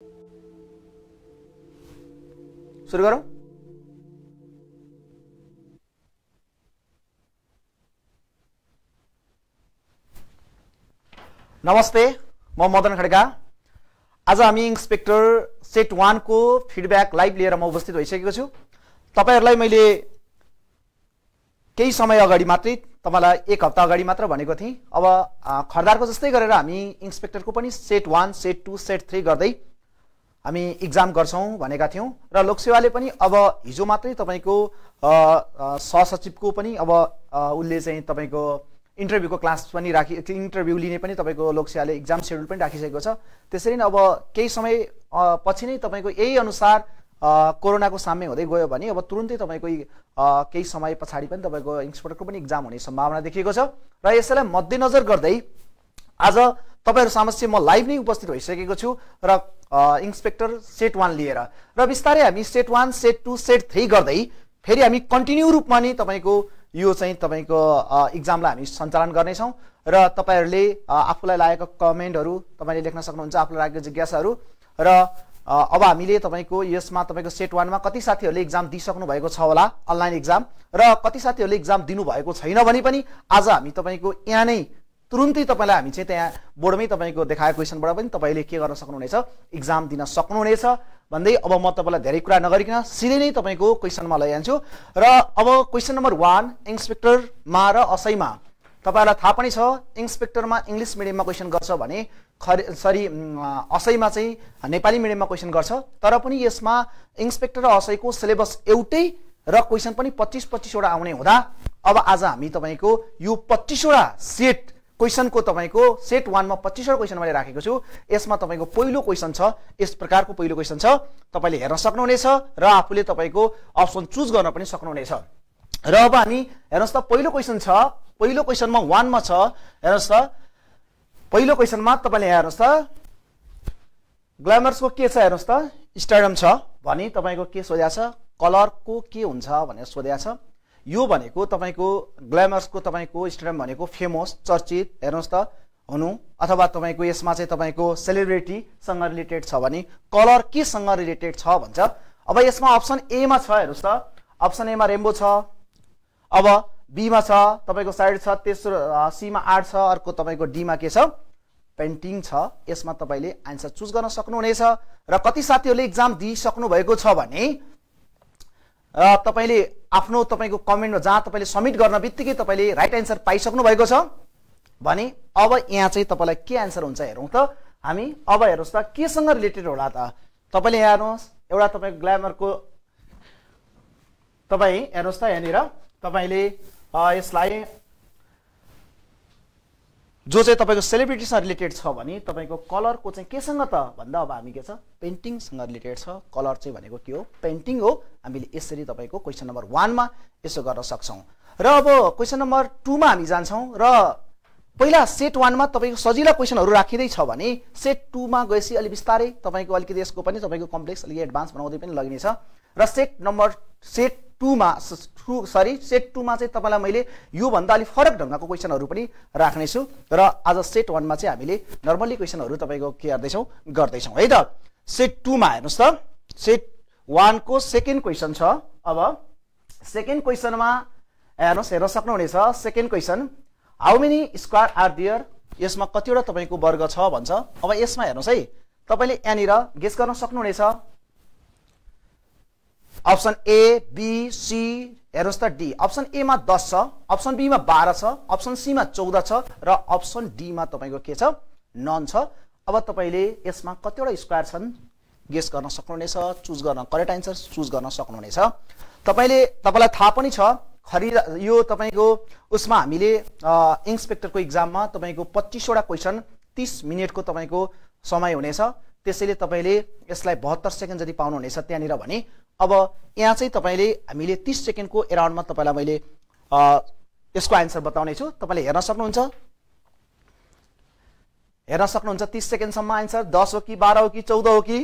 शुरू करो। नमस्ते, म मदन खड्का। आज हामी इन्स्पेक्टर सेट 1 को फिडब्याक लाइभ लिएर म उपस्थित भइसकेको छु। तपाईहरुलाई मैले केही समय अगाडि मात्रै, तपाईलाई एक हप्ता अगाडि मात्र भनेको थिएँ। अब खरदारको जस्तै गरेर हामी इन्स्पेक्टरको पनि सेट 1, सेट 2, सेट 3 गर्दै हामी एक्जाम गर्छौं भनेका थियौं र लोकसेवाले पनि अब हिजो मात्रै तपाईको सहसचिवको पनि अब उल्ले चाहिँ तपाईको इन्टरभ्यूको क्लास पनि राखी, इन्टरभ्यू लिने पनि तपाईको लोकसेवाले एक्जाम शेड्युल पनि राखिसकेको छ। त्यसरी नै अब केही समय पछि नै तपाईको यही अनुसार कोरोनाको सामने हुँदै गयो भने अब तुरुन्तै तपाईको केही समय पछाडी पनि तपाईको इन्स्पेक्टरको पनि एक्जाम हुने सम्भावना देखिएको छ र यसैलाई मध्यनजर गर्दै आज तपाईहरु समक्ष म लाइभ नै उपस्थित भइसकेको छु र इन्स्पेक्टर सेट 1 लिएर र बिस्तारै हामी सेट 1, सेट 2, सेट 3 गर्दै फेरि हामी कन्टिन्यू रूपमा नै तपाईको यो चाहिँ तपाईको एक्जामलाई हामी सञ्चालन गर्ने छौं र तपाईहरुले आफुलाई लागेको कमेन्टहरु तपाईले लेख्न सक्नुहुन्छ, आफुलाई लागेको जिज्ञासाहरु। र अब हामीले तपाईको यसमा तपाईको सेट 1 मा कति साथीहरुले एक्जाम दिइसक्नु भएको छ होला अनलाइन एक्जाम र कति साथीहरुले एक्जाम दिनु भएको छैन भने पनि आज हामी तपाईको यहाँ नै तुरुन्तै तपाईलाई हामी चाहिँ त्यहाँ बोर्डमै तपाईको देखाएको क्वेशनबाट पनि तपाईले के गर्न सक्नुहुनेछ, एक्जाम दिन सक्नुहुनेछ भन्दै अब म तपाईलाई धेरै कुरा नगरिकन सिधै नै तपाईको क्वेशनमा लैजान्छु। र अब क्वेशन नम्बर 1 इन्स्पेक्टरमा र असैमा तपाईलाई थाहा पनि छ, इन्स्पेक्टरमा इंग्लिश मिडियममा क्वेशन गर्छ भने सरी असैमा चाहिँ नेपाली मिडियममा क्वेशन गर्छ। तर पनि यसमा इन्स्पेक्टर र असैको सिलेबस एउटै र क्वेशन पनि 25 वटा आउने हुँदा अब आज हामी तपाईको यो 25 वटा सेट क्वेशन को तपाईको सेट 1 मा 25 वटा क्वेशन मैले राखेको छु। यसमा तपाईको पहिलो क्वेशन छ, यस प्रकारको पहिलो क्वेशन छ, तपाईले हेर्न सक्नुहुनेछ र आफुले तपाईको अप्सन चुज गर्न पनि सक्नुहुनेछ। र अब हामी हेर्नुस् त पहिलो क्वेशन छ। पहिलो क्वेशनमा 1 मा छ, हेर्नुस् त पहिलो क्वेशनमा तपाईले हेर्नुस् त ग्ल्यामर्स को के छ, हेर्नुस् त स्टारडम छ भनी तपाईको के सोध्या छ, कलर को के हुन्छ भनेर सोध्या छ। यो भनेको तपाईको ग्ल्यामर्स को तपाईको स्टारडम भनेको फेमस, चर्चित हेर्नुस् त हुनु, अथवा तपाईको यसमा चाहिँ तपाईको सेलिब्रिटी सँग रिलेटेड छ भने कलर के सँग रिलेटेड छ भन्छ। अब यसमा अप्सन ए मा छ, हेर्नुस् त अप्सन ए मा रेम्बो छ, अब बी मा छ तपाईको साइड छ, तेस्रो सी मा आर्ट छ, अर्को तपाईको डी मा के छ, पेन्टिङ छ। यसमा तपाईले आन्सर चुज गर्न सक्नुहुनेछ र कति साथीहरुले एक्जाम दिइसक्नु भएको छ भने तपाईले आफ्नो तपाईको कमेन्टमा जहाँ तपाईले सबमिट गर्न बित्तिकै तपाईले राइट आन्सर पाइसक्नु भएको छ भने अब यहाँ चाहिँ तपाईलाई के आन्सर हुन्छ हेरौँ त हामी। अब हेर्नुस् त केसँग रिलेटेड होला त, तपाईले यहाँ हेर्नुस् एउटा तपाईको ग्ल्यामरको, तपाई हेर्नुस् त यहाँनिर तपाईले यसलाई जो चाहिँ तपाईको सेलिब्रिटीसँग रिलेटेड छ भने तपाईको कलरको चाहिँ केसँग त भन्दा अब हामी के छ, पेन्टिङसँग रिलेटेड छ। कलर चाहिँ भनेको के हो, पेन्टिङ हो। हामीले यसरी तपाईको क्वेशन नम्बर 1 मा यसो गर्न सक्छौं। र अब क्वेशन नम्बर 2 मा हामी जान्छौं र पहिला सेट 1 मा तपाईको सजिला क्वेशनहरु राखिदै छ भने सेट 2 मा गएपछि अलि बिस्तारै तपाईको अलिकति यसको पनि तपाईको कम्प्लेक्स अलि एडभान्स बनाउँदै पनि लगिनेछ। र सेट 2 मा चाहिँ तपाईलाई मैले यो भन्दा अलि फरक ढंगको क्वेशनहरु पनि राख्ने छु र आज सेट 1 मा चाहिँ हामीले नर्मली क्वेशनहरु तपाईको के गर्दै छौं है त। सेट 2 मा हेर्नुस् त सेट 1 को सेकेन्ड क्वेशन छ। अब सेकेन्ड क्वेशनमा हेर्नुस्, हेर्न सक्नुहुनेछ second question, how many square are there, यसमा कतिवटा तपाईको वर्ग छ भन्छ। अब यसमा हेर्नुस् है, तपाईले यहाँनिर गेस गर्न सक्नुहुनेछ अप्सन ए, बी, सी हेर्नुस् त डी। अप्सन ए मा 10 छ, अप्सन बी मा 12 छ, अप्सन सी मा 14 छ र अप्सन डी मा तपाईको के छ, नन छ। अब तपाईले यसमा कतिवटा स्क्वायर छन् गेस गर्न सक्नुहुनेछ, चुज गर्न करेक्ट आन्सर चुज गर्न सक्नुहुनेछ। तपाईलाई थाहा पनि छ खरी यो तपाईको उसमा हामीले इन्स्पेक्टरको एक्जाममा तपाईको 25 वटा क्वेशन 30 मिनेटको तपाईको समय हुनेछ। त्यसैले तपाईले यसलाई 72 सेकेन्ड जति पाउनुहुनेछ त्यहाँनिर भने अब यहाँ चाहिँ तपाईले हामीले 30 सेकेन्डको एराउन्डमा तपाईलाई मैले यसको आन्सर बताउने छु। तपाईले हेर्न सक्नुहुन्छ 30 सेकेन्ड सम्म आन्सर 10 हो कि 12 हो कि 14 हो कि।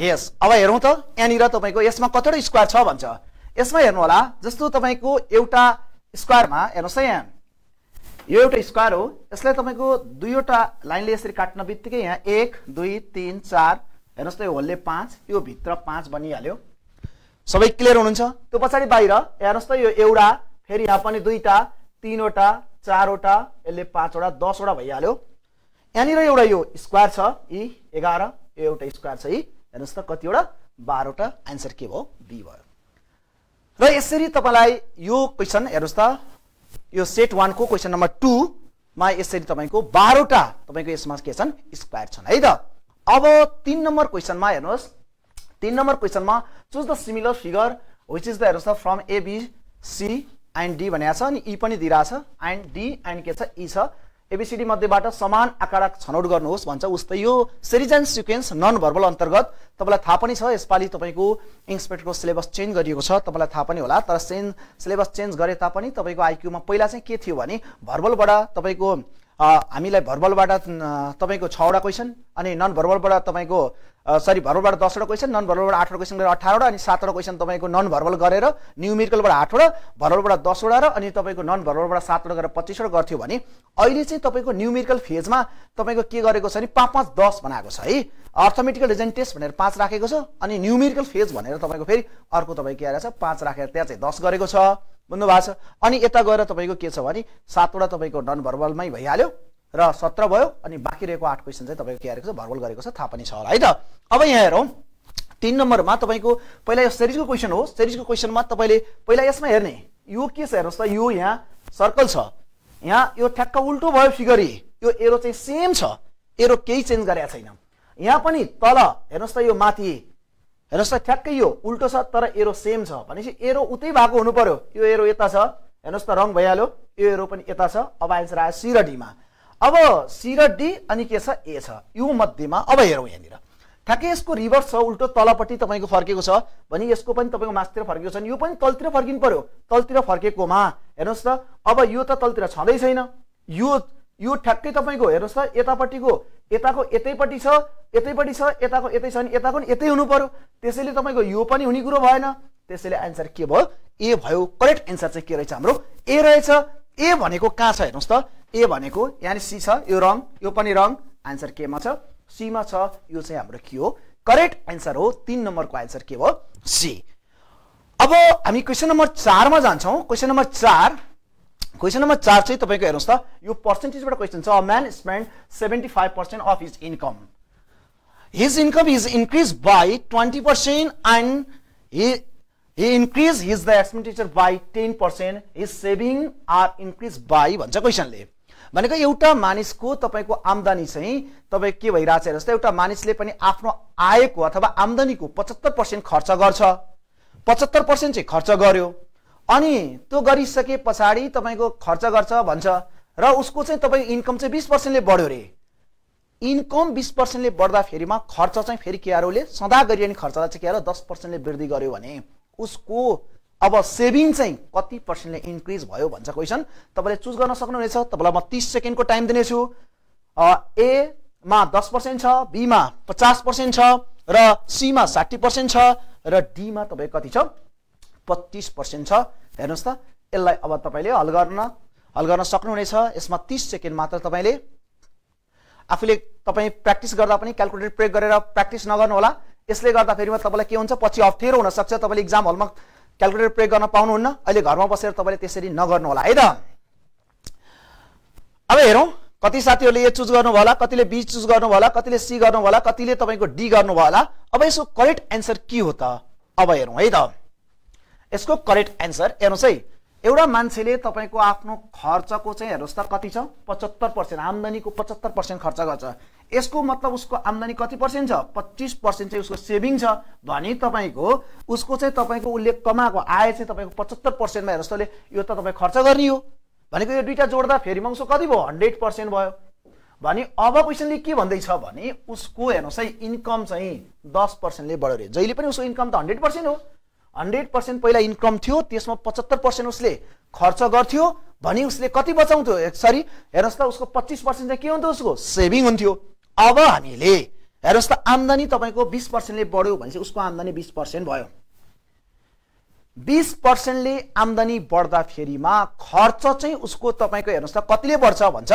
यस, अब हेरौँ त यहाँनिर तपाईको यसमा कतिवटा स्क्वायर छ भन्छ। यसमा हेर्नु होला, जस्तो तपाईको एउटा स्क्वायरमा हेर्नुस् है, यहाँ यो एउटा स्क्वायर हो, यसलाई तपाईको दुईवटा लाइनले यसरी काट्न बित्तिकै यहाँ 1 2 3 4 हेर्नुस् त यो होलले 5 यो भित्र 5 बनिहाल्यो। सबै क्लियर हुनुहुन्छ? त्यो पछाडी बाहिर हेर्नुस् त यो एउटा फेरि यहाँ पनि दुईटा तीनवटा चारवटा यसले 5वटा 10वटा भइहाल्यो। यानी र एउटा यो स्क्वायर छ ई 11 एउटा स्क्वायर छ ई हेर्नुस् त कति वटा 12वटा आन्सर के भयो बी भयो। र यसरी तपाईलाई यो क्वेशन हेर्नुस् त यो सेट 1 को क्वेशन नंबर 2 मा यसरी तपाईको 12 वटा तपाईको यसमा के छन् स्क्वायर छन् है त। अब 3 नम्बर क्वेशन मा हेर्नुस्, 3 नम्बर क्वेशन मा choose the similar figure which is the हेर्नुस् त from A B C and D भनेको छ अनि ई पनि दिइरा छ एन्ड डी एन्ड के छ ई छ। एबीसीडी मध्येबाट समान आकार छनौट गर्नुहोस् भन्छ। उस्तै यो series and sequence non verbal अन्तर्गत तपाईलाई थाहा पनि छ यसपाली तपाईको इन्स्पेक्टरको सिलेबस चेन्ज गरिएको छ, तपाईलाई थाहा पनि होला। तर सिलेबस चेन्ज गरे तापनि तपाईको आईक्यू मा पहिला चाहिँ के थियो भने भर्बलबाट तपाईको हामीलाई भर्बलबाट तपाईको 6 वटा क्वेशन अनि नन भर्बलबाट तपाईको सरी भर्बलबाट 10 वटा क्वेशन नन भर्बलबाट 8 वटा क्वेशन गरेर 18 वटा अनि 7 वटा क्वेशन तपाईको नन भर्बल गरेर न्यूमेरिकलबाट 8 वटा भर्बलबाट 10 वटा र अनि तपाईको नन भर्बलबाट 7 वटा गरेर 25 वटा गर्थ्यो भने अहिले चाहिँ तपाईको न्यूमेरिकल फेजमा तपाईको के गरेको छ नि 5 5 10 बनाएको छ है। अर्थमेटिकल रिजन टेस्ट भनेर 5 राखेको छ अनि न्यूमेरिकल फेज भनेर तपाईको फेरि अर्को तपाईको के आएर छ 5 राखेर त्यहाँ चाहिँ 10 गरेको छ बुझ्नु भएको छ। अनि यता गएर तपाईको के छ भने 7 वटा तपाईको नन भर्बलमै भइहाल्यो र 17 भयो अनि बाँकी रहेको 8 क्वेशन चाहिँ तपाईको के आएको छ भर्बल गरेको छ, थाहा पनि छ होला है त। अब यहाँ हेरौं 3 नम्बरमा तपाईको पहिला यो सिरीजको क्वेशन हो। सिरीजको क्वेशनमा तपाईले पहिला यसमा हेर्ने यो के छ हेर्नुस् त यो यहाँ सर्कल छ यहाँ यो ठ्याक्क उल्टो भयो फिगरी यो एरो चाहिँ सेम छ एरो केही चेन्ज गरेको छैन। यहाँ पनि तल हेर्नुस् त यो माथि हेर्नुस् त ठ्याक्कै यो उल्टो छ तर एरो सेम छ भनेपछि एरो उतै भएको हुनु पर्यो। यो एरो यता छ हेर्नुस् त रङ भइहाल्यो यो एरो पनि यता छ। अब आन्सर आयो सी र डी मा। अब सी र डी अनि के छ ए छ यो मध्येमा। अब हेरौं यहाँनिर ठ्याक्कै यसको रिभर्स छ उल्टो तलपट्टि तपाईको फर्केको छ भने यसको पनि तपाईको मास्तिर फर्केको छ नि यो पनि तलतिर फर्किनु पर्यो। तलतिर फर्केकोमा हेर्नुस् त अब यो त तलतिर छँदै छैन यो ठ्याक्कै तपाईको हेर्नुस् त यतापट्टिको यताको यतैपट्टि छ यतैपट्टि छ यताको यतै छ नि यताको नि यतै हुनु पर्यो। त्यसैले तपाईको यो पनि हुने कुरो भएन। त्यसैले आन्सर के भयो ए भयो। करेक्ट आन्सर चाहिँ के रहेछ हाम्रो ए रहेछ। ए भनेको कहाँ छ हेर्नुस् त ए भनेको यानी सी छ यो रङ यो पनि रङ आन्सर केमा छ सी मा छ। यो चाहिँ हाम्रो के हो करेक्ट आन्सर हो। 3 नम्बरको आन्सर के भयो सी। अब हामी क्वेशन नम्बर 4 मा जान्छौं। क्वेशन नम्बर 4 चाहिँ तपाईको हेर्नुस् त यो पर्सेन्टेजबाट क्वेशन छ। A man spend 75% of his income is increase by 20% and he increase his the expenditure by 10% his saving are increase by भन्छ क्वेशनले। भनेको एउटा मानिसको तपाईको आम्दानी चाहिँ तपाई के भइराछ हेर्नुस् त एउटा मानिसले पनि आफ्नो आयको अथवा आम्दानीको 75% खर्च गर्छ। 75% चाहिँ खर्च गर्यो अनि त्यो गरिसके पछाडी तपाईको खर्च गर्छ भन्छ र उसको चाहिँ तपाई इन्कम चाहिँ 20% ले बढ्यो रे। इन्कम 20% ले बढ्दा फेरिमा खर्च चाहिँ फेरि के आरोले सदा गरिरहने खर्चलाई चाहिँ के आरो 10% ले वृद्धि गर्यो भने उसको अब सेभिङ चाहिँ कति पर्सेन्टले इन्क्रिज भयो भन्छ क्वेशन। तपाईले चुज गर्न सक्नुहुनेछ। तपाईलाई म 30 सेकेन्डको टाइम दिने छु। ए मा 10% छ, बी मा 50% छ र सी मा 60% छ र डी मा तपाई कति छ 25% छ। हेर्नुस् त यसलाई अब तपाईले हल गर्न सक्नुहुनेछ। यसमा 30 सेकेन्ड मात्र तपाईले आफुले तपाई प्र्याक्टिस गर्दा पनि क्याल्कुलेटर प्रयोग गरेर प्र्याक्टिस नगर्नु होला। यसले गर्दा फेरिमा तपाईलाई के हुन्छ पछि अप्ठ्यारो हुन सक्छ। तपाईले एक्जाम हलमा क्याल्कुलेटर प्रयोग गर्न पाउनुहुन्न। अहिले घरमा बसेर तपाईले त्यसरी नगर्नु होला है त। अब हेरौं कति साथीहरुले ए चुज गर्नु भयो होला, कतिले बी चुज गर्नु भयो होला, कतिले सी गर्नु भयो होला, कतिले तपाईको डी गर्नु भयो होला। अब यसको करेक्ट आन्सर के हो त अब हेरौं है त। यसको करेक्ट आन्सर हेर्नुस् है एउटा मान्छेले तपाईको आफ्नो खर्चको चाहिँ हेर्नुस् त कति छ 75% आम्दानीको 75% खर्च गर्छ। यसको मतलब उसको आम्दानी कति पर्सेन्ट छ 25% चाहिँ उसको सेभिङ छ भने तपाईको उसको चाहिँ तपाईको उल्ले कमाएको आय चाहिँ तपाईको 75% मा हेर्नुस् तले यो त तपाई खर्च गर्ने हो भनेको यो दुईटा जोड्दा फेरि मौसो कति भयो 100% भयो भने अब क्वेशनले के भन्दै छ भने उसको हेर्नुस् है इन्कम चाहिँ 10% ले बढ्यो रे। जहिले पनि उसको इन्कम त 100% हो। 100% पहिला इन्कम थियो त्यसमा 75% उसले खर्च गर्थ्यो भने उसले कति बचाउँथ्यो सरी हेर्नुस् त उसको 25% चाहिँ के हुन्थ्यो उसको सेभिङ हुन्थ्यो। अब हामीले हेर्नुस् त आम्दानी तपाईको 20% ले बढ्यो भनेपछि उसको आम्दानी 20% भयो। 20% आमदानी बढ्दा फेरीमा खर्च चाहिँ उसको तपाईको हेर्नुस् त कतिले बढ्छ भन्छ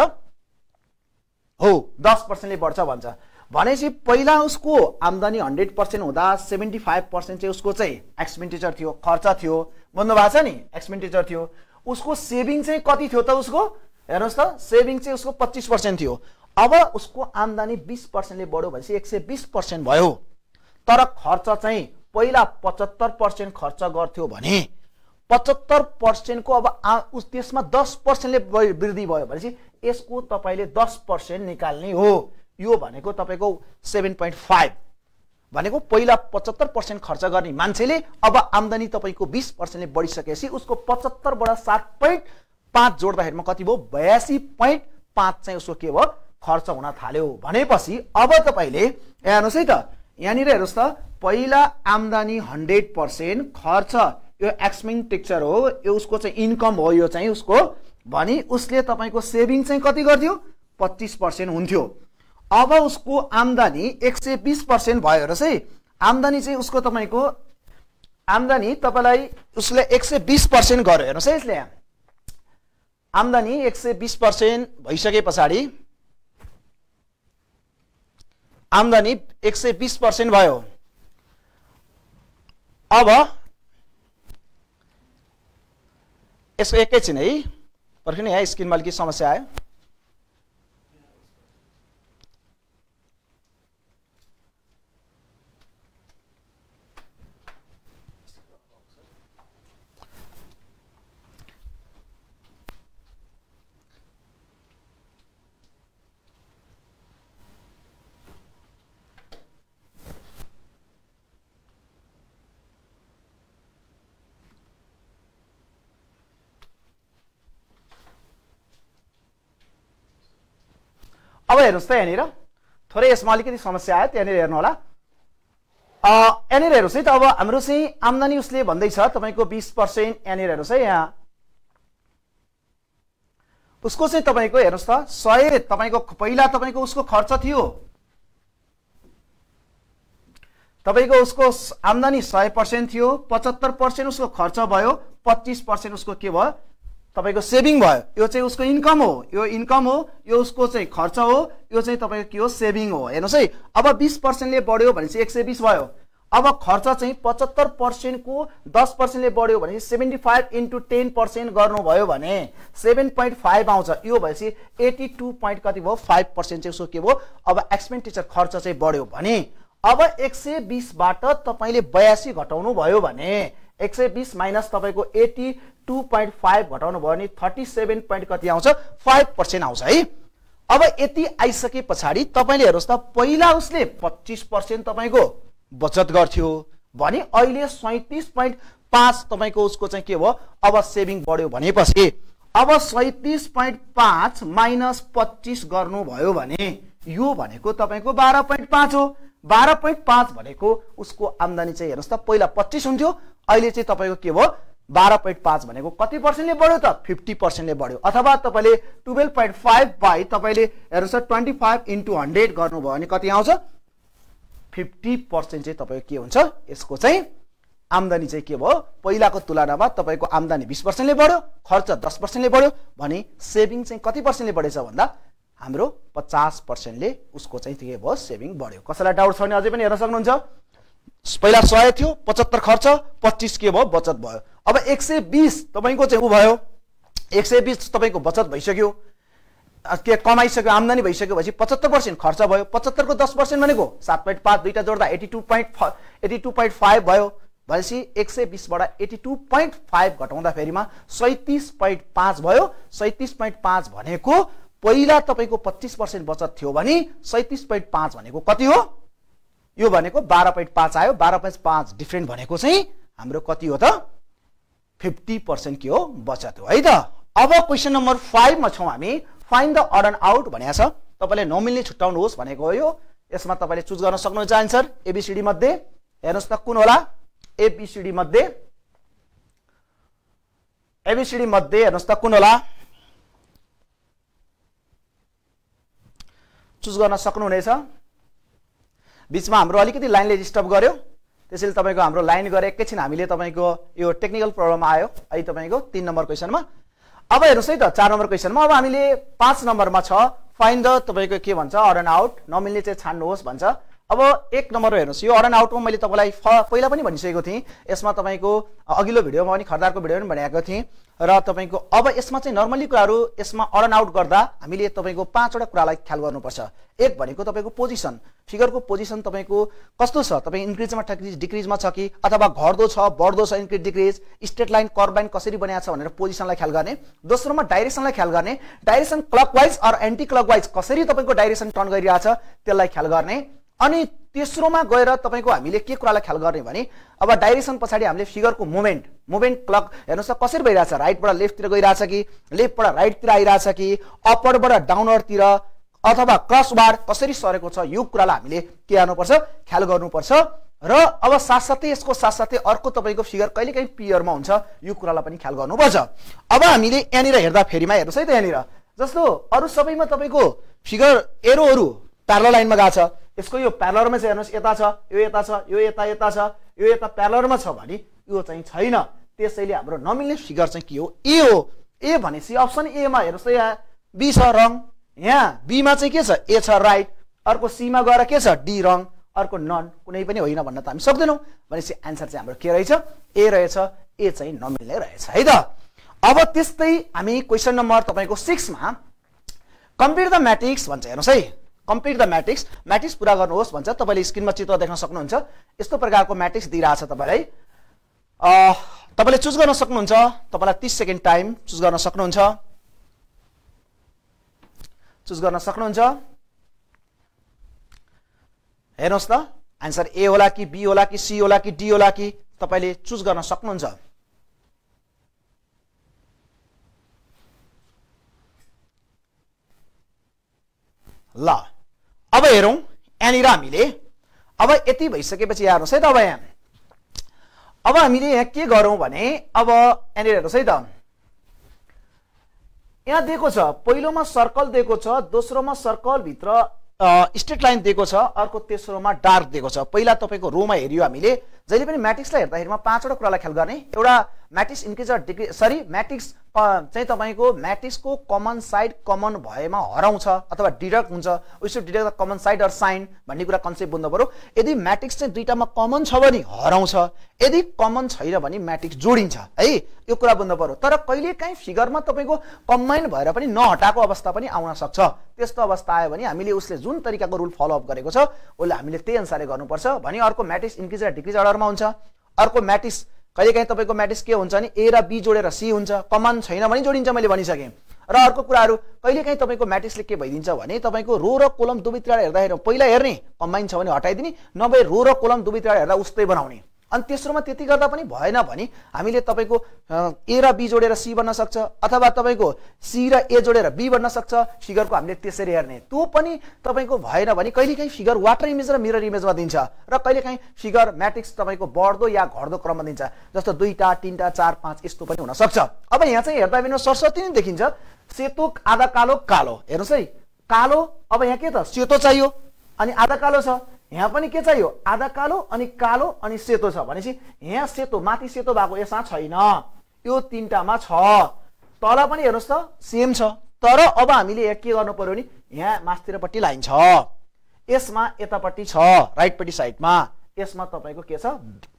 हो 10% बढ्छ भन्छ। भनेपछि पहिला उसको आमदानी 100% हुँदा 75% चाहिँ उसको चाहिँ एक्सपेन्डिचर थियो, खर्च थियो, भन्नु भएको छ नि एक्सपेन्डिचर थियो। उसको सेभिङ चाहिँ कति थियो त उसको हेर्नुस् त सेभिङ चाहिँ उसको 25% थियो। अब उसको आमदानी 20% बढ्यो भनेपछि 120% भयो, तर खर्च चाहिँ पहिला 75% खर्च गर्थ्यो भने 75% को अब त्यसमा 10% वृद्धि भयो भनेपछि यसको तपाईले 10% निकाल्ने हो। यो भनेको तपाईको 7.5 भनेको पहिला 75% खर्च गर्ने मान्छेले अब आमदानी तपाईको 20% बढिसकेपछि उसको 75 बाट 7.5 जोड्दाखेरिमा कति भयो 82.5 चाहिँ उसको के भयो खर्च हुन थाल्यो। भनेपछि अब तपाईले हेर्नुस् है त यहाँनिर हेर्नुस् त पहिला आमदानी 100% खर्च यो एक्सपेन्डिचर हो, यो उसको चाहिँ इन्कम हो, यो चाहिँ उसको भनी उसले तपाईको सेभिङ चाहिँ कति गर्थ्यो 25% हुन्थ्यो। अब उसको आमदानी 120% भयो र चाहिँ आमदानी चाहिँ उसको तपाईको आमदानी तपाईलाई उसले 120% गर्यो। हेर्नुस् है यसले आमदानी 120% भइसकेपछि आमदानी 120% भयो। अब यसको एकैछिन है पर्खिनु है स्क्रिनमा अलिकति समस्या आयो। अब हेर्नुस् त यहाँनिर थोरै यसमा अलिकति समस्या आयो, त्यहाँनिर हेर्नु होला। यहाँनिर हेर्नुहोस् है त अब हाम्रो चाहिँ आमदानी उसले भन्दैछ तपाईँको 20%। यहाँनिर हेर्नुहोस् है यहाँ उसको चाहिँ तपाईँको हेर्नुहोस् त 100 तपाईँको पहिला तपाईँको उसको खर्च थियो, तपाईँको उसको आमदानी 100% थियो, 75% उसको खर्च भयो, 25% उसको के भयो तपाईको सेभिङ भयो। यो चाहिँ उसको इन्कम हो, यो इन्कम हो, यो उसको चाहिँ खर्च हो, यो चाहिँ तपाईको के हो सेभिङ हो। हेर्नुस् है अब 20% ले बढ्यो भने चाहिँ 120 भयो। अब खर्च चाहिँ 75% को 10% ले बढ्यो भने 75 × 10% गर्नुभयो भने 7.5 आउँछ। यो भएपछि 82.5% चाहिँ उसको के भयो अब एक्सपेन्डिचर खर्च चाहिँ बढ्यो भने। अब 120 बाट तपाईले 82 घटाउनु भयो भने 120 माइनस तपाईको 82.5 घटाउनु भयो भने 37. कति आउँछ 5% आउँछ है। अब यति आइसके पछाडि तपाईले हेर्नुस् त पहिला उसले 25% तपाईको बचत गर्थ्यो भने अहिले 37.5 तपाईको उसको चाहिँ के भयो अब सेभिङ बढ्यो भनेपछि अब 37.5 माइनस 25 गर्नु भयो भने यो भनेको तपाईको 12.5 हो। 12.5 भनेको उसको आमदानी चाहिँ हेर्नुस् त पहिला 25 हुन्थ्यो, अहिले चाहिँ तपाईको के भयो 12.5 भनेको कति पर्सेन्टले बढ्यो त 50% ले बढ्यो। अथवा तपाईले 12.5 बाइ तपाईले हेर्नुस् 25 × 100 गर्नुभयो भने कति आउँछ 50% चाहिँ तपाईको के हुन्छ यसको चाहिँ आमदानी चाहिँ के भयो पहिलाको तुलनामा तपाईको आमदानी 20% ले बढ्यो, खर्च 10% ले बढ्यो भने सेभिङ चाहिँ कति पर्सेन्टले बढेछ भन्दा हाम्रो 50% ले उसको चाहिँ के भयो सेभिङ बढ्यो। कसैलाई डाउट छ भने अझै पनि हेर्न सक्नुहुन्छ। पहिला 100 थियो, 75 खर्च, 25 के भयो बचत भयो। अब 120 तपाईको चाहिँ उ भयो 120 तपाईको बचत भइसक्यो, के कमाइसक्यो, आमदानी भइसक्यो भएपछि 75% खर्च भयो, 75 को 10% भनेको 7.5 दुईटा जोड्दा 82.5 भयो भनेपछि 120 बाट 82.5 घटाउँदा फेरिमा 37.5 भयो। 37.5 भनेको पहिला तपाईको 25% बचत थियो भने 37.5 भनेको कति हो यो भनेको 12.5 आयो। 12.5 डिफरेन्ट भनेको चाहिँ हाम्रो कति हो त 50% के हो बचत हो है त। अब क्वेशन नम्बर 5 मा छौं हामी। Find the odd and out भनेको छ, तपाईले नमिल्ने छुटाउनुहोस् भनेको हो। यो यसमा तपाईले चुज गर्न सक्नुहुन्छ आन्सर एबीसीडी मध्ये। हेर्नुस् त कुन होला एबीसीडी मध्ये, एबीसीडी मध्ये हेर्नुस् त कुन होला चुज गर्न सक्नुहुनेछ। बीचमा हाम्रो अलिकति लाइनले डिस्टर्ब गर्यो, त्यसैले तपाईको हाम्रो लाइन गरे एकैछिन हामीले तपाईको यो टेक्निकल प्रब्लम आयो अहिले तपाईको 3 नम्बर क्वेशनमा। अब हेर्नुस् है त 4 नम्बर क्वेशनमा। अब हामीले 5 नम्बरमा छ फाइन्ड द तपाईको के भन्छ अड एन्ड आउट नमिल्ने चाहिँ छान्नुहोस् भन्छ। अब 1 नम्बर हेर्नुस् यो अड एन्ड आउटमा मैले तपाईलाई पहिला पनि भनिसकेको थिए, यसमा तपाईको अघिल्लो भिडियोमा पनि खर्दारको भिडियो पनि भनेको थिए र तपाईको अब यसमा चाहिँ नर्मली कुराहरु यसमा अड एन्ड आउट गर्दा हामीले तपाईको 5 वटा कुरालाई ख्याल गर्नुपर्छ। एक भनेको तपाईको पोजिसन, फिगरको पोजिसन तपाईको कस्तो छ, तपाई इन्क्रिजमा डिक्रिजमा छ कि अथवा घट्दो छ बढ्दो छ increase decrease, straight line curve line कसरी बनेको छ भनेर पोजिसनलाई ख्याल गर्ने। दोस्रोमा डाइरेक्सनलाई ख्याल गर्ने, direction clockwise or anti clockwise कसरी तपाईको डाइरेक्सन टर्न गरिरहेछ त्यसलाई ख्याल गर्ने। अनि तेस्रोमा गएर तपाईको हामीले के कुरालाई ख्याल गर्ने भने अब डाइरेक्सन पछाडी हामीले फिगरको मुभमेन्ट क्लक हेर्नुस् कसरी भइराछ, राइटबाट लेफ्टतिर गइराछ कि लेफ्टबाट राइटतिर आइराछ कि अपवार्डबाट डाउनवार्डतिर अथवा क्रसबार कसरी सरेको छ, यो कुरालाई हामीले के गर्नुपर्छ ख्याल गर्नुपर्छ। र अब साथसाथै यसको साथसाथै अर्को तपाईको फिगर कहिलेकाहीँ पियरमा हुन्छ यो कुरालाई पनि ख्याल गर्नुपर्छ। अब हामीले यहाँनिर हेर्दा फेरिमा हेर्नुस् है त यहाँनिर जस्तो अरु सबैमा तपाईको फिगर एरोहरु प्यारलल लाइनमा गएको छ, यसको यो प्यारललमा चाहिँ हेर्नुस् यता छ यो यता छ यो यता यता छ यो यता प्यारललमा छ भने यो चाहिँ छैन, त्यसैले हाम्रो नमिल्ने फिगर चाहिँ के हो ए हो। ए भनेपछि अप्सन ए मा हेर्नुस् यहाँ बी छ रङ, यहाँ बी मा चाहिँ के छ ए छ राइट, अर्को सी मा गएर के छ डी रङ, अर्को नन, कुनै पनि होइन भन्न त हामी सक्दैनौं। भनेपछि आन्सर चाहिँ हाम्रो के रहेछ ए रहेछ, ए चाहिँ नमिल्ने रहेछ है त। अब त्यस्तै हामी क्वेशन नम्बर तपाईको 6 मा कम्पेयर द म्याट्रिक्स भन्छ हेर्नुस् है, कम्पेयर द म्याट्रिक्स, म्याट्रिक्स पूरा गर्नुहोस् भन्छ। तपाईले स्क्रिनमा चित्र देख्न सक्नुहुन्छ यस्तो प्रकारको म्याट्रिक्स दिइराछ तपाईलाई, तपाईले चुज गर्न सक्नुहुन्छ, तपाईलाई 30 सेकेन्ड टाइम चुज गर्न सक्नुहुन्छ, चुज गर्न सक्नुहुन्छ। हेर्नुस् त आन्सर ए होला कि बी होला कि सी होला कि डी होला कि तपाईले चुज गर्न सक्नुहुन्छ। ल अब हेरौं यहाँनिर हामीले अब यति भइसकेपछि यहाँ हेर्नुस् है त, अब यहाँ अब हामीले यहाँ के गरौं भने अब यहाँनिर हेर्नुस् है त यहाँ दिएको छ पहिलोमा सर्कल दिएको छ, दोस्रोमा सर्कल भित्र स्ट्रेट लाइन दिएको छ, अर्को तेस्रोमा डार्क दिएको छ। पहिला तपाईको रोमा हेरियो हामीले, जहिले पनि म्याट्रिक्सलाई हेर्दाखेरिमा 5 वटा कुरालाई ख्याल गर्ने। एउटा म्याट्रिक्स इन्क्रिज र डिक्रिज म्याट्रिक्स चाहिँ तपाईको म्याट्रिक्सको कमन साइड कमन भएमा हराउँछ अथवा डिडक्ट हुन्छ, उसको deduct the common side or sign भन्ने कुरा कन्सेप्ट बुझ्नु पर्यो। यदि म्याट्रिक्स चाहिँ दुईटामा कमन छ भने हराउँछ, यदि कमन छैन भने म्याट्रिक्स जोडिन्छ है, यो कुरा बुझ्नु पर्यो। तर कहिलेकाहीँ फिगरमा तपाईको कम्बाइन भएर पनि नहटाको अवस्था पनि आउन सक्छ, त्यस्तो अवस्था आयो भने हामीले उसले जुन तरिकाको रुल फलो अप गरेको छ उसले हामीले त्यही अनुसारले गर्नुपर्छ। भने अर्को म्याट्रिक्स इन्क्रिज र डिक्रिज अर्डरमा हुन्छ, अर्को म्याट्रिक्स कहिलेकाहीँ तपाईको म्याट्रिक्स के हुन्छ भने ए र बी जोडेर सी हुन्छ, कमन छैन भने जोडिन्छ मैले भनिसकेँ। र अर्को कुराहरु कहिलेकाहीँ तपाईको म्याट्रिक्सले के भइदिन्छ भने तपाईको रो र कोलम दुवैतिर हेर्दाखेरि पहिला हेर्ने कम्बाइन छ भने हटाइदिने, नभए रो र कोलम दुवैतिर हेर्दा उस्तै बनाउने। अनि तेस्रोमा त्यति गर्दा पनि भएन भने हामीले तपाईको ए र बी जोडेर सी बन्न सक्छ अथवा तपाईको सी र ए जोडेर बी बन्न सक्छ, फिगरको हामीले त्यसरी हेर्ने। त्यो पनि तपाईको भएन भने कहिलेकाहीँ फिगर वाटर इमेज र मिरर इमेजमा दिन्छ, र कहिलेकाहीँ फिगर म्याट्रिक्स तपाईको बढ्दो या घट्दो क्रममा दिन्छ, जस्तो 2टा 3टा 4 5 यस्तो पनि हुन सक्छ। अब यहाँ चाहिँ हेर्दा बिना सरस्वती नै देखिन्छ, सेतो आधा कालो कालो हेर्नुस् है कालो, अब यहाँ के त सेतो चाहियो अनि आधा कालो छ, यहाँ पनि के चाहियो आधा कालो अनि सेतो छ भनेपछि यहाँ सेतो माथि सेतो भएको यसमा छैन, यो 3टामा छ। तल पनि हेर्नुस् त सेम छ, तर अब हामीले के गर्नु पर्यो नि यहाँ मास्तिरपट्टि लाइन छ, यसमा यतापट्टि छ राइटपट्टि साइडमा, यसमा तपाईको के छ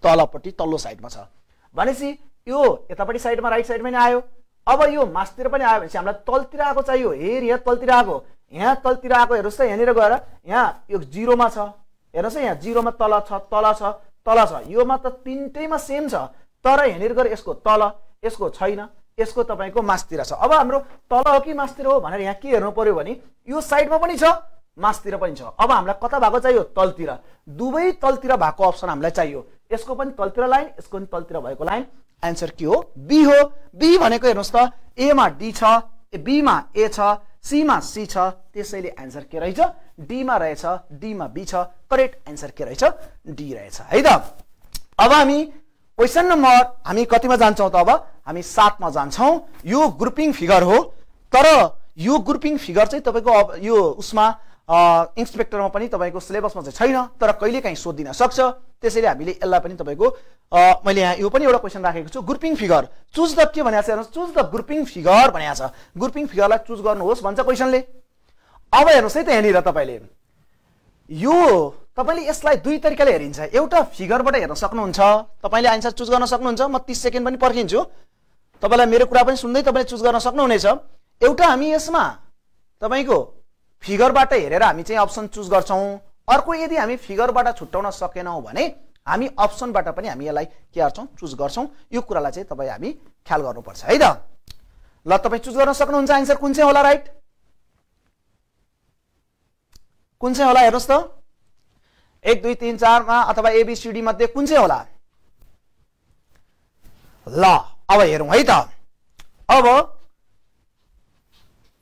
तलपट्टि तल्लो साइडमा छ भनेपछि यो यतापट्टि साइडमा राइट साइडमा नि आयो। अब यो मास्तिर पनि आयो भनेपछि हामीलाई तलतिर आएको चाहियो, हेर यहाँ तलतिर आएको, यहाँ तलतिर आएको हेर्नुस् त यहाँनिर गएर यहाँ यो 0मा छ हेर्नुस् यहाँ 0मा तल छ तल छ तल छ, योमा त 3टैमा सेम छ तर हेर्नेर गएर यसको तल यसको छैन, यसको तपाईको मास्तिर छ। अब हाम्रो तल हो कि मास्तिर हो भनेर यहाँ के हेर्नु पर्यो भने यो साइडमा पनि छ मास्तिर पनि छ, अब हामीलाई कता भएको चाहियो तलतिर, दुवै तलतिर भएको अप्सन हामीलाई चाहियो। यसको पनि तलतिर लाइन यसको पनि तलतिर भएको लाइन, आन्सर के हो। बी भनेको हेर्नुस् त ए मा डी छ बी मा ए छ सी मा सी छ, त्यसैले आन्सर के रहेछ डी मा रहेछ, डी मा बी छ, करेक्ट आन्सर के रहेछ डी रहेछ है त। अब हामी क्वेशन नम्बर हामी कतिमा जान्छौं त अब हामी 7 मा जान्छौं। यो ग्रुपिङ फिगर हो, तर यो ग्रुपिङ फिगर चाहिँ तपाईको यो उसमा इन्स्पेक्टरमा पनि तपाईको सिलेबसमा चाहिँ छैन तर कहिलेकाहीँ सोधिन सक्छ। त्यसैले हामीले यसलाई पनि तपाईको मैले यहाँ यो पनि एउटा क्वेशन राखेको छु। ग्रुपिङ फिगर चुज द के भनेको छ, हेर्नुस् चुज द ग्रुपिङ फिगर भनेको छ। ग्रुपिङ फिगरलाई चुज गर्नुहोस् भन्छ क्वेशनले। अब हेर्नुस् है त यहाँनिर तपाईले यो तपाईले यसलाई दुई तरिकाले हेरिन्छ। एउटा फिगरबाट हेर्न सक्नुहुन्छ, तपाईले आन्सर चुज गर्न सक्नुहुन्छ। म 30 सेकेन्ड पनि पर्खिन्छु, तपाईलाई मेरो कुरा पनि सुन्दै तपाईले चुज गर्न सक्नुहुनेछ। एउटा हामी यसमा तपाईको फिगरबाट हेरेर हामी चाहिँ अप्सन चुज गर्छौं। अर्को यदि हामी फिगरबाट छुट्टाउन सकेनौं भने हामी अप्सनबाट पनि हामी यसलाई के गर्छौं चुज गर्छौं। यो कुरालाई चाहिँ तपाई हामी ख्याल गर्नुपर्छ है त। ल तपाई चुज गर्न सक्नुहुन्छ आन्सर कुन चाहिँ होला, राइट कुन चाहिँ होला हेर्नुस् त। 1 2 3 4 मा अथवा ए बी सी डी मध्ये कुन चाहिँ होला। ल अब हेरौं है त।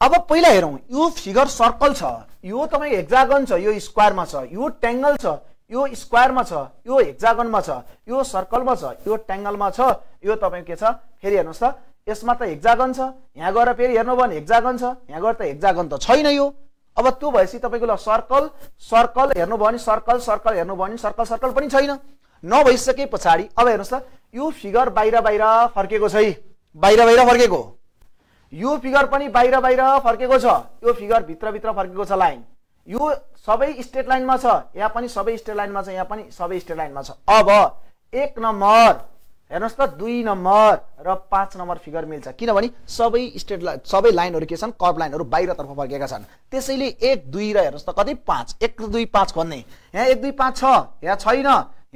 अब पहिला हेरौं यो फिगर सर्कल छ, यो तपाईको हेक्सागन छ, यो स्क्वायरमा छ, यो ट्रायंगल छ, यो स्क्वायरमा छ, यो हेक्सागनमा छ, यो सर्कलमा छ, यो ट्रायंगलमा छ, यो तपाईको के छ फेरि हेर्नुस् त। यसमा त हेक्सागन छ, यहाँ गएर फेरि हेर्नु भने हेक्सागन छ, यहाँ गएर त हेक्सागन त छैन यो। अब त्यो भएपछि तपाईको ल सर्कल सर्कल हेर्नु भने सर्कल सर्कल हेर्नु भने सर्कल सर्कल पनि छैन। नभइसके पछाडी अब हेर्नुस् त यो फिगर बाहिर बाहिर फर्केको छ है, बाहिर बाहिर फर्केको। यो फिगर पनि बाहिर बाहिर फर्केको छ, यो फिगर भित्र भित्र फर्केको छ लाइन। यो सबै स्ट्रेट लाइनमा छ, यहाँ पनि सबै स्ट्रेट लाइनमा छ, यहाँ पनि सबै स्ट्रेट लाइनमा छ। अब 1 नम्बर हेर्नुस् त 2 नम्बर र 5 नम्बर फिगर मिल्छ, किनभने सबै स्ट्रेट सबै लाइनहरु के छन् कर्भ लाइनहरु बाहिरतर्फ फर्केका छन्। त्यसैले 1 2 र हेर्नुस् त कति 5, 1 2 5 भन्ने। यहाँ 1 2 5 छ, यहाँ छैन,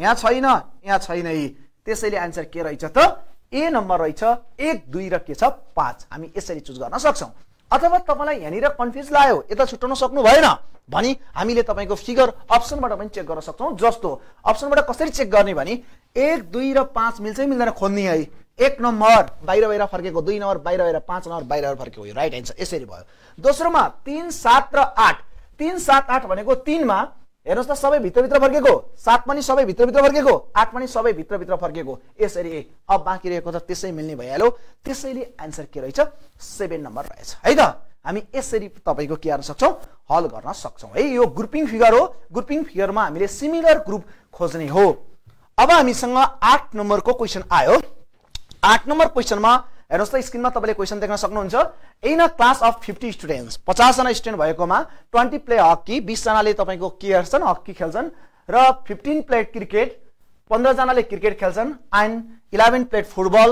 यहाँ छैन, यहाँ छैन यी। त्यसैले आन्सर के रहेछ त, ए नम्बर रहेछ 1 2 र के छ 5। हामी यसरी चुज गर्न सक्छौं। अथवा तपाईलाई यहाँनिर कन्फ्युज लाग्यो, यता छुटाउन सक्नु भएन भनी हामीले तपाईको फिगर अप्सनबाट पनि चेक गर्न सक्छौं। जस्तो अप्सनबाट कसरी चेक गर्ने भने 1 2 र 5 मिल्छ मिल्दैन खोज्ने है। 1 नम्बर बाहिर बाहिर फर्केको, 2 नम्बर बाहिर बाहिर, 5 नम्बर बाहिर फर्केको, यो राइट आन्सर यसरी भयो। दोस्रोमा 3 7 र 8, 3 7 8 भनेको 3 मा हेर्नुस् त सबै भित्र भित्र फर्केको, 7 पनि सबै भित्र भित्र फर्केको, 8 पनि सबै भित्र भित्र फर्केको, यसरी। अब बाँकी रहेको त त्यसै मिल्ने भइहाल्यो। त्यसैले आन्सर के रहेछ 7 नम्बर रहेछ है त। हामी यसरी तपाईको के गर्न सक्छौं, हल गर्न सक्छौं है। यो ग्रुपिङ फिगर हो, ग्रुपिङ फिगरमा हामीले सिमिलर ग्रुप खोज्ने हो। अब हामीसँग 8 नम्बरको क्वेशन आयो। 8 नम्बर क्वेशनमा हेर्नुस् त स्क्रिनमा तपाईले क्वेशन देख्न सक्नुहुन्छ। In a class of 50 students, 50 जना स्टुडेन्ट भएकोमा 20 प्ले हकी, 20 जनाले तपाईको के गर्छन् हकी खेल्छन् र 15 प्ले क्रिकेट, 15 जनाले क्रिकेट खेल्छन् एन्ड 11 प्ले फुटबल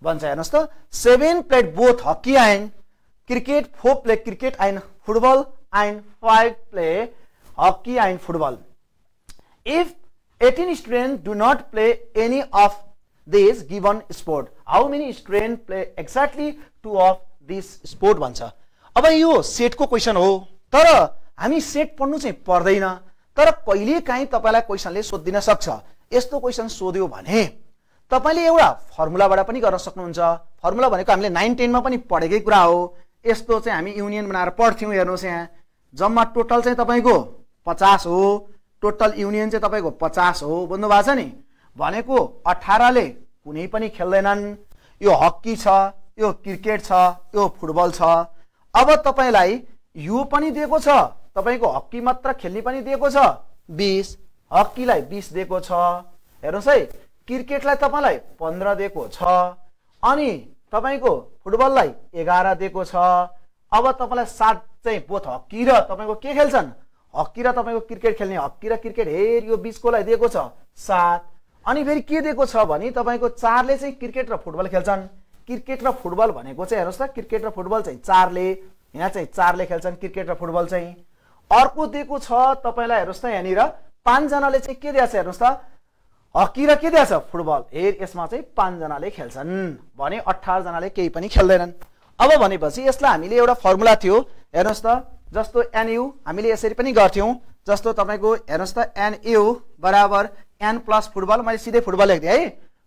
भन्छ। हेर्नुस् त 7 play both hockey and cricket, 4 play cricket and football and 5 play hockey and football. If 18 student do not play any of this given sport how many students play exactly 2 of this sport भन्छ। अब यो set को question हो, तर हामी set पढ्नु चाहिँ पर्दैन, तर कहिलेकाहीँ तपाईलाई क्वेशनले सोधिन सक्छ। यस्तो क्वेशन सोध्यो भने तपाईले एउटा फर्मुलाबाट पनि गर्न सक्नुहुन्छ। फर्मुला भनेको हामीले 9 10 मा पनि पढेकै कुरा हो। यस्तो चाहिँ हामी युनियन बनाएर पढ्थ्यौं। हेर्नुस् यहाँ जम्मा टोटल चाहिँ तपाईको 50 हो, टोटल युनियन चाहिँ तपाईको 50 हो भन्नु भएको छ नि। भनेको 18 ले कुनै पनि खेल्दैनन्, यो हकी छ, यो क्रिकेट छ, यो फुटबल छ। अब तपाईलाई यो पनि दिएको छ, तपाईको हकी मात्र खेल्ने पनि दिएको छ 20, हकीलाई 20 दिएको छ। हेर्नुस् है क्रिकेटलाई तपाईलाई 15 दिएको छ अनि तपाईको फुटबललाई 11 दिएको छ। अब तपाईलाई 7 चाहिँ बोथ हकी र तपाईको के खेल्छन् हकी र तपाईको क्रिकेट खेल्ने, हकी र क्रिकेट हेर यो 20 को लागि दिएको छ 7। अनि फेरि के दिएको छ भने तपाईको 4 ले चाहिँ क्रिकेट र फुटबल खेल्छन्, क्रिकेट र फुटबल भनेको चाहिँ हेर्नुस् त क्रिकेट र फुटबल चाहिँ 4 ले, यहाँ चाहिँ 4 ले खेल्छन् क्रिकेट र फुटबल चाहिँ। अर्को दिएको छ तपाईलाई हेर्नुस् त यहाँनिर 5 जनाले चाहिँ के दिया छ हेर्नुस् त हकी र के दिया छ फुटबल, हेर यसमा चाहिँ 5 जनाले खेल्छन् भने 18 जनाले केही पनि खेल्दैनन्। अब भनेपछि यसलाई हामीले एउटा फर्मुला थियो हेर्नुस् त, जस्तो NU हामीले यसरी पनि गर्थ्यौं। जस्तो तपाईको हेर्नुस् त NU बराबर n प्लस फुटबल, मैले सिधै फुटबल लेख्दिए है,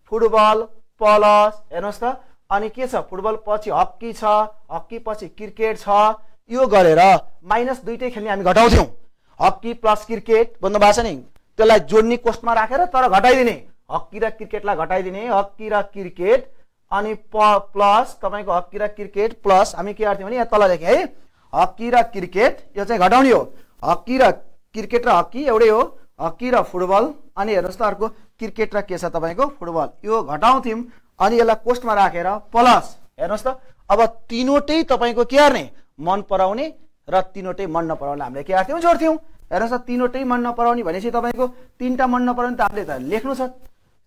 फुटबल प्लस हेर्नुस् त अनि के छ फुटबल पछि हकी छ, हकी पछि क्रिकेट छ, यो गरेर माइनस दुईटै खेल्ने हामी घटाउँथ्यौं। हकी प्लस क्रिकेट भन्नु भएको छ नि, त्यसलाई जोड्ने कोष्ठमा राखेर तर घटाइदिने, हकी र क्रिकेटलाई घटाइदिने, हकी र क्रिकेट अनि प्लस तपाईको हकी र क्रिकेट प्लस हामी के गर्थ्यौं भने यहाँ तल लेखे है हकी र क्रिकेट, यो चाहिँ घटाउने हो। हकी र क्रिकेट र हकी एउटै हो, हकी र फुटबल अनि हेर्नुस् त अर्को क्रिकेट र के छ तपाईको फुटबल, यो घटाउँथ्यौं अनि यसलाई कोष्टमा राखेर प्लस हेर्नुस् त अब तीनोटै तपाईको के गर्ने मन पराउने र तीनोटै मन नपराउने हामीले के गर्थ्यौं जोड्थ्यौं। हेर्नुस् त तीनोटै मन नपराउने भनेपछि तपाईको तीनटा मन नपराउने त हामीले त लेख्नु छ,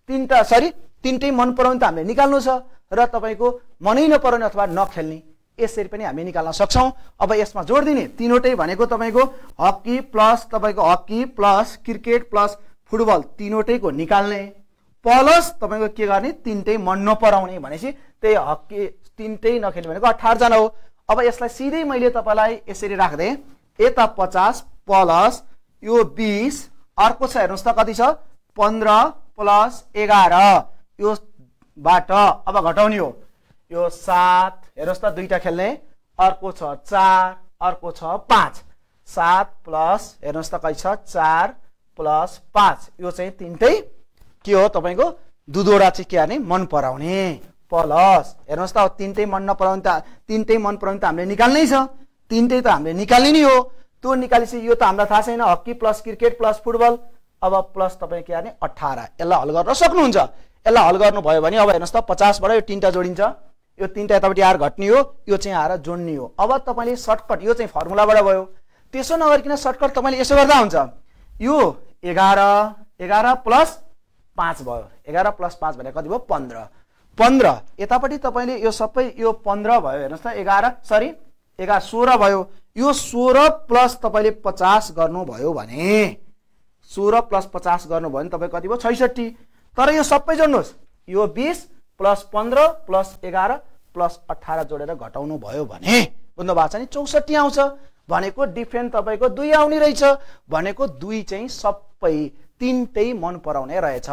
तीनटा सरी तीनटै मन पराउने त हामीले निकाल्नु छ र तपाईको मनै नपराउने अथवा नखेल्ने यसरी पनि हामी निकाल्न सक्छौं। अब यसमा जोड दिने तीनोटै भनेको तपाईको हकी प्लस तपाईको hockey plus cricket plus football तीनोटैको निकाल्ने प्लस तपाईको के गर्ने तीनटै मन नपराउने भनेपछि त्यही हकी तीनटै नखेल्ने भनेको 18 जना हो। अब यसलाई सिधै मैले तपाईलाई यसरी राख्दै यता 50 प्लस यो 20 अर्को छ हेर्नुस् त कति छ 15 प्लस 11 यो बाट अब घटाउने हो यो 7 हेर्नुस् त दुईटा खेल्ने अर्को छ 4 अर्को छ 5 7 प्लस हेर्नुस् त कति छ 4 प्लस 5 यो चाहिँ तीनटै के हो तपाईको दुधोरा चाहिँ के गर्ने मन पराउने प्लस हेर्नुस् त तीनटै मन नपराउने त तीनटै मन पराउने त हामीले निकाल्नै छ, तीनटै त हामीले निकाल्ने नै हो। त्यो निकालेपछि यो त हामीलाई थाहा छैन hockey plus cricket plus football अब प्लस तपाईँ के गर्ने 18 यसलाई हल गर्न सक्नुहुन्छ। यसलाई हल गर्नुभयो भने अब हेर्नुस् त 50बाट यो तीनटा जोडिन्छ यो तीनटा यतापट्टि आर घट्ने हो यो चाहिँ आएर जोड्ने हो। अब तपाईले सर्टकट यो चाहिँ फर्मुलाबाट भयो, त्यसो नगरिकन सर्टकट तपाईले यसो गर्दा हुन्छ यो 11 प्लस 5 भयो 11 प्लस 5 भने कति भयो 15 यतापट्टि तपाईले यो सबै यो 15 भयो हेर्नुस् त 16 भयो यो 16 प्लस तपाईले 50 गर्नुभयो भने 16 प्लस 50 गर्नुभयो भने तपाईको कति भयो 66। तर यो सबै जोड्नुस् यो 20 प्लस 15 प्लस 11 प्लस 18 जोडेर घटाउनु भयो भने बुझ्नु भएको छ नि 64 आउँछ भनेको डिफ्रेन्ट तपाईको 2 आउने रहेछ भनेको 2 चाहिँ सबै तीनटै मन पराउने रहेछ।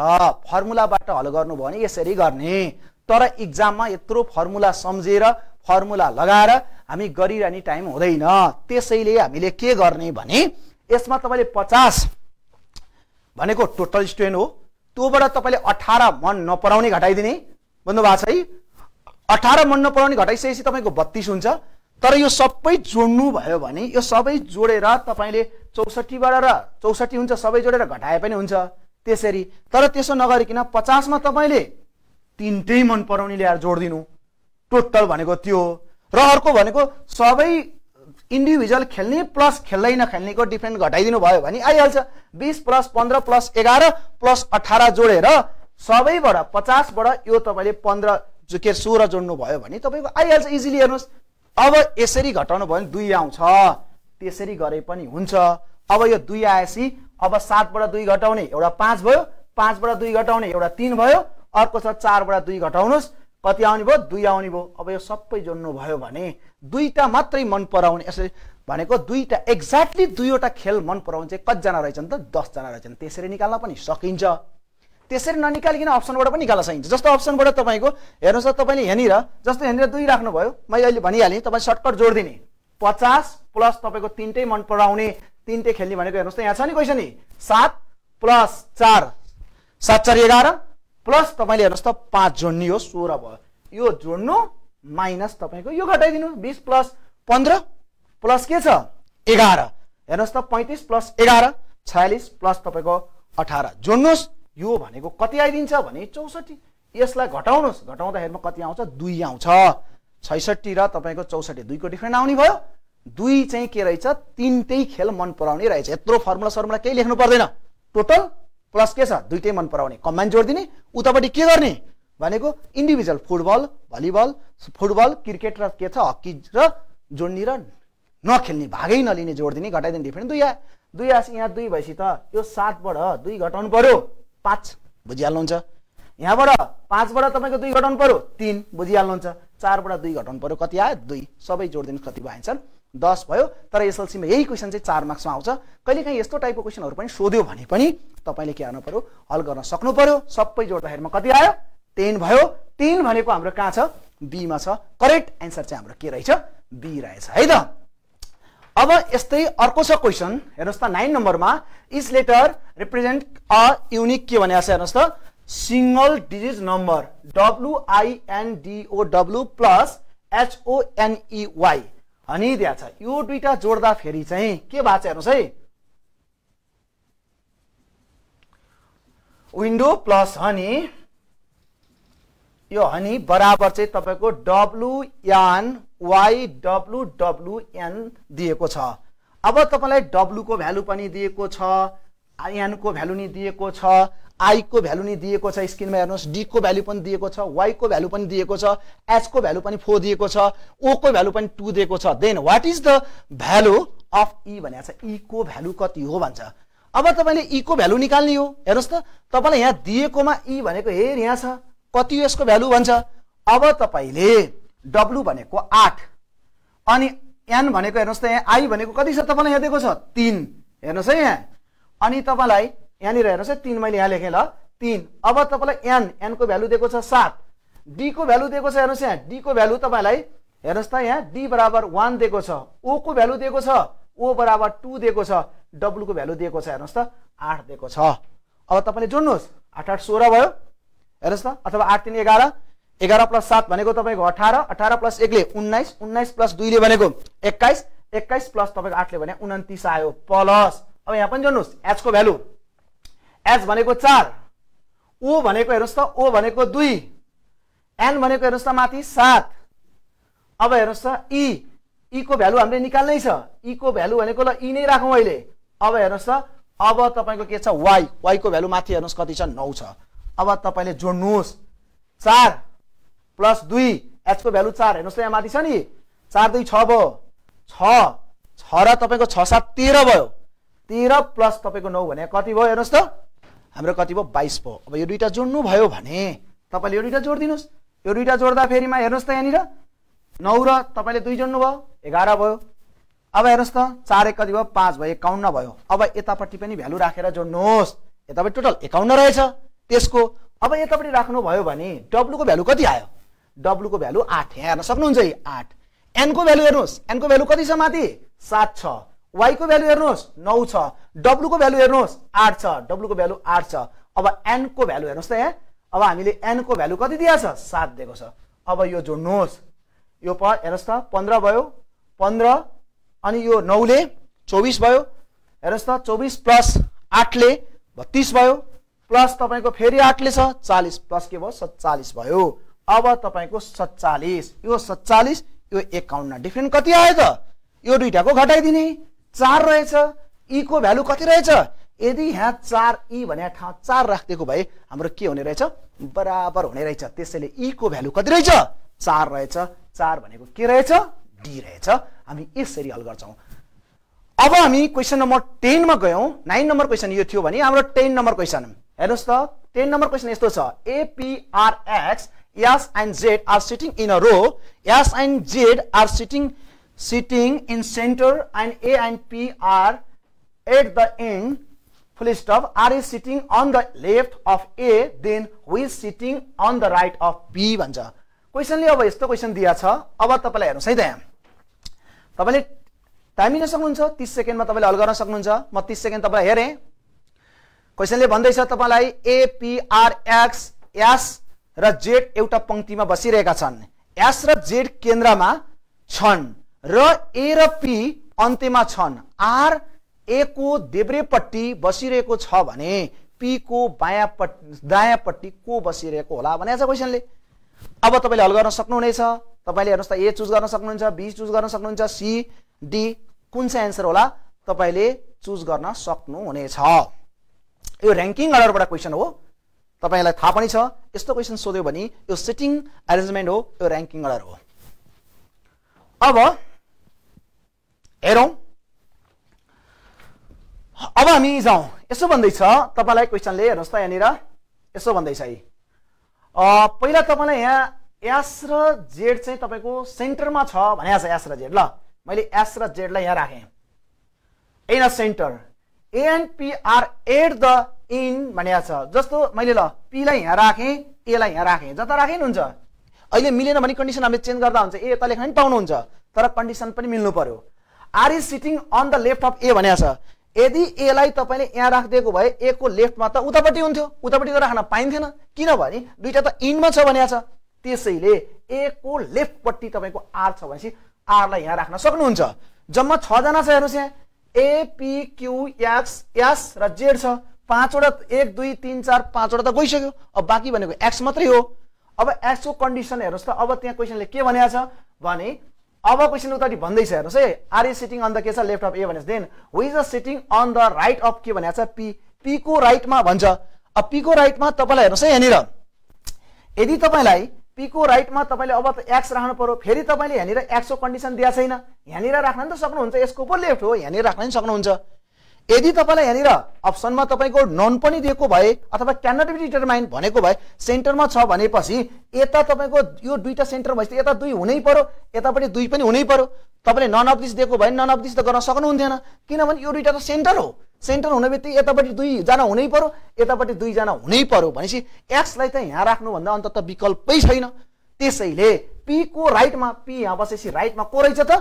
फर्मुलाबाट हल गर्नुभयो भने यसरी गर्ने, तर एग्जाममा यत्रो फर्मुला सम्झेर फर्मुला लगाएर हामी गरिरहने टाइम हुँदैन। त्यसैले हामीले के गर्ने भने यसमा तपाईले 50 भनेको टोटल स्टुडेन्ट हो, त्योबाट तपाईले 18 मन नपराउने घटाइदिने भन्नु भएको छ है, 18 मन नपराउने घटाइसकेपछि तपाईको 32 हुन्छ। तर यो सबै जोड्नु भयो भने यो सबै जोडेर तपाईले 64बाट र 64 हुन्छ सबै जोडेर घटाए पनि हुन्छ त्यसरी। तर त्यसो नगरिकन 50 मा तपाईले तीनटै मन पराउने ल्याएर जोड्दिनु टोटल भनेको त्यो हो, र अर्को भनेको सबै इन्डिभिजुअल खेल्ने प्लस खेल्दै नखेल्नेको डिफ्रेन्ट घटाइदिनु भयो भने आइहाल्छ 20 प्लस 15 प्लस 11 प्लस 18 जोडेर सबैबाट 50बाट यो तपाईले 15 जो के 16 जोड्नु भयो भने तपाईको आइहाल्छ इजिली। हेर्नुस् अब यसरी घटाउनु भयो भने 2 आउँछ त्यसरी गरे पनि हुन्छ। अब यो 2 आएपछि अब 7बाट 2 घटाउने एउटा 5 भयो, 5बाट 2 घटाउने एउटा 3 भयो, अर्को छ 4बाट 2 घटाउनुस् कति आउने भयो 2 आउने भयो। अब यो सबै जोड्नु भयो भने दुईटा मात्रै मन पराउने यसरी भनेको दुईटा एक्ज्याक्टली दुईवटा खेल मन पराउने चाहिँ कतिजना रहेछन् त 10 जना रहेछन् त्यसरी निकाल्न पनि सकिन्छ। त्यसरी ननिकालिकन अप्सनबाट पनि निकाल्न सकिन्छ। जस्तो अप्सनबाट तपाईको हेर्नुस् त तपाईले हेनेर जस्तो हेनेर 2 राख्नु भयो मैले अहिले भनिहालेँ तपाई सर्टकट जोड दिने 50 प्लस तपाईको तीनटै मन पराउने तीनटै खेल्ने भनेको हेर्नुस् त यहाँ छ नि क्वेशन 7 प्लस 4 7 4 11 प्लस तपाईले हेर्नुस् त 5 जोड्नु हो 16 भयो यो जोड्नु माइनस तपाईको यो घटाइदिनु 20 प्लस 15 प्लस के छ 11 हेर्नुस् त 35 प्लस 11 46 प्लस तपाईको 18 जोड्नुस् यो भनेको कति आइदिन्छ भने 64। यसलाई घटाउनुस् घटाउँदाखेरिमा कति आउँछ 2 आउँछ 66 र तपाईको 64 2 को डिफरेन्ट आउने भयो। 2 चाहिँ के रहेछ तीनटै खेल मन पराउने रहेछ। यत्रो फर्मुला केही लेख्नु पर्दैन टोटल प्लस के छ दुईटै मन पराउने कम्बाइन जोड्दिने उतापट्टि के गर्ने भनेको individual football volleyball football cricket र के छ हकी र जोड्ने र नखेल्ने भागै नलिने जोड्दिने घटाइदिने डिफ्रेन्ट 2 2 आएपछि यहाँ 2 भएपछि त यो 7बाट 2 घटाउनु पर्यो 5 बुझिहाल्नुहुन्छ, यहाँबाट 5बाट तपाईको 2 घटाउनु पर्यो 3 बुझिहाल्नुहुन्छ, 4बाट 2 घटाउनु पर्यो कति आयो 2 सबै जोड्दिनु कति भएछन् 10 भयो। तर एसएलसी में यही क्वेशन चाहिँ 4 मार्क्समा आउँछ। कहिलेकाहीँ यस्तो टाइपको क्वेशनहरु पनि सोध्यो भने पनि तपाईले के गर्नु पर्यो हल गर्न सक्नु पर्यो। सबै जोड्दाखेरिमा कति आयो 10 भयो। 10 भनेको हाम्रो कहाँ छ बी मा छ। करेक्ट आन्सर चाहिँ हाम्रो के रहेछ बी रहेछ है त। अब यस्तै अर्को छ क्वेशन हेर्नुस् त 9 नम्बरमा each letter represent a unique के भनेको छ हेर्नुस् त single digit number WINDOW + HONEY honey दिया यो दुईटा जोड्दा फेरि चाहिँ के बाछ हेर्नुस् है विन्डो प्लस हनी यो हनी बराबर चाहिँ तपाईको WN YWWN दिएको छ। अब तपाईलाई W को भ्यालु पनि दिएको छ, IN को भ्यालु नि दिएको छ, I को भ्यालु नि दिएको छ, स्क्रिनमा हेर्नुस् D को भ्यालु पनि दिएको छ, Y को भ्यालु पनि दिएको छ, H को भ्यालु पनि 4 दिएको छ, O को भ्यालु पनि 2 दिएको छ। Then what is the value of E भनेको छ, E को भ्यालु कति हो भन्छ। अब तपाईले E को भ्यालु निकाल्नु हो। हेर्नुस् त तपाईलाई यहाँ दिएकोमा E भनेको हेर यहाँ छ कति यसको भ्यालु भन्छ। अब तपाईले W भनेको 8 अनि N भनेको हेर्नुस् त यहाँ I भनेको कति छ तपाईलाई यहाँ दिएको छ 3 हेर्नुस् है यहाँ अनि तपाईलाई यहाँ नि हेर्नुस् 3 मैले यहाँ लेखे ल 3। अब तपाईलाई N को भ्यालु दिएको छ 7, D को भ्यालु दिएको छ हेर्नुस् यहाँ D को भ्यालु तपाईलाई हेर्नुस् त यहाँ D बराबर 1 दिएको छ, O को भ्यालु दिएको छ O बराबर 2 दिएको छ, W को भ्यालु दिएको छ हेर्नुस् त 8 दिएको छ। अब तपाईले जोड्नुस् 8 8 16 भयो हेर्नुस् त अथवा 8 3 11 11 प्लस 7 भनेको तपाईको 18 18 प्लस 1 ले 19 19 प्लस 2 ले भनेको 21 21 प्लस तपाईको 8 ले भने 29 आयो प्लस। अब यहाँ पनि जोड्नुस् H को भ्यालु H भनेको 4, O भनेको हेर्नुस् त O भनेको 2, N भनेको हेर्नुस् त माथि 7। अब हेर्नुस् त E को भ्यालु हामीले निकाल्नै छ, E को भ्यालु भनेको ल E नै राखौं अहिले। अब हेर्नुस् त अब तपाईको के छ Y, Y को भ्यालु माथि हेर्नुस् कति छ 9 छ। अब तपाईले जोड्नुस् 4 प्लस 2 H को भ्यालु 4 हेर्नुस् त यहाँ माथि छ नि 4 2 6 भयो 6 6 र तपाईको 6 7 13 भयो 13 प्लस तपाईको 9 भने कति भयो हेर्नुस् त हाम्रो कति भयो 22 भयो। अब यो दुईटा जोड्नु भयो भने तपाईले यो दुईटा जोड्दिनुस्, यो दुईटा जोड्दा फेरिमा हेर्नुस् त यहाँ नि 9 र तपाईले 2 जोड्नु भयो 11 भयो। अब हेर्नुस् त 4 1 कति भयो 5 भयो 51 भयो। अब यतापट्टि पनि भ्यालु राखेर जोड्नुस्, यतापट्टि टोटल 51 रहेछ त्यसको। अब यतापट्टि राख्नु भयो भने W को भ्यालु कति आयो, W को भ्यालु 8 हेर्न सक्नुहुन्छ है 8। N को भ्यालु हेर्नुस् N को भ्यालु कति छ माथि 7 छ, Y को भ्यालु हेर्नुस् 9 छ, W को भ्यालु हेर्नुस् 8 छ, W को भ्यालु 8 छ। अब N को भ्यालु हेर्नुस् त यहाँ अब हामीले N को भ्यालु कति दिया छ 7 दिएको छ। अब यो जोड्नुस् यो हेर्नुस् त 15 भयो 15 अनि यो 9 ले 24 भयो हेर्नुस् त 24 प्लस 8 ले 32 भयो प्लस तपाईको फेरि 8 ले छ 40 प्लस के भयो 47 भयो। अब तपाईको 47 यो 47 यो 51 डिफरेन्ट कति आयो त यो दुईटाको घटाइदिने 4 रहेछ। E को भ्यालु कति रहेछ यदि यहाँ 4 E भने ठाउँ 4 राख्दिएको भए हाम्रो के हुने रहेछ बराबर हुने रहेछ। त्यसैले E को भ्यालु कति रहेछ 4 रहेछ, 4 भनेको के रहेछ D रहेछ। हामी यसरी हल गर्छौं। अब हामी क्वेशन नम्बर 10 मा गयौं, 9 नम्बर क्वेशन यो थियो भने हाम्रो 10 नम्बर क्वेशन हेर्नुस् त 10 नम्बर क्वेशन यस्तो छ A P R X S and Z are sitting in a row, S and Z are sitting in center and A and P are at the end. Full stop. R is sitting on the left of A, then who is sitting on the right of B भन्छ। क्वेशनले अब यस्तो question दिया छ। अब तपाईले हेर्नुस् है त यहाँ तपाईले टाइम लिन सक्नुहुन्छ 30 सेकेन्डमा तपाईले हल गर्न सक्नुहुन्छ। म 30 सेकेन्ड तपाईलाई हेरे क्वेशनले भन्दै छ तपाईलाई A P R X S र Z एउटा पंक्तिमा बसिरहेका छन्, S र Z केन्द्रमा छन् र A र P अन्त्यमा छन्, R A को देब्रेपट्टि बसिरहेको छ भने P को दायाँपट्टि को बसिरहेको होला भनेछ क्वेशनले। अब तपाईले हल गर्न सक्नुहुनेछ। तपाईले हेर्नुस् त A चुज गर्न सक्नुहुन्छ, B चुज गर्न सक्नुहुन्छ, C D कुन चाहिँ आन्सर होला तपाईले चुज गर्न सक्नुहुनेछ। यो रैंकिंग अर्डर बाट क्वेशन हो तपाईलाई थाहा पनि छ। यस्तो क्वेशन सोध्यो भने यो सिटिङ अरेन्जमेन्ट हो, यो रैंकिंग अर्डर हो। अब हेरौं अब हामी जाऊ यसो भन्दै छ तपाईलाई क्वेशनले हेर्नुस् त यहाँ निरा यसो भन्दै छ है पहिला तपाईलाई यहाँ S र Z चाहिँ तपाईको सेन्टरमा छ भनेछ S र Z ल मैले S र Z लाई यहाँ राखे in a centre A and P are at the end भनेको छ। जस्तो मैले ल P लाई यहाँ राखेँ A लाई यहाँ राखेँ जता राखे नि हुन्छ अहिले मिलेन भने कन्डिसन हामीले चेन्ज गर्दा हुन्छ। ए यता लेख्न पनि पाउनुहुन्छ तर कन्डिसन पनि मिल्नु पर्यो। R is sitting on the left of A भनेको छ। यदि A लाई तपाईले यहाँ राखिदिएको भए A को लेफ्टमा त उतापट्टि हुन्थ्यो, उतापट्टि त राख्न पाइन्थेन किनभने दुईटा त एन्डमा छ भनेको छ। त्यसैले A को लेफ्टपट्टि तपाईको R छ भनेपछि आरलाई यहाँ राख्न सक्नुहुन्छ। जम्मा 6 जना छ हेर्नुस् यहाँ A P Q X S र जेड छ। 5वटा 1 2 3 4 5वटा त गइसक्यो, अब बाकी भनेको एक्स मात्रै हो। अब एक्स को कन्डिसन हेर्नुस् त, अब त्यहाँ क्वेशनले के भनेको छ भने अब क्वेशन उताटी भन्दै छ हेर्नुस् है R is sitting on the के छ लेफ्ट अफ ए भनेछ, then who is sitting on the right of के भनेको छ पी, पी को राइट मा भन्छ। अब पी को राइट मा तपाईलाई हेर्नुस् है यहाँनिर यदि तपाईलाई पी को राइट मा तपाईले अब त एक्स राख्नु पर्यो, फेरि तपाईले यहाँनिर एक्स को कन्डिसन दिया छैन, यहाँनिर राख्न नि त सक्नुहुन्छ, यसको पो लेफ्ट हो यहाँनिर राख्न नि सक्नुहुन्छ। यदि तपाईलाई यहाँनिर अप्सनमा तपाईको नन पनि दिएको भए अथवा क्यान नट बी डिटरमाइन भनेको भए सेन्टरमा छ भनेपछि यता तपाईको यो दुईटा सेन्टर भएपछि यता दुई हुनै पर्यो, यता पनि दुई पनि हुनै पर्यो। तपाईले नन अफ दिस दिएको भए नन अफ दिस त गर्न सक्नुहुन्थेन, किनभने यो दुईटा त सेन्टर हो, सेन्टर हुनेबित्तिकै यतापट्टि दुई जना हुनै पर्यो, यतापट्टि दुई जना हुनै पर्यो। भनेपछि एक्सलाई त यहाँ राख्नु भन्दा अन्त त विकल्पै छैन। त्यसैले पी को राइटमा, पी यहाँ बसेपछि राइटमा को रहेछ त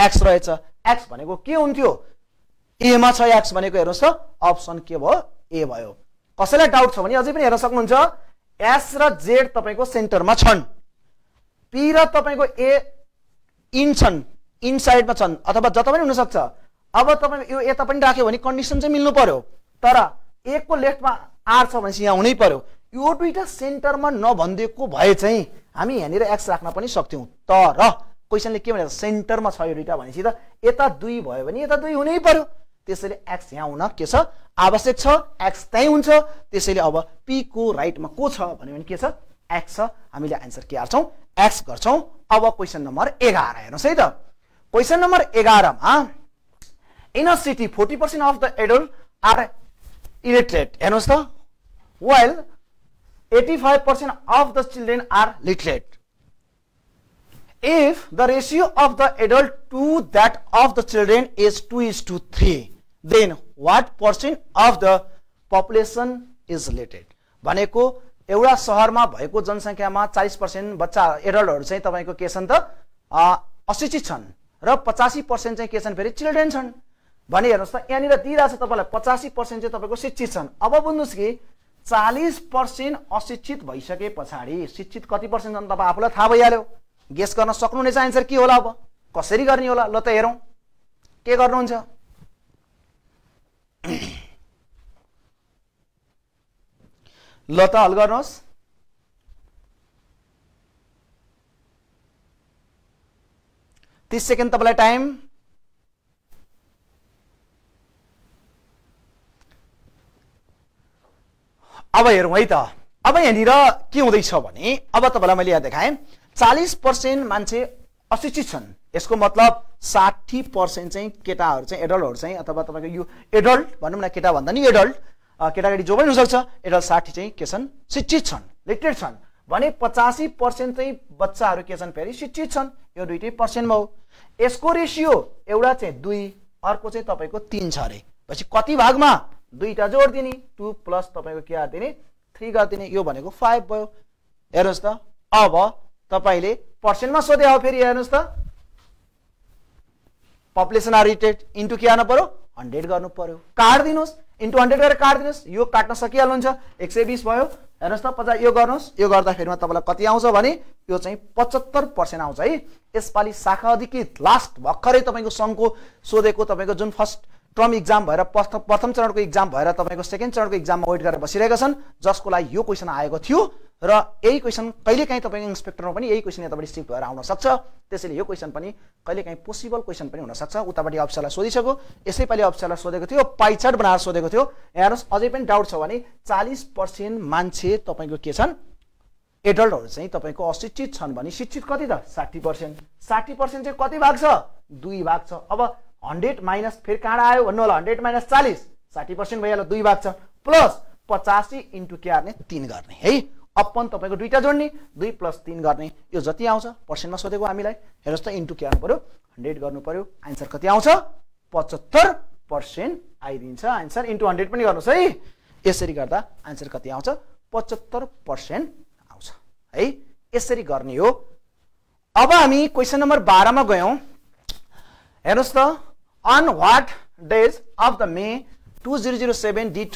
एक्स रहेछ। एक्स भनेको के हुन्थ्यो ए मा छ, एक्स भनेको हेर्नुस् त अप्सन के भयो ए भयो। कसैलाई डाउट छ भने अझै पनि हेर्न सक्नुहुन्छ। एस र जेड तपाईको सेन्टरमा छन्, पी र तपाईको ए इन छन्, इनसाइडमा छन् अथवा जता पनि हुन सक्छ। अब तपाईले यो यता पनि राख्यो भने कन्डिसन चाहिँ मिल्नु पर्यो, तर एक को लेफ्टमा आर छ भनेपछि यहाँ हुनै पर्यो। यो दुईटा सेन्टरमा नभन्दिएको भए चाहिँ हामी यहाँनिर एक्स राख्न पनि सक्थ्यौं, तर क्वेशनले के भनेको सेन्टरमा छ यो दुईटा भनेपछि त यता दुई भयो भने यता दुई हुनै पर्यो। त्यसैले एक्स यहाँ हुन के छ आवश्यक छ, एक्स त्यही हुन्छ। त्यसैले अब पी को राइटमा को छ भन्यो भने के छ एक्स छ। हामीले आन्सर के गर्छौं एक्स गर्छौं। अब क्वेशन नम्बर 11 हेर्नुस् है त। क्वेशन नम्बर 11 मा in a city 40% of the adults are illiterate, हेर्नुस् त, while 85% of the children are literate. If the ratio of the adult to that of the children is 2:3, then what percent of the population is literate? भनेको एउटा शहरमा भएको जनसंख्यामा 40% बच्चा एडल्टहरु चाहिँ तपाईको के छन् त अशिक्षित छन् र 85% चाहिँ के छन् फेरि चिल्ड्रेन छन्। भने हेर्नुस् त यहाँनिर दिइराछ तपाईलाई 85% चाहिँ तपाईको शिक्षित छन्। अब बुझ्नुस् कि 40% अशिक्षित भइसके पछाडी शिक्षित कति पर्सेन्ट छन् तपाई आफूलाई थाहा भइहाल्यो। गेस गर्न सक्नुहुनेछ आन्सर के होला। अब कसरी गर्ने होला ल त हेरौं के गर्नुहुन्छ। ल त हल गर्नुहोस्। तीस सेकेन्ड तपाईलाई टाइम। अब हेरौं है त। अब यहाँनिर के हुँदैछ भने अब तपाईँलाई मैले यहाँ देखाएँ 40% मान्छे अशिक्षित छन्, यसको मतलब 60% चाहिँ केटाहरू चाहिँ एडल्टहरू चाहिँ अथवा तपाईँको यो एडल्ट भनौँ न, केटा भन्दा नि एडल्ट केटाकेटी जो पनि हुनसक्छ, एडल्ट 60 चाहिँ के छन् शिक्षित छन् लिटरेट छन्। भने 85% चाहिँ बच्चाहरू के छन् फेरि शिक्षित छन्। यो दुईटै पर्सेन्टमा हो। यसको रेसियो एउटा चाहिँ 2 अर्को चाहिँ तपाईँको 3 छ अरे। पछि कति भागमा दुईटा जोड दिने 2 प्लस तपाईको के गर्दिने 3 गर्दिने, यो भनेको 5 भयो। हेर्नुस् त अब तपाईले पर्सेन्टमा सोध्या हो, फेरि हेर्नुस् त पपुलेसन आर रिटेड इन्टु के गर्न पर्यो 100 गर्नु पर्यो। काट दिनुस्, इन्टु 100 गरेर काट दिनुस्। यो काट्न सकिहाल्नुहुन्छ 120 भयो। हेर्नुस् त 50 यो गर्नुस्, यो गर्दाखेरिमा तपाईलाई कति आउँछ भने यो चाहिँ 75% आउँछ है। यसपाली शाखा अधिकृत लास्ट भर्खरै तपाईको संघको सोधेको तपाईको जुन फर्स्ट टर्म एक्जाम भएर प्रथम चरणको एक्जाम भएर तपाईको सेकेन्ड चरणको एक्जाममा वेट गरेर बसिरहेका छन्, जसको लागि यो क्वेशन आएको थियो र यही क्वेशन कहिलेकाहीँ तपाईको इन्स्पेक्टरमा पनि यही क्वेशन यताबाट स्टिक भएर आउन सक्छ। त्यसैले यो क्वेशन पनि कहिलेकाहीँ पोसिबल क्वेशन पनि हुन सक्छ। उताबाट अफिसरलाई सोधिसक्यो, यसैपालि अफिसरलाई सोधेको थियो पाइ चार्ट बनाएर सोधेको थियो। हेर्नुहोस् अझै पनि डाउट छ भने 40% मान्छे तपाईको के छन् एडल्टहरू चाहिँ तपाईको अशिक्षित छन् भने शिक्षित कति त 60%। 60% चाहिँ कति भाग छ 2 भाग छ। अब 100 माइनस फेरि कहाँ आयो भन्नु होला 100 माइनस 40 60% भइहाल्यो 2 भाग छ, प्लस 85 इन्टु के गर्ने 3 गर्ने है। अपन तपाईको दुईटा जोड्ने 2 प्लस 3 गर्ने, यो जति आउँछ पर्सेन्टमा सोधेको हामीलाई। हेर्नुस् त इन्टु के गर्नु पर्यो 100 गर्नु पर्यो। आन्सर कति आउँछ 75% आइदिन्छ आन्सर। इन्टु 100 पनि गर्नुस् है। यसरी गर्दा आन्सर कति आउँछ 75% आउँछ है। यसरी गर्ने हो। अब हामी क्वेशन नम्बर 12 मा गयौं। हेर्नुस् त on what days of the May 2007 did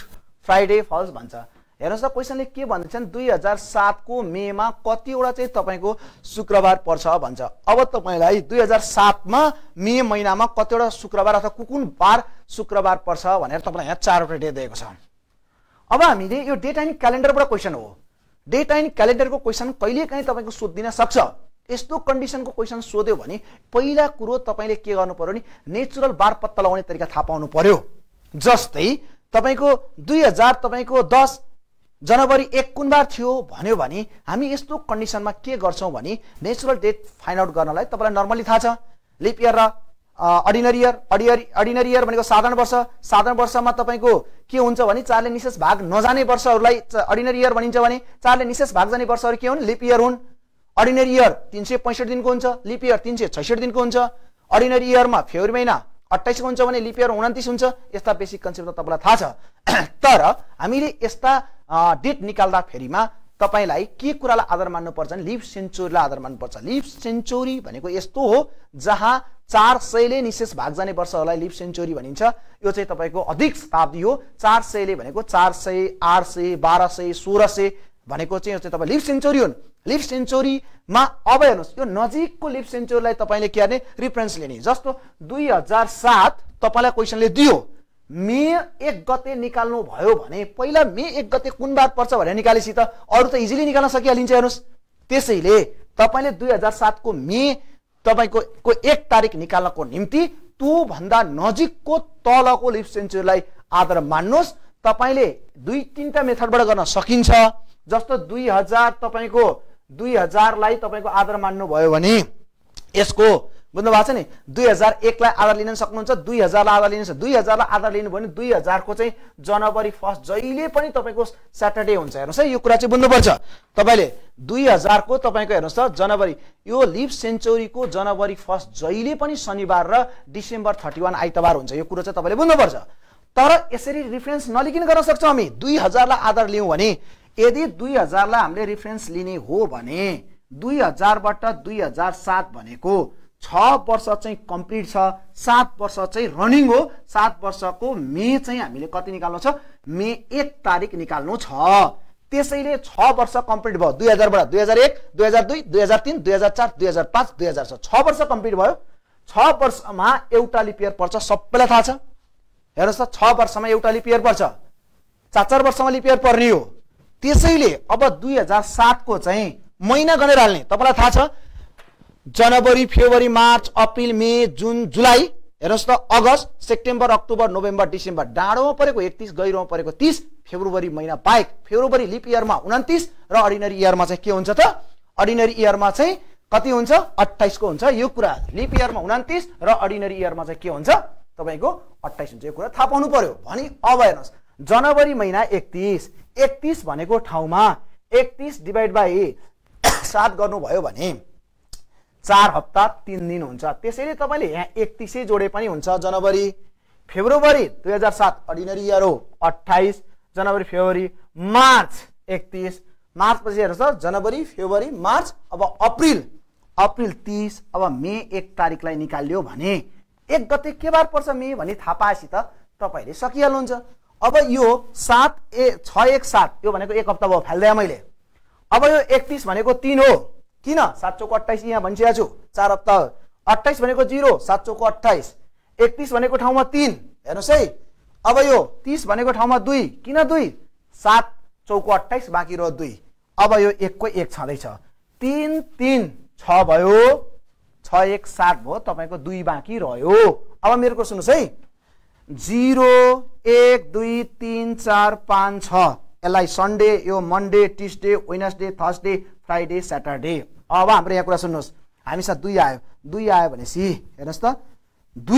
Friday falls भन्छ। हेर्नुस् त क्वेशन के भन्छ 2007 को मे मा कतिवटा चाहिँ तपाईको शुक्रबार पर्छ भन्छ। अब तपाईलाई 2007 मा मे महिनामा कतिवटा शुक्रबार अथवा कुन बार शुक्रबार पर्छ भनेर तपाईलाई यहाँ चारवटा डे दिएको छ। अब हामीले यो डेट एन्ड क्यालेन्डरबाट क्वेशन हो। डेट एन्ड क्यालेन्डरको क्वेशन कहिलेकाहीँ तपाईको सोधिदिन सक्छ। यस्तो कन्डिसनको क्वेशन सोध्यो भने पहिला कुरो तपाईले के गर्नु पर्यो नि नेचुरल बार पत्ता लगाउने तरिका थाहा पाउनु पर्यो। जस्तै तपाईको 2010 जनवरी 1 कुन बार थियो भन्यो भने हामी यस्तो कन्डिसनमा के गर्छौं भने नेचुरल डेट फाइन्ड आउट गर्नलाई तपाईलाई नर्मली थाहा छ लीप इयर र अर्डिनरी इयर भनेको साधारण वर्ष। साधारण वर्षमा तपाईको के हुन्छ भने 4 ले निशेष भाग नजाने वर्षहरुलाई अर्डिनरी इयर भनिन्छ भने 4 ले निशेष भाग जाने वर्षहरु के हुन् लीप इयर हुन्। अर्डिनरी इयर 365 दिनको हुन्छ, लीप इयर 366 दिनको हुन्छ। अर्डिनरी इयरमा फेब्रुअरी महिना 28 को हुन्छ भने लीप इयर 29 हुन्छ। यस्ता बेसिक कन्सेप्ट त तपाईलाई थाहा छ। तर हामीले यस्ता डेट निकाल्दा फेरिमा तपाईलाई के कुरालाई आधार मान्नु पर्छ भने लीप सेन्चुरीलाई आधार मान्नु पर्छ। लीप सेन्चुरी भनेको यस्तो हो जहाँ 400 ले निशेष भाग जाने वर्षहरुलाई लीप सेन्चुरी भनिन्छ। यो चाहिँ तपाईको अधिक शताब्दी हो। 400 ले भनेको 400, 800, 1200, 1600 भनेको चाहिँ यो चाहिँ तपाईको लीप सेन्चुरी हुन्। लीप सेन्चुरीमा अब हेर्नुस् यो नजिकको लीप सेन्चुरीलाई तपाईले के गर्ने रेफरेन्स लिने। जस्तो 2007 तपाईलाई क्वेशनले दियो मे 1 गते निकाल्नु भयो भने पहिला मे 1 गते कुन बार पर्छ भनेर निकालेसी त अरु त इजिली निकाल्न सकिहालिन्छ। हेर्नुस् त्यसैले तपाईले 2007 को मे तपाईको 1 तारिख निकाल्नको निम्ति त्यो भन्दा नजिकको तलको लीप सेन्चुरीलाई आधार मान्नुस्। तपाईले दुई तीनटा मेथडबाट गर्न सकिन्छ। जस्तो 2000 तपाईको 2000 लाई तपाईको आधार मान्नु भयो भने यसको बुझ्नु भएको छ नि 2001 लाई आधार लिन सक्नुहुन्छ, 2000 लाई आधार लिन सक्नुहुन्छ। 2000 लाई आधार लिनु भने 2000 को चाहिँ जनवरी 1 जहिले पनि तपाईको सटरडे हुन्छ। हेर्नुस् है यो कुरा चाहिँ बुझ्नु पर्छ। तपाईले 2000 को तपाईको हेर्नुस् त जनवरी यो लीप सेन्चुरी को जनवरी 1 जहिले पनि शनिबार र डिसेम्बर 31 आइतबार हुन्छ। यो कुरा चाहिँ तपाईले बुझ्नु पर्छ। तर यसरी रेफरेन्स नलिकिन गर्न सक्छौ हामी। 2000 लाई आधार लियौ भने यदि 2000 लाई हामीले रेफरेन्स लिने हो भने 2000 बाट 2007 भनेको 6 वर्ष चाहिँ कम्प्लिट छ, 7 वर्ष चाहिँ रनिङ हो। 7 वर्षको मे चाहिँ हामीले कति निकाल्नु छ मे 1 तारिख निकाल्नु छ। त्यसैले 6 वर्ष कम्प्लिट भयो। 2000 बाट 2001, 2002, 2003, 2004, 2005, 2006 6 वर्ष कम्प्लिट भयो। 6 वर्षमा एउटा लीप इयर पर्छ। सबैलाई थाहा छ। हेर्नुस् त 6 वर्षमा एउटा लीप इयर पर्छ। 4-4 वर्षमा लीप इयर पर्ने हो। त्यसैले अब 2007 को चाहिँ महिना गनेर हाल्ने। तपाईलाई थाहा छ जनवरी, February, March, April, May, June, जुलाई, हेर्नुस् त अगस्त, सेप्टेम्बर, अक्टोबर, नोभेम्बर, डिसेम्बर, डाडोमा परेको 31, गहिरोमा परेको 30, फेब्रुअरी महिना बाहेक फेब्रुअरी लीप इयरमा 29 र अर्डिनरी इयरमा चाहिँ के हुन्छ त अर्डिनरी इयरमा चाहिँ कति हुन्छ 28 को हुन्छ। यो कुरा लीप इयरमा 29 र अर्डिनरी इयरमा चाहिँ के हुन्छ तपाईको 28 हुन्छ। यो कुरा थाहा पाउनु पर्यो। भनी अब हेर्नुस् जनवरी महिना 31 31 भनेको ठाउँमा 31 डिवाइड बाइ 7 गर्नु भयो भने 4 हप्ता 3 दिन हुन्छ। त्यसैले तपाईले यहाँ 31 जोडे पनि हुन्छ। जनवरी फेब्रुअरी 2007 अर्डिनरी इयर हो 28, जनवरी फेब्रुअरी मार्च 31, मार्च पछि हेर्नुस् जनवरी फेब्रुअरी मार्च, अब अप्रिल, अप्रिल 30, अब मे 1 तारिखलाई निकाल्यो भने 1 गते के बार पर्छ मे भनी थाहा पाएपछि त तपाईले सकिहाल्नुहुन्छ। अब यो 7 ए 6 1 7 यो भनेको 1 हप्ता भयो फाल्दै मैले। अब यो 31 भनेको 3 हो किन 7 चौको 28 यहाँ भनिसकेको छु 4 हप्ता हो। 28 भनेको 0 7 चौको 28, 31 भनेको ठाउँमा 3 हेर्नुस् है। अब यो 30 भनेको ठाउँमा 2 किन 2 7 चौको 28 बाँकी रह्यो 2। अब यो 1 को 1 छँदैछ 3 3 6 भयो 6 1 7 भयो तपाईको 2 बाँकी रह्यो। अब मेरोको सुन्नुस् है 0 1 2 3 4 5 6 यसलाई सन्डे यो Monday, Tuesday, Wednesday, Thursday, Friday, Saturday. अब हाम्रो यहाँ कुरा सुन्नुस् हामीसँग 2 आयो 2 आयो भनेसी हेर्नुस् त 2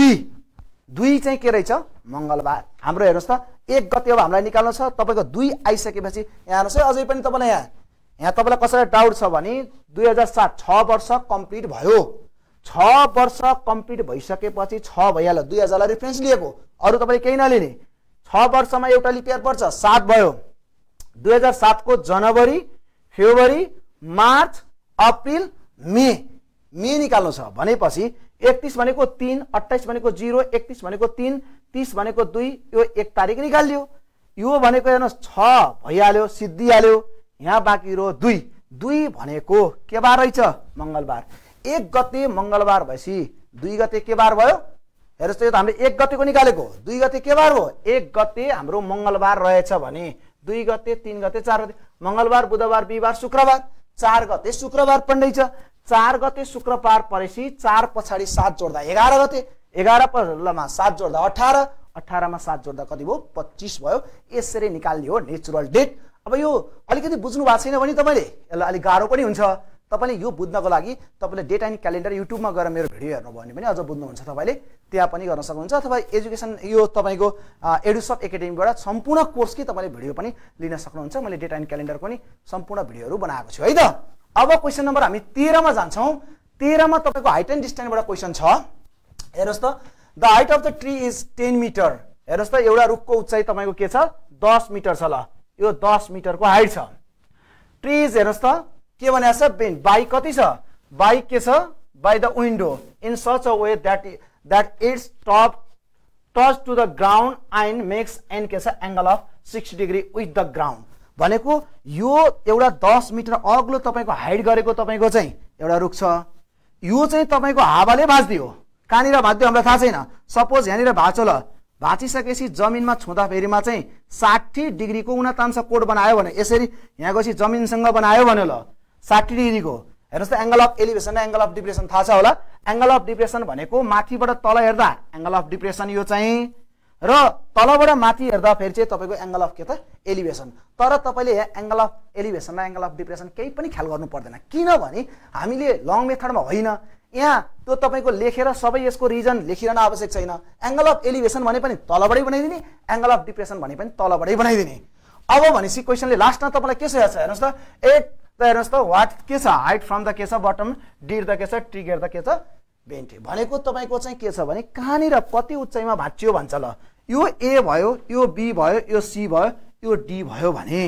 2 चाहिँ के रहेछ मंगलबार हाम्रो। हेर्नुस् त 1 गते अब हामीलाई निकाल्नु छ तपाईको 2 आइसकेपछि यहाँ हेर्नुस् है अझै पनि तपाईलाई यहाँ तपाईलाई कसरी डाउट छ भने 2007 6 वर्ष कम्प्लिट भयो। 6 वर्ष कम्प्लिट भइसकेपछि 6 भइहाल्यो 2000 लाई रेफरेन्स लिएको अरु तपाईले केही नलिने। 6 वर्षमा एउटा लीप इयर पर्छ 7 भयो। 2007 को जनवरी February March April May May निकाल्नु छ भनेपछि 31 भनेको 3 28 भनेको 0 31 भनेको 3 30 भनेको 2 यो 1 तारिख निकालियो। यो भनेको हेर्नुस् 6 भइहाल्यो, सिद्धिहाल्यो। यहाँ बाँकी रह्यो 2। 2 भनेको के बार रहेछ? मंगलबार। 1 गते मंगलबार भएसी 2 गते के बार भयो? हेर्नुस् त यो त हामीले 1 गतेको निकालेको, 2 गते के बार भयो? 1 गते हाम्रो मंगलबार रहेछ भने 2 गते, 3 गते, 4 गते मंगलबार, बुधबार, बिहीबार, शुक्रबार, 4 गते शुक्रबार पण्दैछ। 4 गते शुक्रबार परेसी 4 पछाडी 7 जोड्दा 11 गते, 11 पछिल्लामा 7 जोड्दा 18, 18 मा 7 जोड्दा कति भयो? 25 भयो। यसरी निकाल्ने हो नेचुरल डेट। अब यो अलिकति बुझ्नु भएको छैन भने तपाईले यसलाई अलि गाह्रो पनि हुन्छ। तपाईले यो बुझ्नको लागि तपाईले डेट एन्ड क्यालेन्डर युट्युबमा गएर मेरो भिडियो हेर्नुभयो भने अझ बुझ्नुहुन्छ। तपाईले त्यहाँ पनि गर्न सक्नुहुन्छ अथवा एजुकेसन यो तपाईको एडुसफ्ट एकाडेमीबाट सम्पूर्ण कोर्सकै तपाईले भिडियो पनि लिन सक्नुहुन्छ। मैले डेट एन्ड क्यालेन्डरको नि सम्पूर्ण भिडियोहरु बनाएको छु है त। अब क्वेशन नम्बर हामी 13 मा जान्छौं। 13 मा तपाईको हाइट एन्ड डिस्टेन्सबाट क्वेशन छ। हेर्नुस् त, the height of the tree is 10 metre. हेर्नुस् त, एउटा रुखको उचाइ तपाईको के छ? 10 मिटर छ। ल यो 10 मिटरको हाइट छ। ट्री इज हेर्नुस् त के भनेको छ? बेन्ड बाई कति छ? बाई के छ? By the window in such a way that it's top touch to the ground and makes an के छ? Angle of 60 degree with the ground. भनेको यो एउटा 10 मिटर अग्लो तपाईको हाइट गरेको तपाईको चाहिँ एउटा रुख छ। यो चाहिँ तपाईको हावाले भाज्दियो, कानेर भाज्दियो हामीलाई थाहा छैन। सपोज यहाँनिर भाचो, ल भाचिसकेपछि जमिनमा छुँदा फेरिमा चाहिँ 60 डिग्रीको 49 कोण बनायो भने यसरी यहाँ गएपछि जमिनसँग बनायो भने ल 60 डिग्री को हेर्नुस् त एंगल अफ एलिभेसन र एंगल अफ डिप्रेसन थाहा छ होला। एंगल अफ डिप्रेसन भनेको माथिबाट तल हेर्दा एंगल अफ डिप्रेसन यो चाहिँ, र तलबाट माथि हेर्दा फेरि चाहिँ तपाईको एंगल अफ के त? एलिभेसन। तर तपाईले एंगल अफ एलिभेसन र एंगल अफ डिप्रेसन केही पनि ख्याल गर्नु पर्दैन, किनभने हामीले लङ मेथडमा होइन। यहाँ त्यो तपाईको लेखेर सबै यसको रिजन लेखिरहन आवश्यक छैन। एंगल अफ एलिभेसन भने पनि तलबाटै बनाइदिने, एंगल अफ डिप्रेसन भने पनि तलबाटै बनाइदिने। अब भनेसी क्वेशनले लास्टमा तपाईलाई के सोधेछ? हेर्नुस् त, एक त हेर्नुस् त वाट के छ? हाइट फ्रम द के छ? बटम डिड द के छ? ट्रिगर द के छ? बेन्ट। भनेको तपाईको चाहिँ के छ भने कहाँनिर कति उचाइमा भाँच्यो भन्छ। ल यो ए भयो, यो बी भयो, यो सी भयो, यो डी भयो भने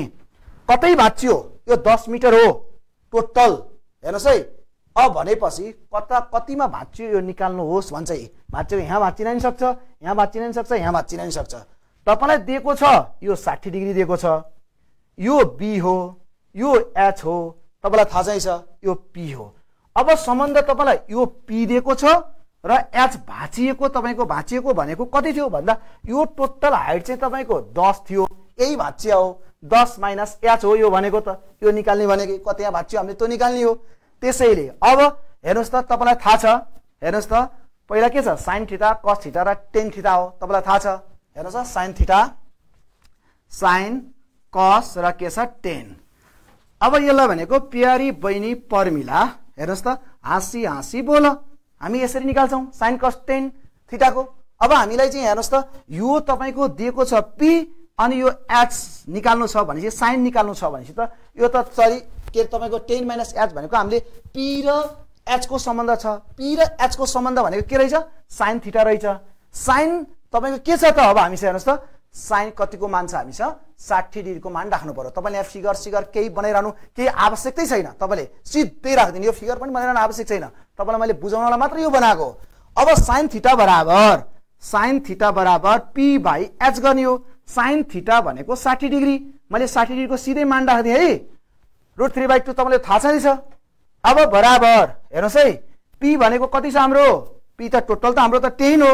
कतै भाँच्यो? यो 10 मिटर हो टोटल। हेर्नुस् है, अब भनेपछि कता कतिमा भाँच्यो यो निकाल्नुहोस् भन्छ। भाँच्यो यहाँ भाँचिन नि सक्छ, यहाँ भाँचिन नि सक्छ, यहाँ भाँचिन नि सक्छ। तपाईलाई दिएको छ यो 60 डिग्री दिएको छ, यो बी हो, यो एच हो, तपाईलाई थाहा चाहिँ छ यो पी हो। अब सम्बन्ध तपाईलाई यो पी दिएको छ र एच भाचिएको तपाईको भाचिएको भनेको कति थियो भन्दा यो टोटल हाइट चाहिँ तपाईको 10 थियो, यही भाचिया हो। 10 माइनस एच हो यो भनेको त यो निकाल्ने भनेको कति यहाँ भाचियो हामीले त्यो निकाल्ने हो। त्यसैले अब हेर्नुस् त तपाईलाई थाहा छ, हेर्नुस् त पहिला के छ? sin थीटा, cos थीटा र tan थीटा हो। तपाईलाई थाहा छ, हेर्नुस् त sin थीटा, sin cos र के छ? tan। अब यसलाई भनेको प्यारी बहिनी परमिला। हेर्नुस् त, हाँसी हाँसी बोल। हामी यसरी निकाल्छौं sin cos tan थीटा को। अब हामीलाई चाहिँ हेर्नुस् त यो तपाईको दिएको छ p अनि यो h निकाल्नु छ भनेसी, sin निकाल्नु छ भनेसी त यो त सरी के तपाईको tan minus h भनेको हामीले p र h को सम्बन्ध छ। p र h को सम्बन्ध भनेको के रहेछ? sin थीटा रहेछ। sin तपाईको के छ त? अब हामी चाहिँ हेर्नुस् त sin कतिको मान छ? हामी छ 60 डिग्री को मान राख्नु पर्यो। तपाईले यहाँ फिगर सिगर केही बनाइरानु केही आवश्यकता छैन, तपाईले सिधै राख्दिनु। यो फिगर पनि बनाइरानु आवश्यक छैन, तपाईलाई मैले बुझाउनलाई मात्र यो बनाएको। अब sin थीटा बराबर, sin थीटा बराबर p बाइ h गर्ने हो। sin थीटा भनेको 60 डिग्री, मैले 60 डिग्री को सिधै मान राख्दिए है √3/2 तपाईले थाहा छदैछ। अब बराबर हेर्नुस् है p भनेको कति छ? हाम्रो p त टोटल त हाम्रो त 10 हो।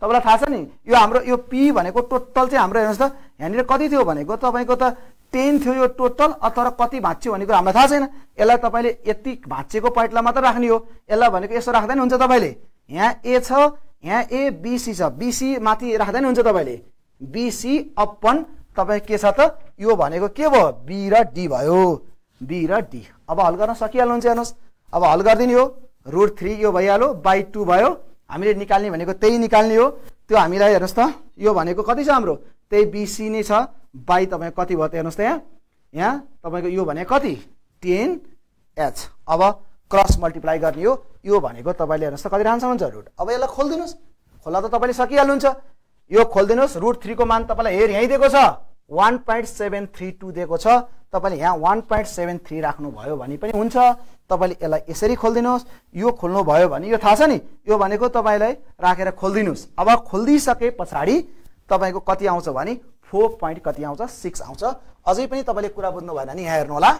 तपाईलाई थाहा छ नि यो हाम्रो यो p भनेको टोटल चाहिँ हाम्रो हेर्नुस् त यहाँनिर कति थियो भनेको तपाईको त 10 थियो यो टोटल, अथवा कति भाँच्यो भनेको हामीलाई थाहा छैन। यसलाई तपाईले यति भाँचेको पॉइन्टलाई मात्र राख्ने हो। यसलाई भनेको यसो राख्दा नि हुन्छ तपाईले, यहाँ a छ, यहाँ a b c छ, b c माथि राख्दा नि हुन्छ तपाईले। b c अपन तपाई के छ त? यो भनेको के भयो? b र d भयो, b र d। अब हल गर्न सकिहाल्नुहुन्छ हेर्नुस्। अब हल गर्दिनु हो √3 यो भइहाल्यो, /2 भयो। हामीले निकाल्ने भनेको त्यही निकाल्ने हो। त्यो हामीलाई हेर्नुस् त यो भनेको कति छ? हाम्रो त्यही बीसी नै छ बाइ तपाई कति भयो त हेर्नुस् त यहाँ, यहाँ तपाईको यो भने कति? 10 एच। अब क्रस मल्टिप्लाई गर्ने हो। यो भनेको तपाईले हेर्नुस् त कति राख्न सक्नुहुन्छ? रुट। अब यसलाई खोल्दिनुस्, खोल्दा त तपाईले सकिहाल्नुहुन्छ। यो खोल्दिनुस्, √3 को मान तपाईलाई हेर यही दिएको छ 1.732 दिएको छ। तपाईले यहाँ 1.73 राख्नु भयो भने पनि हुन्छ। तपाईले यसलाई यसरी खोल्दिनुस्, यो खोल्नु भयो भने यो थाहा छ नि यो भनेको तपाईलाई राखेर खोल्दिनुस्। अब खोल्दिसके पछाडी तपाईको कति आउँछ भने फोर पॉइंट कति आउँछ 6 आउँछ। अझै पनि तपाईले कुरा बुझ्नु भएन नि यहाँ हेर्नु होला,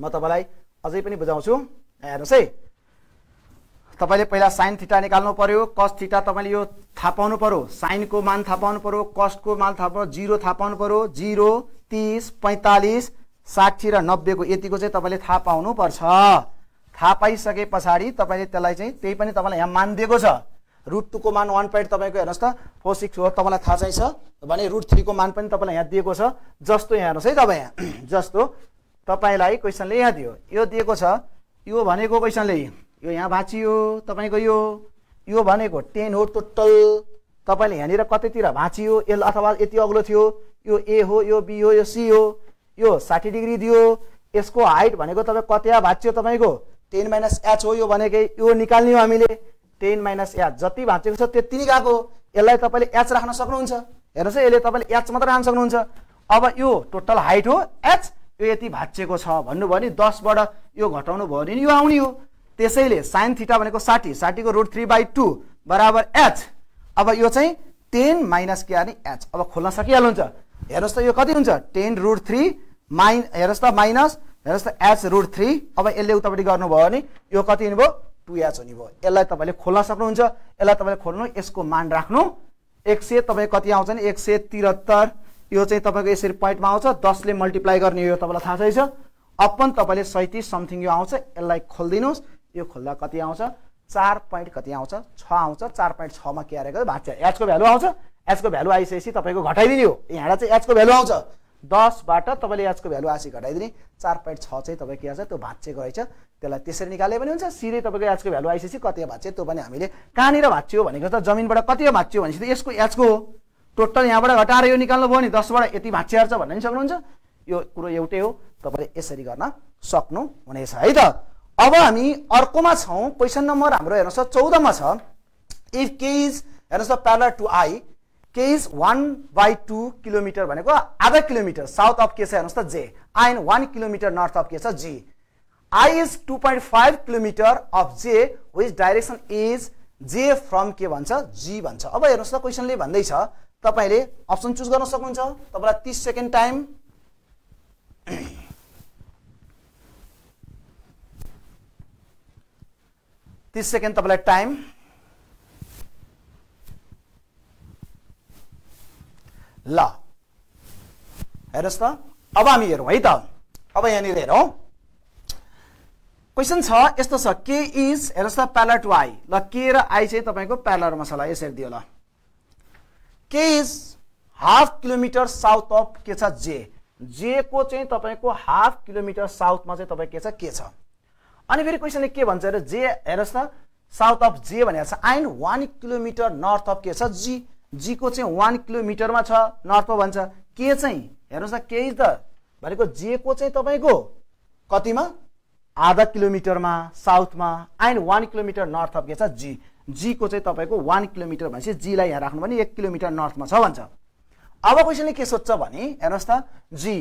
म तपाईलाई अझै पनि बुझाउँछु। यहाँ हेर्नुस् है, तपाईले पहिला sin थीटा निकाल्नु पर्यो, cos थीटा तपाईले यो थाहा पाउनु पर्यो, sin को मान थाहा पाउनु पर्यो, cos को मान थाहा पर्यो, 0 थाहा पाउनु पर्यो, 0 30 45 60 र 90 को यतिको चाहिँ तपाईले थाहा पाउनु पर्छ। थाहा पाइसकेपछि तपाईले त्यसलाई चाहिँ त्यही पनि तपाईलाई यहाँ मान दिएको छ, √2 को मान 1.5 तपाईको हेर्नुस् त 46 हो, तपाईलाई थाहा चाहिँ छ भने √3 को मान पनि तपाईलाई यहाँ दिएको छ। जस्तो यहाँ हेर्नुस् है, तपाई यहाँ जस्तो तपाईलाई क्वेशनले यहाँ दियो, यो दिएको छ, यो भनेको क्वेशनले यो यहाँ भाँचियो तपाईको, यो भनेको 10 हो टोटल, तपाईले यहाँनिर कतैतिर भाँचियो एल अथवा यति अग्लो थियो, यो ए हो, यो बी हो, यो सी हो, यो 60 डिग्री दियो, यसको हाइट भनेको तपाई कतै भाँचियो तपाईको 10 - h हो, यो भनेकै यो निकाल्ने हो हामीले 10 - h जति भाँचेको छ त्यति निकाको, यसलाई तपाईले h राख्न सक्नुहुन्छ। हेर्नुस् है, यसले तपाईले h मात्र राख्न सक्नुहुन्छ। अब यो टोटल हाइट हो h, यो यति भाँचेको छ भन्नु भनी 10 बाट यो घटाउनु भयो नि यो आउने हो। त्यसैले sin थीटा भनेको 60, 60 को √3/2 बराबर h। अब यो चाहिँ 10 - के अनि h। अब खोल्न सकिहाल्नुहुन्छ, हेर्नुस् त यो कति हुन्छ 10 √3 - हेर्नुस् त माइनस, हेर्नुस् त h √3। अब यसले उतापटि गर्नु भयो नि यो कति हुने भयो 2h हुने भयो। यसलाई तपाईले खोल्न सक्नुहुन्छ, यसलाई तपाईले खोल्नु, यसको मान राख्नु 100 तपाई कति आउँछ नि 173। यो चाहिँ तपाईको यसरी प्वाइन्टमा आउँछ, 10 ले मल्टिप्लाई गर्ने यो तपाईलाई थाहा छैछ। अपन तपाईले 37 समथिङ यो आउँछ, यसलाई खोल्दिनुस्, यो खोल्दा कति आउँछ 4 पॉइंट कति आउँछ 6 आउँछ। 4.6 मा के आएको भाँच्यो, h को भ्यालु आउँछ, h को भ्यालु आइसकेपछि तपाईको घटाइदिने हो, यहाँ चाहिँ h को भ्यालु आउँछ 10 बाट तपाईले h को भ्यालु आसी घटाइदिने। 4.6 चाहिँ तपाई के आछ त्यो भाँचेको रहेछ, त्यसलाई त्यसरी निकाले पनि हुन्छ। सिधै तपाईको h को भ्यालु आइसकेपछि कति भाँच्यो त्यो पनि हामीले कानेर भाँच्यो भनेको त जमिनबाट कति भाँच्यो भनेपछि यसको h को टोटल यहाँबाट घटाएर यो निकाल्नु भयो नि 10 बाट यति भाँच्यो छ भन्न नि सक्नुहुन्छ। यो कुरा एउटै हो, तपाईले यसरी गर्न सक्नु हुनेछ है त। अब हामी अर्कोमा छौं, क्वेशन नम्बर हाम्रो हेर्नुस् 14 मा छ। इफ केज हेर्नुस् parallel to I, K J 1/2 kilometre भनेको आधा किलोमिटर साउथ अफ के छ हेर्नुस् त J, and 1 kilometre north of के छ G. I is 2.5 kilometre of J which direction is J from के भन्छ जी भन्छ। अब हेर्नुस् त क्वेशनले भन्दै छ, तपाईले अप्सन चुज गर्न सक्नुहुन्छ, तपाईलाई 30 सेकेन्ड टाइम। तीस सेकेंड तब टाइम, ल हेर्नुस् त। अब हामी हेरौं है त, अब यहाँ हेरौं क्वेशन छ यस्तो छ, के इज हेर्नुस् त पैरेलल टु आई, ल के र आई चाहिँ तपाईको प्यारललमा छ। ल यसरी दियो, ल K is half kilometre south of के छ जे, जे को चाहिँ तपाईको हाफ किलोमिटर साउथमा चाहिँ तपाई के छ। अनि फेरि क्वेशनले के भन्छ र जे हेर्नुस् त साउथ अफ जे भनेको छ, एन्ड 1 किलोमिटर नर्थ अफ के छ जी, जी को चाहिँ 1 किलोमिटरमा छ नर्थमा भन्छ। के चाहिँ हेर्नुस् त के इज द भनेको जे को चाहिँ तपाईको कतिमा आधा किलोमिटरमा साउथमा, एन्ड 1 किलोमिटर नर्थ अफ के छ जी, जी को चाहिँ तपाईको 1 किलोमिटर भनेपछि जी लाई यहाँ राख्नु भने 1 किलोमिटर नर्थमा छ भन्छ। अब क्वेशनले के सोध्छ भने हेर्नुस् त जी,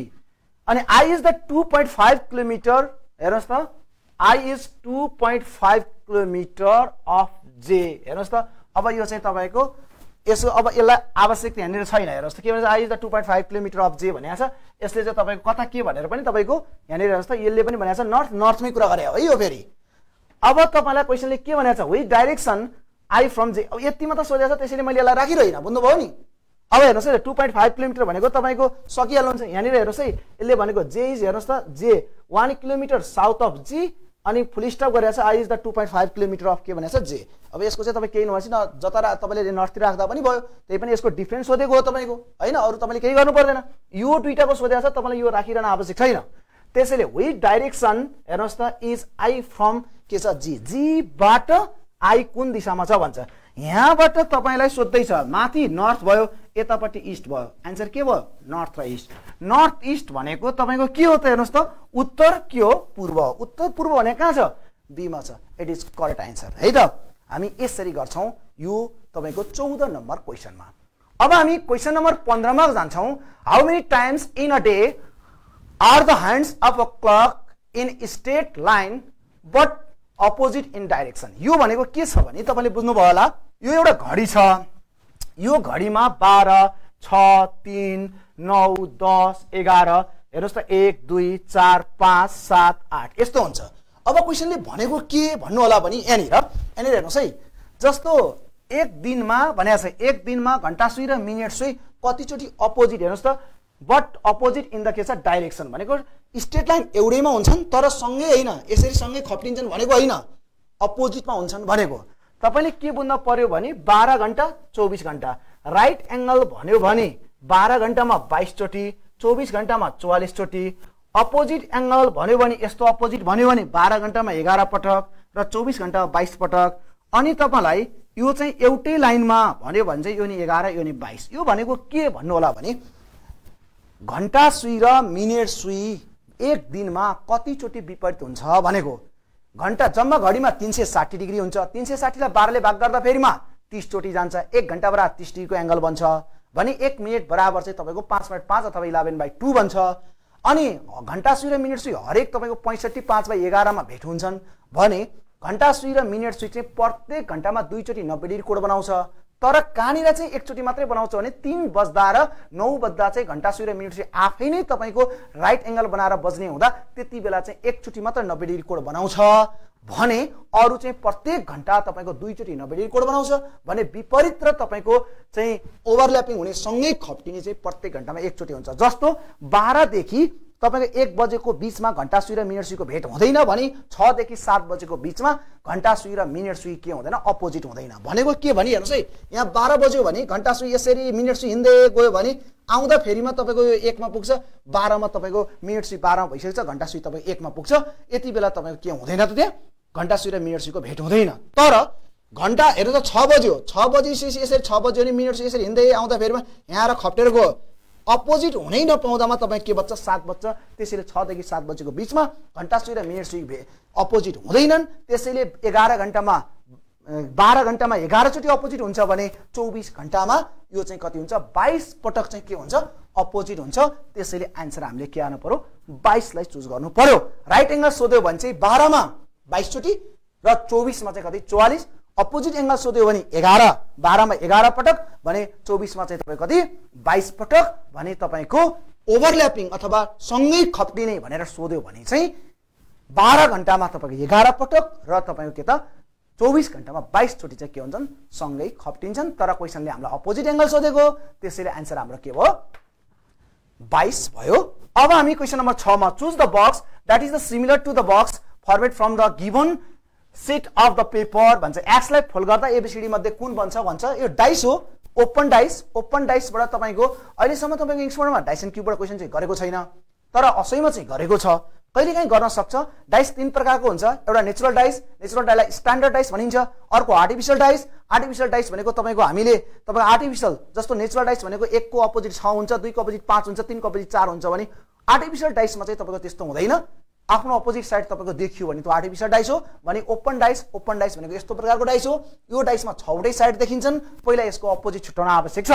अनि आई इज द 2.5 किलोमिटर, हेर्नुस् त I is 2.5 किलोमिटर अफ जे। हेर्नुस् त अब यो चाहिँ तपाईको यसो, अब यसलाई आवश्यक यहाँनिर छैन। हेर्नुस् त के भन्छ I is the 2.5 kilometre of J भनेको छ, यसले चाहिँ तपाईको कता के भनेर पनि तपाईको यहाँनिर हेर्नुस् त यसले पनि भनेको छ नर्थ, नर्थमै कुरा गरे हो है यो फेरि। अब तपाईलाई क्वेशनले के भनेको छ व्हिच डाइरेक्सन आई फ्रम जे, अब यतिमा त सोधेको छ त्यसैले मैले यसलाई राखिरहन बुझ्नुभयो नि। अब हेर्नुस् है 2.5 किलोमिटर भनेको तपाईको सकिहाल्नुहुन्छ, यहाँनिर हेर्नुस् है यसले भनेको जे इज हेर्नुस् त जे 1 किलोमिटर साउथ अफ जी, अनि फुल स्टप गरेछ I is the 2.5 kilometre of K भनेछ जे। अब यसको चाहिँ तपाई केही नभएछ न, जता तपाईले नर्थतिर राख्दा पनि भयो, त्यै पनि यसको डिफरेन्स सोधेको हो तपाईको हैन, अरु तपाईले केही गर्नु पर्दैन। यो दुईटाको सोधेछ तपाईले यो राखिरहन आवश्यक छैन। त्यसैले व्हिच डाइरेक्सन हेर्नुस् त इज आई फ्रम के छ जी, जी बाट आई कुन दिशामा छ भन्छ। यहाँबाट तपाईलाई सोध्दै छ, माथि नर्थ भयो, यतापट्टि इस्ट भयो, आन्सर के भयो नर्थ र इस्ट। नर्थ इस्ट भनेको तपाईको के हो त हेर्नुस् त उत्तर के हो पूर्व, उत्तर पूर्व भने कहाँ छ बी मा छ, इट इज करेक्ट आन्सर है त। हामी यसरी गर्छौं यो तपाईको 14 नम्बर क्वेशनमा। अब हामी क्वेशन नम्बर 15 मा जान्छौं। How many times in a day are the hands of a clock in straight line but opposite in direction. यो भनेको के छ भने तपाईले बुझ्नु भयो होला, यो एउटा घडी छ, यो घडीमा 12 6 3 9 10 11 हेर्नुस् त 1 2 4 5 7 8 यस्तो हुन्छ। अब क्वेशनले भनेको के भन्नु होला भनी यहाँनिर हेर्नुस् है, जस्तो एक दिनमा भनेको छ, एक दिनमा घण्टा सुई र मिनेट सुई कतिचोटी अपोजिट हेर्नुस् त, but opposite in the case of direction भनेको स्ट्रेट लाइन एउटैमा हुन्छन् तर सँगै हैन, यसरी सँगै खप्टिन्छन् भनेको हैन, अपोजिटमा हुन्छन् भनेको। तपाईले के बुझ्न पर्यो भने 12 घण्टा 24 घण्टा, राइट एंगल भन्यो भने 12 घण्टामा 22 चोटी, 24 घण्टामा 44 चोटी, अपोजिट एंगल भन्यो भने यस्तो अपोजिट भन्यो भने 12 घण्टामा 11 पटक र 24 घण्टामा 22 पटक। अनि तपाईलाई यो चाहिँ एउटै लाइनमा भन्यो भने चाहिँ यो नि 11 यो नि 22, यो भनेको के भन्नु होला भने घण्टा सुई र मिनेट सुई एक दिनमा कतिचोटी विपरीत हुन्छ भनेको। घण्टा जम्मा घडीमा 360 डिग्री हुन्छ, 360 लाई 12 ले भाग गर्दा फेरिमा 30 चोटी जान्छ, 1 घण्टा बराबर 30 डिग्री को एंगल बन्छ भने 1 मिनेट बराबर चाहिँ तपाईको 5/5 अथवा 11/2 बन्छ। अनि घण्टा सुई र मिनेट सुई हरेक तपाईको 65 5/11 मा भेट हुन्छन् भने घण्टा सुई र मिनेट सुई चाहिँ प्रत्येक घण्टामा 2 चोटी 90 डिग्री कोण बनाउँछ, तर कानीरा चाहिँ एकचोटी मात्रै बनाउँछ भने 3 बज्दा र 9 बज्दा चाहिँ घण्टा सुई र मिनेट सुई आफै नै तपाईको राइट एंगल बनाएर बज्ने हुँदा त्यति बेला चाहिँ एकचोटी मात्र 90 डिग्री कोण बनाउँछ भने अरु चाहिँ प्रत्येक घण्टा तपाईको 2 चोटी 90 डिग्री कोण बनाउँछ भने विपरीत र तपाईको चाहिँ ओभरल्यापिङ हुने सँगै खप्टिने चाहिँ प्रत्येक घण्टामा एकचोटी हुन्छ। जस्तो 12 देखि तपाईको 1 बजेको बीचमा घण्टा सुई र मिनेट सुईको भेट हुँदैन भने 6 देखि 7 बजेको बीचमा घण्टा सुई र मिनेट सुई के हुँदैन, अपोजिट हुँदैन भनेको के भनि हेर्नुस् है, यहाँ 12 बज्यो भने घण्टा सुई यसरी मिनेट सुई हिँड्दै गयो भने आउँदा फेरिमा तपाईको यो 1 मा पुग्छ, 12 मा तपाईको मिनेट सुई 12 भइसकेछ, घण्टा सुई तपाईको 1 मा पुग्छ, यति बेला तपाईको के हुँदैन त, त्यहाँ घण्टा सुई र मिनेट सुईको भेट हुँदैन। तर घण्टा हेर्नु त 6 बज्यो, 6 बजेपछि यसरी 6 बज्यो नि मिनेट सुई यसरी हिँड्दै आउँदा फेरिमा यहाँ र खप्टेर गयो, अपोजिट हुनै नपाउँदामा तपाई के बच्चा 7 बच्चा, त्यसैले 6 देखि 7 बजेको बीचमा घण्टा सुई र मिनेट सुई अपोजिट हुँदैनन्, त्यसैले 12 घण्टामा 11 चोटी अपोजिट हुन्छ भने 24 घण्टामा यो चाहिँ कति हुन्छ 22 पटक चाहिँ के हुन्छ अपोजिट हुन्छ। त्यसैले आन्सर हामीले के आउनु पर्यो 22 लाई चुज गर्नु पर्यो। राइट एंगल सोध्यो भने चाहिँ 12 मा 22 चोटी र 24 मा चाहिँ कति 44, अपोजिट एंगल सोध्यो भने 11 12 मा 11 पटक भने 24 मा चाहिँ तपाईको कति 22 पटक भने तपाईको ओभरल्यापिङ अथवा सँगै खप्टिने भनेर सोध्यो भने चाहिँ 12 घण्टामा तपाईको 11 पटक र तपाईको के त 24 घण्टामा 22 चोटी चाहिँ के हुन्छन् सँगै खप्टिन्छन्, तर क्वेशनले हामीलाई अपोजिट एंगल सोधेको, त्यसैले आन्सर हाम्रो के भयो 22 भयो। अब हामी क्वेशन नम्बर 6 मा choose the box that is the similar to the box format from the given set of the paper भन्छ, एक्स लाई फोल्ड गर्दा एबीसीडी मध्ये कुन बन्छ भन्छ। यो डाइस हो, ओपन डाइस, ओपन डाइसबाट तपाईको अहिलेसम्म तपाईको एक्सपोर्टमा डाइस एन्ड क्यूबबाट क्वेशन चाहिँ गरेको छैन तर असैमा चाहिँ गरेको छ, कहिले काहीँ गर्न सक्छ। डाइस 3 प्रकारको हुन्छ, एउटा नेचुरल डाइस, नेचुरल डाइसलाई स्ट्यान्डर्ड डाइस भनिन्छ, अर्को आर्टिफिशियल डाइस, आर्टिफिशियल डाइस भनेको तपाईको हामीले तपाईको आर्टिफिशियल जस्तो नेचुरल डाइस भनेको 1 को अपोजिट 6 हुन्छ, 2 को अपोजिट 5 हुन्छ, 3 को अपोजिट 4 हुन्छ भने आर्टिफिशियल डाइसमा चाहिँ तपाईको त्यस्तो हुँदैन, आफ्नो अपोजिट साइड तपाईको देखियो भने त्यो आर्टिफिशियल डाइस हो भने ओपन डाइस, ओपन डाइस भनेको यस्तो प्रकारको डाइस हो, यो डाइसमा 6वटै साइड देखिन्छन्, पहिला यसको अपोजिट छुटाउन आवश्यक छ,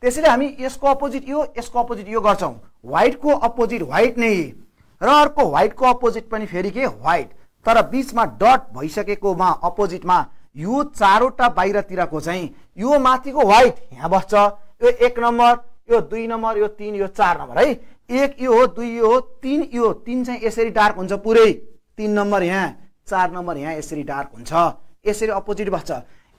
त्यसैले हामी यसको अपोजिट यो, यसको अपोजिट यो गर्छौं, व्हाइट को अपोजिट व्हाइट नै र अर्को व्हाइट को अपोजिट पनि फेरि के व्हाइट, तर बीचमा डट भइसकेकोमा अपोजिटमा यो चारवटा बाहिरतिरको चाहिँ यो माथिको व्हाइट यहाँ बस्छ, यो 1 नम्बर, यो 2 नम्बर, यो 3, यो 4 नम्बर है, 1 यो हो, 2 यो हो, 3 यो हो, 3 चाहिँ यसरी डार्क हुन्छ पुरै, 3 नम्बर यहाँ, 4 नम्बर यहाँ यसरी डार्क हुन्छ, यसरी अपोजिट बस्छ।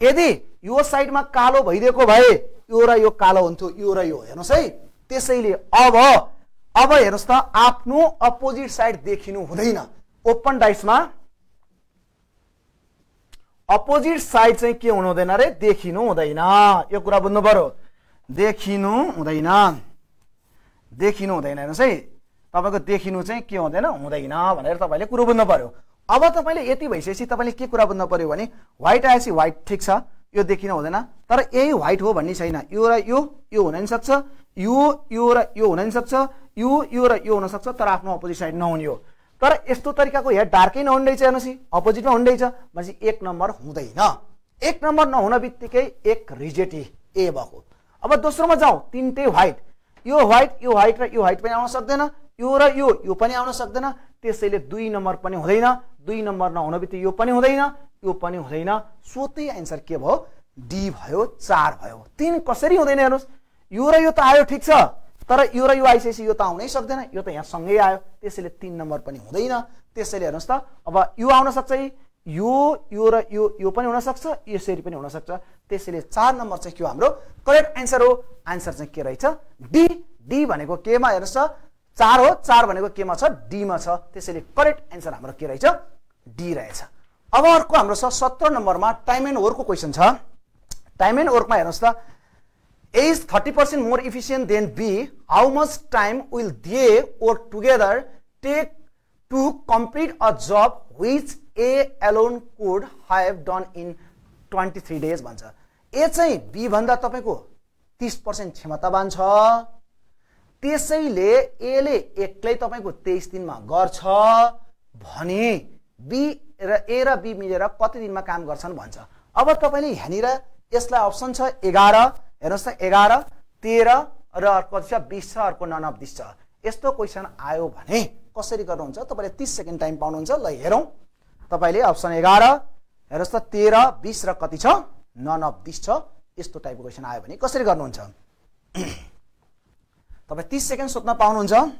यदि यो साइडमा कालो भइरहेको भए यो र यो कालो हुन्थ्यो, यो र यो, हेर्नुस् है। त्यसैले अब हेर्नुस् त आफ्नो अपोजिट साइड देखिनु हुँदैन, ओपन डाइसमा अपोजिट साइड चाहिँ के हुनु हुँदैन रे, देखिनु हुँदैन, यो कुरा बुझ्नु पर्यो, देखिनु हुँदैन, देखिनु हुँदैन, हेर्नुस् है, तपाईको देखिनु चाहिँ के हुँदैन हुँदैन भनेर तपाईले कुरा बुझ्नु पर्यो। अब तपाईले यति भइसकेपछि तपाईले के कुरा बुझ्नु पर्यो भने व्हाइट आएपछि व्हाइट ठीक छ, यो देखिनु हुँदैन, तर यही व्हाइट हो भन्ने छैन, यो र यो यो हुन नि सक्छ, यो यो र यो हुन नि सक्छ, यो यो र यो हुन सक्छ, तर आफ्नो अपोजिट साइड नहुने हो, तर यस्तो तरिकाको यहाँ डार्कै नहुन रहेछ, हेर्नुस् अपोजिटमा हुन रहेछ भनेपछि 1 नम्बर हुँदैन, 1 नम्बर नहुन बित्तिकै 1 रिजेक्टी ए भएको। अब दोस्रोमा जाऊ, तीनटै व्हाइट, यो व्हाइट यो व्हाइट र यो व्हाइट पनि आउन सक्दैन, यो र यो यो पनि आउन सक्दैन, त्यसैले 2 नम्बर पनि हुँदैन, 2 नम्बर नहुनबित्तिकै यो पनि हुँदैन, यो पनि हुँदैन, सोतै आन्सर के भयो डी भयो, 4 भयो। 3 कसरी हुँदैन हेर्नुस्, यो र यो त आयो ठीक छ, तर यो र यो आइसकेपछि यो त आउनै सक्दैन, यो त यहाँ सँगै आयो, त्यसैले 3 नम्बर पनि हुँदैन। त्यसैले हेर्नुस् त अब यो आउन सक्छ, यो यो र यो यो पनि हुन सक्छ, यसरी पनि हुन सक्छ। त्यसैले 4 नम्बर चाहिँ के हो हाम्रो करेक्ट आन्सर हो। आन्सर चाहिँ के रहेछ डी। डी भनेको केमा हेर्नुस् त 4 हो, 4 भनेको केमा छ डी मा छ, त्यसैले करेक्ट आन्सर हाम्रो के रहेछ डी रहेछ। अब अर्को हाम्रो छ 17 नम्बरमा टाइम एन्ड वर्कको क्वेशन छ। टाइम एन्ड वर्कमा हेर्नुस् त A is 30% more efficient than B. How much time will they work together take to complete a job which A alone could have done in 23 days भन्छ। A चाहिँ B भन्दा तपाईको 30% क्षमतावान छ, त्यसैले A ले एक्लै तपाईको 23 दिनमा गर्छ भने B र A र B मिलेर कति दिनमा काम गर्छन् भन्छ। अब तपाईले यहाँनिर यसलाई अप्सन छ 11, हेर्नुस् त 11 13 र अर्को छ 20 छ, अर्को नन अफ दिस छ। यस्तो क्वेशन आयो भने कसरी गर्नुहुन्छ तपाईले 30 सेकेन्ड टाइम पाउनुहुन्छ। ल हेरौँ तपाईले अप्सन 11 हेर्नुस् त 13 20 र कति छ नन अफ दिस छ। यस्तो टाइपको क्वेशन आयो भने कसरी गर्नुहुन्छ तपाई 30 सेकेन्ड सोध्न पाउनुहुन्छ।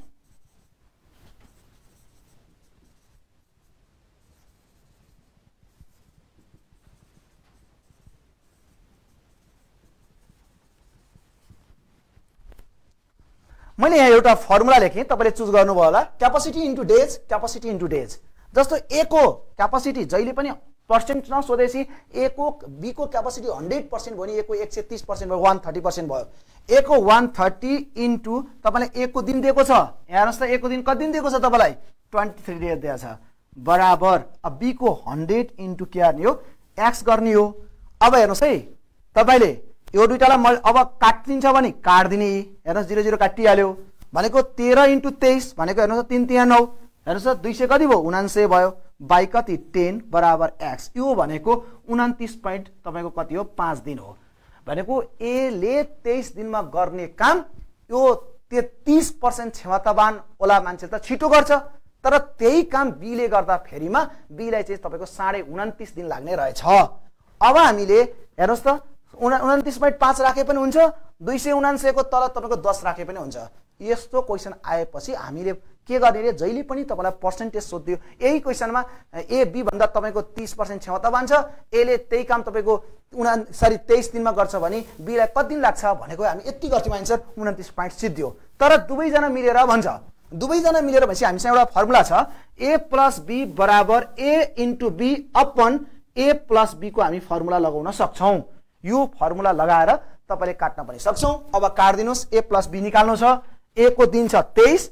मैले यहाँ एउटा फर्मुला लेखेँ, तपाईले चुज गर्नुभयो होला capacity into days, capacity into days. जस्तो ए को क्यापासिटी जहिले पनि पर्सेन्ट नसोधेसी ए को बी को क्यापासिटी 100% भयो नि ए को 130% भयो, 130% भयो। ए को 130 इन्टु तपाईले ए को दिन दिएको छ, यहाँ हेर्नुस् त ए को दिन कति दिन दिएको छ तपाईलाई 23 डेज दिएको छ बराबर। अब बी को 100 इन्टु के गर्ने हो एक्स गर्ने हो। अब हेर्नुस् है तपाईले यो दुईटालाई अब काट्दिन्छ भने काट्दिने, हेर्नुस् 00 काटिहाल्यो भनेको 13 इन्टु 23 भनेको हेर्नुस् 3×3 9, हेर्नुस् 200 कति भयो 79 भयो, 2 कति 10 बराबर x। यो भनेको 29 पॉइंट तपाईको कति हो 5 दिन हो। भनेको ए ले 23 दिनमा गर्ने काम यो 30% क्षमतावान ओला मान्छे त छिटो गर्छ, तर त्यही काम बी ले गर्दा फेरिमा बी लाई चाहिँ तपाईको 29.5 दिन लाग्ने रहेछ। अब हामीले हेर्नुस् त 29.5 राखे पनि हुन्छ, 279 को तल तपाईको 10 राखे पनि हुन्छ। यस्तो क्वेशन आएपछि हामीले के गर्ने रे, जहिले पनि तपाईलाई पर्सेन्टेज सोध्दियो। यही क्वेशनमा ए बी भन्दा तपाईको 30% क्षमतावान छ, ए ले त्यही काम तपाईको 23 दिनमा गर्छ भने बी लाई कति दिन लाग्छ भनेको हामी यति गर्थ्यौं आन्सर 29 सिद्धियो। तर दुवैजना मिलेर भन्छ, दुवैजना मिलेर भनेपछि हामीसँग एउटा फर्मुला छ ए प्लस बी बराबर A into B upon A plus B को हामी फर्मुला लगाउन सक्छौं। यो फर्मुला लगाएर तपाईले काट्न पनि सक्छौ। अब काट दिनुस्, a प्लस b निकाल्नु छ, a को दिन छ 23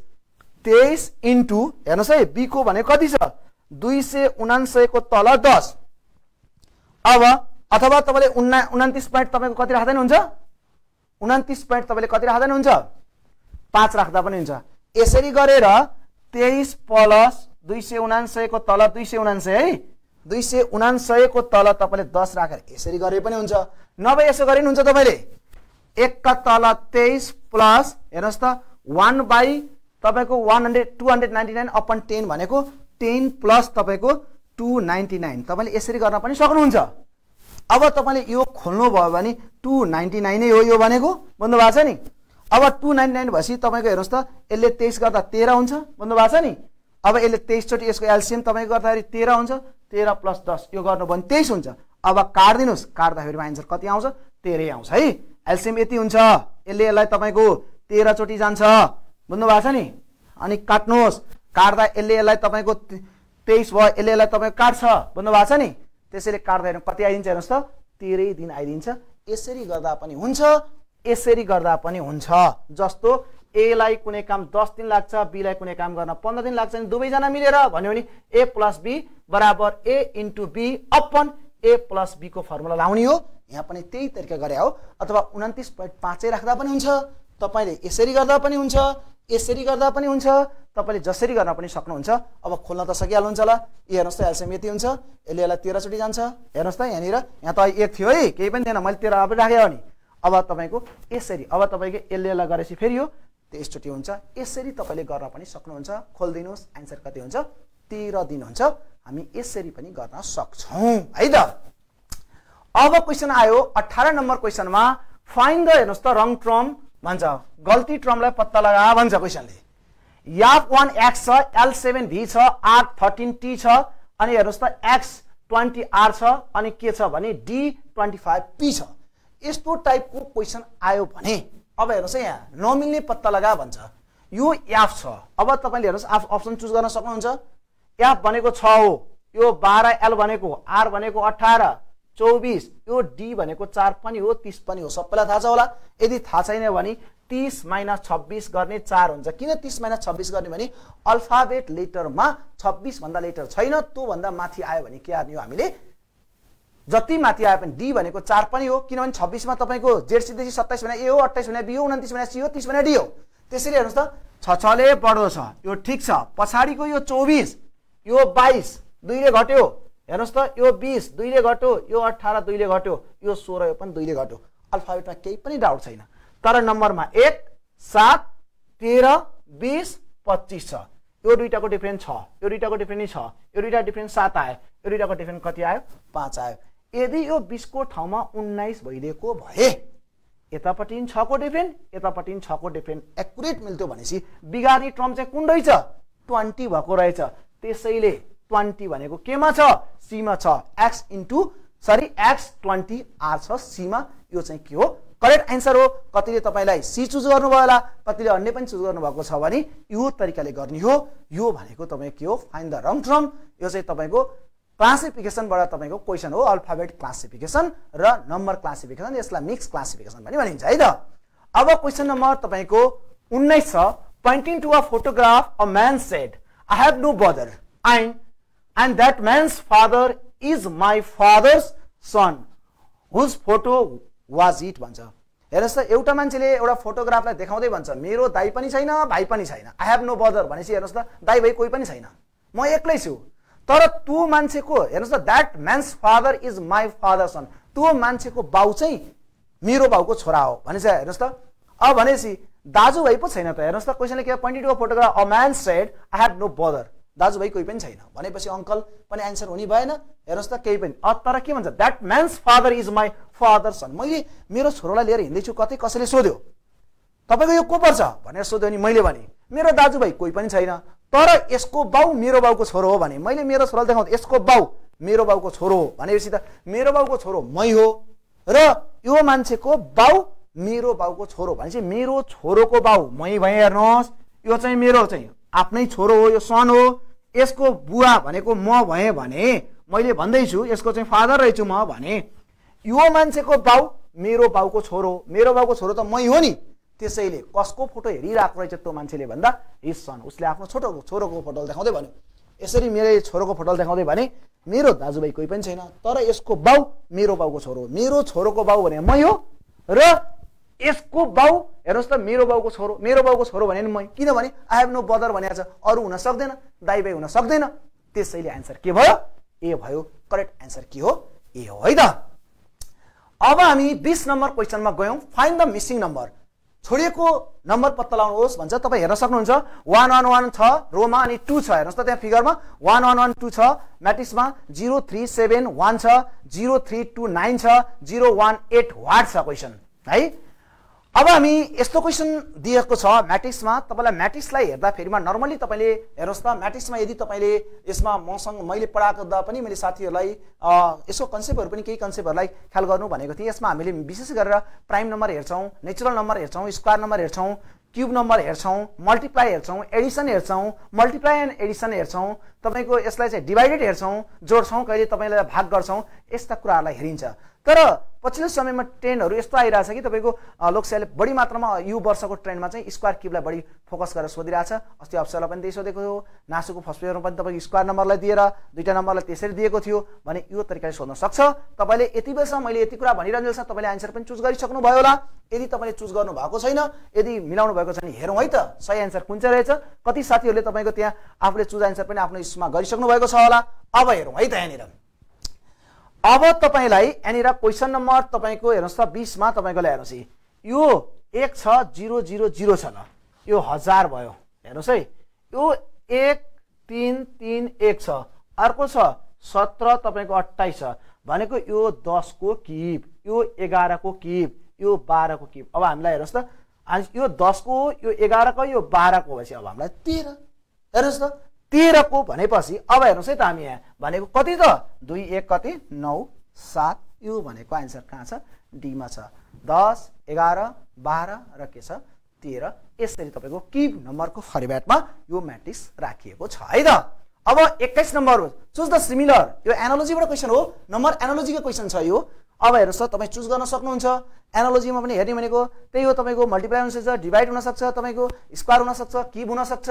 23 इन्टु हेर्नुस् है b को भने कति छ 279 को तल 10। अब अथवा तपाईले 29 पॉइन्ट तपाईको कति राख्दा हुन्छ 29 पॉइन्ट तपाईले कति राख्दा हुन्छ 5 राख्दा पनि हुन्छ। यसरी गरेर 23 प्लस 279 को तल 279 है, 279 को तल तपाईले 10 राखेर यसरी गरे पनि हुन्छ, नभए यसो गरे नि हुन्छ। तपाईले 1 का तल 23 प्लस हेर्नुस् त 1 बाइ तपाईको 100 299 अपन 10 भनेको 10 प्लस तपाईको 299। तपाईले यसरी गर्न पनि सक्नुहुन्छ। अब तपाईले यो खोल्नु भयो भने 299 नै हो यो भनेको, बुझ्नु भएको छ नि। अब 299 भएपछि तपाईको हेर्नुस् त यसले 23 गर्दा 13 हुन्छ, बुझ्नु भएको छ नि। अब यसले 23 चोटी यसको एलसीएम तपाईको गर्दाखेरि 13 हुन्छ, 13 प्लस 10 यो गर्नु भने 23 हुन्छ। अब काट दिनुस्, काट्दाफेरिमा आन्सर कति आउँछ 13 आउँछ है। एलसीएम यति हुन्छ, यसले यसलाई तपाईको 13 चोटी जान्छ, बुझ्नु भएको छ नि। अनि काट्नुस्, काट्दा यसले यसलाई तपाईको 23 भयो, यसले यसलाई तपाईको काट्छ, बुझ्नु भएको छ नि। त्यसैले काट्दाखेरि कति आइदिन्छ हेर्नुस् त 13 दिन आइदिन्छ। यसरी गर्दा पनि हुन्छ, यसरी गर्दा पनि हुन्छ। जस्तो ए लाई कुनै काम 10 दिन लाग्छ, बी लाई कुनै काम गर्न 15 दिन लाग्छ नि, दुवैजना मिलेर भन्यो भने a + b बराबर a * b upon a + b को फर्मुला लाउने हो। यहाँ पनि त्यही तरिका गरे हो, अथवा 29.5 ए राख्दा पनि हुन्छ, तपाईले यसरी गर्दा पनि हुन्छ, यसरी गर्दा पनि हुन्छ, तपाईले जसरी गर्न पनि सक्नुहुन्छ। अब खोल्न त सकिहाल्नुहुन्छ होला। हेर्नुस् त एलसीएम यति हुन्छ, यसले यसलाई 13 चोटी जान्छ, हेर्नुस् त यहाँनिर यहाँ त 1 थियो है, केही पनि थिएन, मैले 13 अब राखे हो नि। अब तपाईको यसरी, अब तपाईको यसले यसलाई गरेपछि फेरि यो 23 चोटी हुन्छ। यसरी तपाईले गर्न पनि सक्नुहुन्छ। खोल्दिनुस्, आन्सर कति हुन्छ 13 दिन हुन्छ। हामी यसरी पनि गर्न सक्छौं है त। अब क्वेशन आयो 18 नम्बर क्वेशनमा फाइन्ड द हेर्नुस् त रङ टर्म गलती ट्रमलाई पत्ता लगा भन्छ क्वेशनले। याफ 1 X L7 V R13 T अनि हेर्नुस् त X20 R अनि के छ भने D25 P छ। यस्तो टाइपको क्वेशन आयो भने अब हेर्नुस् यहाँ नमिल्ने पत्ता लगा भन्छ। यो याफ छ। अब तपाईले हेर्नुस् आफ अप्सन चुज गर्न सक्नुहुन्छ। याफ भनेको 6 हो, यो 12 L भनेको R भनेको 18 24 यो D भनेको 4 पनि हो 30 पनि हो। सबैलाई थाहा छ होला। यदि थाहा छैन भने 30 - 26 गर्ने 4 हुन्छ। किन 30 - 26 गर्ने भने अल्फाबेट लेटरमा 26 भन्दा लेटर छैन, त्यो भन्दा माथि आयो भने के आर्ने हो हामीले जति माथि आए पनि D भनेको 4 पनि हो किनभने 26 मा तपाईको जेडसीदेखि 27 भने A हो, 28 भने B हो, 29 भने C हो, 30 भने D हो। त्यसैले हेर्नुस् त 6 ले बढ्दो छ यो ठीक छ। पछाडीको यो 24 यो 22 2 ले घट्यो। हेर्नुस् त यो 20 2 ले घट्यो, यो 18 2 ले घट्यो, यो 16 यो पनि 2 ले घट्यो। अल्फाबेटमा केही पनि डाउट छैन। तर नम्बरमा 1 7 13 20 25 छ। यो दुईटाको डिफरेन्स 6, यो दुईटाको डिफरेन्स 6, यो दुईटा डिफरेन्स 7 आयो, यो दुईटाको डिफरेन्स कति आयो 5 आयो। यदि यो 20 को ठाउँमा 19 भइदिएको भए यतापटि 6 को डिफरेन्स यतापटि 6 को डिफरेन्स एक्युरेट मिल्थ्यो भनेसी बिगार्ने क्रम चाहिँ कुन रहेछ 20 भएको रहेछ। त्यसैले 20 भनेको केमा छ C मा छ। X20 R छ C मा। यो चाहिँ के हो करेक्ट आन्सर हो। कतिले तपाईलाई सी चुज गर्नुभयो होला, कतिले अन्य पनि चुज गर्नु भएको छ भने यो तरिकाले गर्ने हो। यो भनेको तपाई के हो फाइन्ड द रङ ट्रम। यो चाहिँ तपाईको क्लासिफिकेसनबाट तपाईको क्वेशन हो अल्फाबेट क्लासिफिकेसन र नम्बर क्लासिफिकेसन, यसलाई मिक्स क्लासिफिकेसन पनि भनिन्छ है त। अब क्वेशन नम्बर तपाईको 19 छ। Pointing to a photograph a man said I have no brother and that man's father is my father's son whose photo was it भन्छ। हेर्नुस् त एउटा मान्छेले एउटा फोटोग्राफलाई देखाउँदै भन्छ मेरो दाइ पनि छैन भाइ पनि छैन। आई हैव नो ब्रदर भनेपछि हेर्नुस् त दाइ भाइ कोही पनि छैन, म एक्लै छु। तर त्यो मान्छेको हेर्नुस् त that man's father is my father son, त्यो मान्छेको बाउ चाहिँ मेरो बाउको छोरा हो भनेपछि हेर्नुस् त अब भनेपछि दाजु भाइ पो छैन त। हेर्नुस् त क्वेशनले के pointed to photograph a man said I have no brother दाजु भाइ कोही पनि छैन भनेपछि अंकल पनि आन्सर हुने भएन। हेर्नुस् त केही पनि। तर के भन्छ that man's father is my father son. मैले मेरो छोरोलाई लिएर हिँड्दैछु कतै कसैले सोध्यो तपाईको यो को पर्छ भनेर सोध्यो नि मैले भने मेरो दाजुभाइ कोही पनि छैन तर यसको बाउ मेरो बाउको छोरो हो भने मैले मेरो छोरोलाई देखाउँदा यसको बाउ मेरो बाउको छोरो हो भनेपछि त मेरो बाउको छोरो मै हो र यो मान्छेको बाउ मेरो बाउको छोरो भनेपछि मेरो छोरोको बाउ मै भए। हेर्नुहोस् यो चाहिँ मेरो चाहिँ आफ्नै छोरो हो, यो सन हो। यसको बुवा भनेको म भए भने मैले भन्दैछु यसको चाहिँ फादर रहेछु म भने यो मान्छेको बाउ मेरो बाउको छोरो, मेरो बाउको छोरो त मै हो नि। त्यसैले कसको फोटो हेरिरहेको रहेछ त्यो मान्छेले भन्दा हिज सन, उसले आफ्नो छोरोको फोटो देखाउँदै भन्यो यसरी मेरो छोरोको फोटो देखाउँदै भने मेरो दाजुभाइ कोही पनि छैन तर यसको बाउ मेरो बाउको छोरो, मेरो छोरोको बाउ भने मै हो र यसको बाउ हेर्नुस् त मेरो बाउको छोरो भने नि मै। किनभने आई हैव नो ब्रदर भनेको छ, अरू हुन सक्दैन, दाइ भाइ हुन सक्दैन। त्यसैले आन्सर के भयो ए भयो। करेक्ट आन्सर के हो ए हो है त। अब हामी 20 नम्बर क्वेशनमा गयौं। फाइन्ड द मिसिङ नम्बर, छोडिएको नम्बर पत्ता लगाउनुहोस् भन्छ। तपाई हेर्न सक्नुहुन्छ 111 छ रोमा अनि 2 छ। हेर्नुस् त त्यहाँ फिगरमा 1112 छ, म्याट्रिक्समा 0371 छ, 0329 छ, 0181 छ क्वेशन है। अब हामी यस्तो क्वेशन दिएको छ म्याट्रिक्समा। तपाईलाई म्याट्रिक्सलाई हेर्दा फेरिमा नर्मली तपाईले हेर्नुस् त म्याट्रिक्समा यदि तपाईले यसमा मसँग मैले पढाउँदा पनि मैले साथीहरुलाई यसको कन्सेप्टहरु पनि केही कन्सेप्टहरुलाई ख्याल गर्नु भनेको थिए। यसमा हामीले विशेष गरेर प्राइम नम्बर हेर्छौं, नेचुरल नम्बर हेर्छौं, स्क्वायर नम्बर हेर्छौं, क्यूब नम्बर हेर्छौं, मल्टिप्लाई हेर्छौं, एडिसन हेर्छौं, मल्टिप्लाई एन्ड एडिसन हेर्छौं, तपाईको यसलाई चाहिँ डिवाइडेड हेर्छौं, जोड्छौं, कहिले तपाईलाई भाग गर्छौं, यस्ता कुराहरुलाई हेरिन्छ। तर पछिल्लो समयमा ट्रेन्डहरु यस्तो आइराछ कि तपाईको लोकसेवाले बढी मात्रामा यो वर्षको ट्रेन्डमा चाहिँ स्क्वायर क्यूबलाई बढी फोकस गरेर सोधिराछ। अस्ति अफसरलाई पनि त्यही सोधेको थियो, नासुको फर्स्ट पेपरमा पनि तपाईको स्क्वायर नम्बरलाई दिएर दुईटा नम्बरलाई त्यसरी दिएको थियो भने यो तरिकाले सोध्न सक्छ। तपाईले यति बेरसम्म मैले यति कुरा भनिरहन्जेलसम्म तपाईले आन्सर पनि चुज गरिसक्नु भयो होला। यदि तपाईले चुज गर्नु भएको छैन, यदि मिलाउनु भएको छैन हेरौं है त सही आन्सर कुन चाहिँ रहेछ। कति साथीहरुले तपाईको त्यहाँ आफुले चुज आन्सर पनि आफ्नो हिस्सामा गरिसक्नु भएको छ होला। अब हेरौं है त यहाँनिर। अब तपाईलाई यहाँनिर क्वेशन नम्बर तपाईको हेर्नुस् त 20 मा तपाईको ल्याएर चाहिँ यो 1 छ 000 छ ल, यो 1000 भयो। हेर्नुस् है यो 1331 छ, अर्को छ 17 तपाईको 28 छ भनेको यो 10 को किप, यो 11 को किप, यो 12 को किप। अब हामीलाई हेर्नुस् त आज यो 10 को यो 11 को यो 12 को भएपछि अब हामीलाई 13 हेर्नुस् त 13 को भनेपछि अब हेर्नुस् है त हामी यहाँ भनेको कति त 2 1 कति 9 7 यो भनेको आन्सर कहाँ छ डी मा छ 10 11 12 र के छ 13 यसरी तपाईको की नम्बरको फर्मेटमा यो म्याट्रिक्स राखिएको छ है त। अब 21 नम्बर हो चुज द सिमिलर यो एनालोजीबाट क्वेशन हो नम्बर एनालोजीको क्वेशन छ यो। अब हेर्नुस् तपाई चुज गर्न सक्नुहुन्छ एनालोजीमा पनि हेर्ने भनेको त्यही हो तपाईको मल्टिप्लाई हुन सक्छ डिवाइड हुन सक्छ तपाईको स्क्वायर हुन सक्छ क्यूब हुन सक्छ।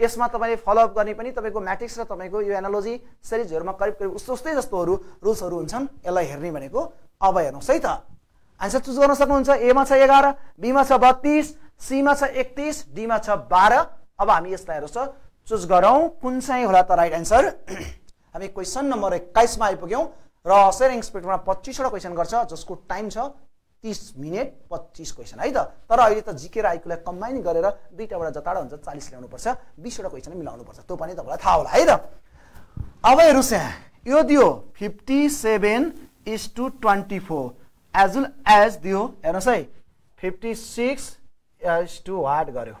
यसमा तपाईले फलो अप गर्ने पनि तपाईँको म्याट्रिक्स र तपाईको यो एनालोजी सिरिजहरुमा करिब करिब उस्तै जस्तोहरु रुल्सहरु हुन्छन् यसलाई हेर्ने भनेको। अब हेर्नुस् है त आन्सर चुज गर्न सक्नुहुन्छ ए मा छ 11 बी मा छ 32 सी मा छ 31 डी मा छ 12। अब हामी यसलाई हेर्नुस् चुज गरौं कुन चाहिँ होला त राइट आन्सर। हामी क्वेशन नम्बर 21 मा आइपुग्यौं र असर इन्स्पेक्टरमा 25 वटा क्वेशन गर्छ जसको टाइम छ 30 मिनेट 25 क्वेशन है त। तर अहिले त जीके र आईक्यूलाई कम्बाइन गरेर दुईटाबाट जताडा हुन्छ 40 ल्याउनु पर्छ 20 वटा क्वेशन मिलाउनु पर्छ त्यो पनि तपाईलाई थाहा होला है त। अब हेर्नुस् यहाँ यो दियो 57:24 एज वेल एज दियो हेर्नुस् है 56:2 वाट गर्यो।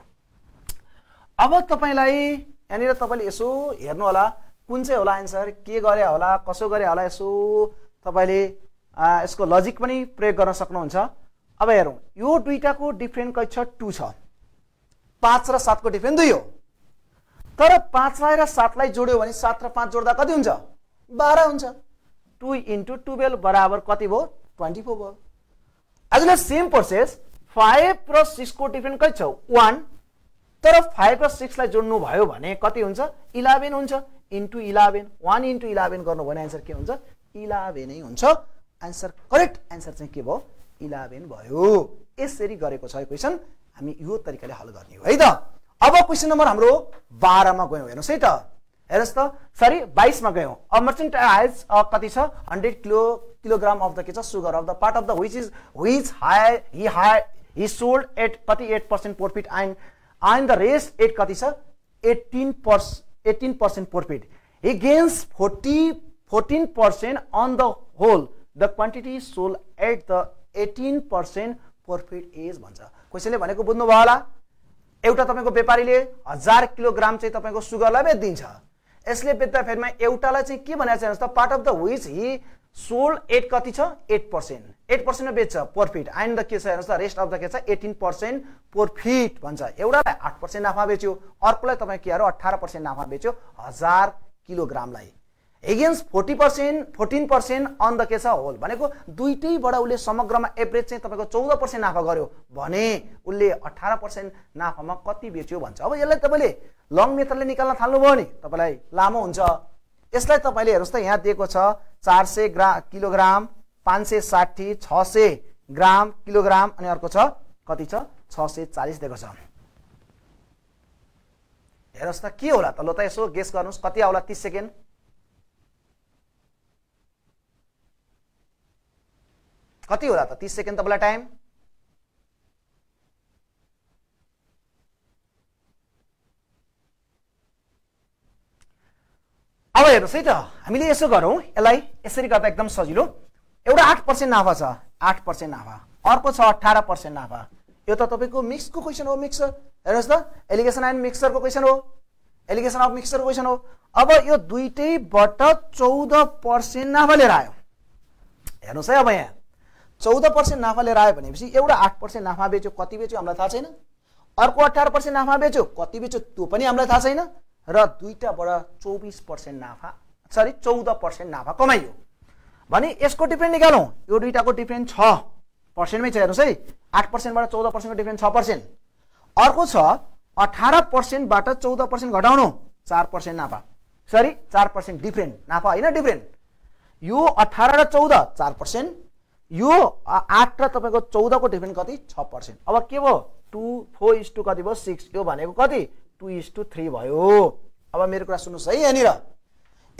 अब तपाईलाई यहाँनिर तपाईले यसो हेर्नु होला कुन चाहिँ होला आन्सर के गरे होला कसो गरे होला यसो तपाईले यसको लजिक पनि प्रयोग गर्न सक्नुहुन्छ। अब हेरौं यो दुईटाको डिफरेन्ट कति छ 2 छ 5 र 7 को डिफरेन्ट 2 हो तर 5 र 7 लाई जोड्यो भने 7 र 5 जोड्दा कति हुन्छ 12 हुन्छ 2 * 12 बराबर कति भयो 24 भयो। अहिले सेम प्रोसेस 5 र 6 को डिफरेन्ट कति छ 1 तर 5 र 6 लाई जोड्नु भयो भने कति हुन्छ 11 हुन्छ * 11 1 * 11 गर्नु भने आन्सर के हुन्छ 11 नै हुन्छ। आन्सर करेक्ट आन्सर चाहिँ के भयो 11 भयो। यसरी गरेको छ यो क्वेशन हामी यो तरिकाले हल गर्ने हो है त। अब क्वेशन नम्बर हाम्रो 12 मा गयौं हेर्नुस् है त हेर्नुस् त सरी 22 मा गयौं। अ मर्चेन्ट हाइज कति छ 100 किलोग्राम अफ द के छ sugar of the part of the which he sold at कति 8% profit and the rest at कति छ 18% profit he gains 14% on the whole the quantity sold at the 18% profit is भन्छ। क्वेशनले भनेको बुझ्नु भयो होला एउटा तपाईको व्यापारीले 1000 किलोग्राम चाहिँ तपाईको सुगरलाई बेच्दिन्छ यसले बेच्दा फेरिमा एउटालाई चाहिँ के भनेको छ हेर्नुस् त part of the which he sold at कति छ 8% 8% मा बेच्छ प्रॉफिट एन्ड द के छ हेर्नुस् त रेस्ट अफ द के छ 18% प्रॉफिट भन्छ। एउटालाई 8% नाफा बेच्यो अर्कोलाई तपाई के हरो 18% नाफा बेच्यो 1000 किलोग्रामलाई एगेन्स्ट 14% अन द के छ होल भनेको दुईटैबाट उसले समग्रमा एभरेज चाहिँ तपाईको 14% नाफा गर्यो भने उसले 18% नाफामा कति बेच्यो भन्छ। अब यसलाई तपाईले लङ मेथडले निकाल्न थाल्नुभयो नि तपाईलाई लामो हुन्छ यसलाई तपाईले हेर्नुस् त यहाँ दिएको छ 400 किलोग्राम 560 600 ग्राम किलोग्राम अनि अर्को छ कति छ 640 दिएको छ। हेर्नुस् त के होला त ल त यसो गेस गर्नुस् कति आउला 30 सेकेन्ड कति होला त 30 सेकेन्ड तपाईलाई टाइम अब हेर्नुस् है त हामीले यसो गरौं यसलाई यसरी गर्दा एकदम सजिलो एउटा 8% नाफा छ 8% नाफा अर्को छ 18% नाफा यो त तपाईको मिक्सको क्वेशन हो मिक्सर हेर्नुस् त एलिगेशन एन्ड मिक्सरको क्वेशन हो एलिगेशन अफ मिक्सरको क्वेशन हो। अब यो दुईटैबाट 14% नाफा लिएर आयो हेर्नुस् है अब यहाँ 14% नाफा लिएर आयो भनेपछि एउटा 8% नाफा बेच्यो कति बेच्यो हामीलाई थाहा छैन अर्को 18% नाफा बेच्यो कति बेच्यो त्यो पनि हामीलाई थाहा छैन र दुईटाबाट 24% नाफा सरी 14% नाफा कमाइयो भने यसको डिफरेन्ट निकालौं। यो दुईटाको डिफरेन्ट 6% मै छ हेर्नुस् है 8% बाट 14% को डिफरेन्ट 6% अर्को छ 18% बाट 14% घटाउनु 4% नाफा सरी 4% डिफरेन्ट नाफा हैन डिफरेन्ट यो 18 र 14 4% यो 8 र तपाईको 14 को डिफरेन्ट कति 6%। अब के भयो 2 4:2 कति भयो 6 यो भनेको कति 2:3 भयो। अब मेरो कुरा सुन्नुस् है यहाँनिर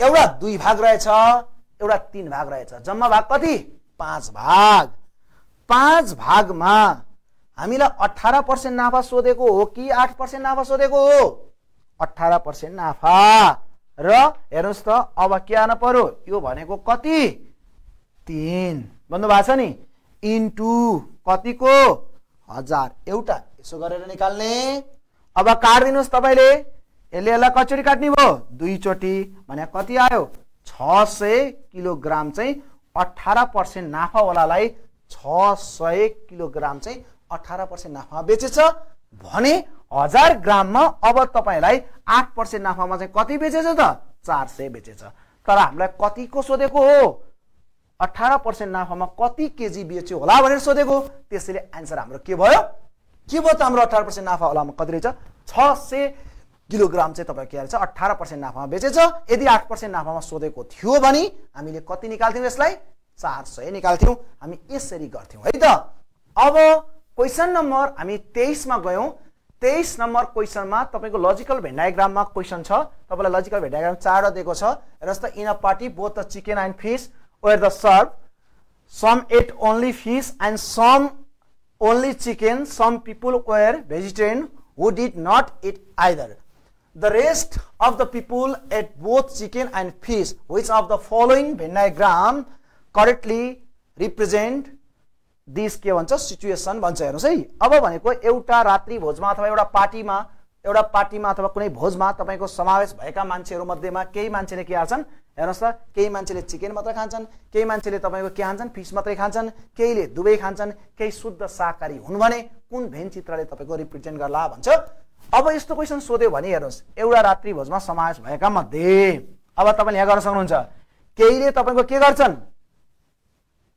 एउटा 2 भाग रहेछ एउटा 3 भाग रहेछ जम्मा भाग कति 5 भाग 5 भागमा हामीलाई 18% नाफा सोधेको हो कि 8% नाफा सोधेको हो 18% नाफा र हेर्नुस् त अब के आउन पर्यो यो भनेको कति 3 भन्नु भएको छ नि इन्टु कतिको हजार एउटा यसो गरेर निकाल्ने। अब काट्दिनुस् तपाईले यसले यसलाई कचोरी काट्ने भो दुई चोटी भने कति आयो 600 किलोग्राम चाहिँ 18% नाफा वालालाई 600 किलोग्राम चाहिँ 18% नाफा बेचेछ भने 1000 ग्राम में अब तपाईलाई 8% नाफा में कति बेचेछ त 400 बेचेछ। तर हामीलाई कति को सोधेको हो 18% नाफा में कति केजी बेच्यो होला भनेर सोधेको। त्यसैले आन्सर हाम्रो के भयो त हाम्रो 18% नाफा होला कति रहेछ 600 किलोग्राम चाहिँ तपाई के रहेछ 18% नाफा में बेचेछ। यदि 8% नाफा में सोधेको थियो भने हामीले कति निकाल्थ्यौं यसलाई 400 निकाल्थ्यौं। हामी यसरी गर्थ्यौं है त। अब क्वेशन नंबर हामी 23 में गयौं। 23 नंबर क्वेश्चन में तपाईको लजिकल भेन डायग्राम में क्वेश्चन छ। तपाईलाई लजिकल भेन डायग्राम 4 दिएको छ। रस्ता in a party both the chicken and fish were the served, some ate only fish and some only chicken, some people were vegetarian who did not eat either, the rest of the people ate both chicken and fish, which of the following Venn diagram correctly represent this के भन्छ situation भन्छ। हेर्नुस् है अब भनेको एउटा रात्रि भोजमा अथवा एउटा पार्टीमा अथवा कुनै भोजमा तपाईको समावेश भएका मान्छेहरु मध्येमा केही मान्छेले के गर्छन् हेर्नुस् त केही मान्छेले चिकन मात्र खान्छन्, केही मान्छेले तपाईको के खान्छन् फिश मात्रै खान्छन्, केहीले दुबै खान्छन्, केही शुद्ध शाकाहारी हुन् भने कुन भेन चित्रले तपाईको रिप्रेजेन्ट गर्ला भन्छ। अब यस्तो क्वेशन सोध्यो भने हेर्नुस् एउटा रात्रि भोजमा समावेश भएका मध्ये अब तपाईले यहाँ गर्न सक्नुहुन्छ केहीले तपाईको के गर्छन्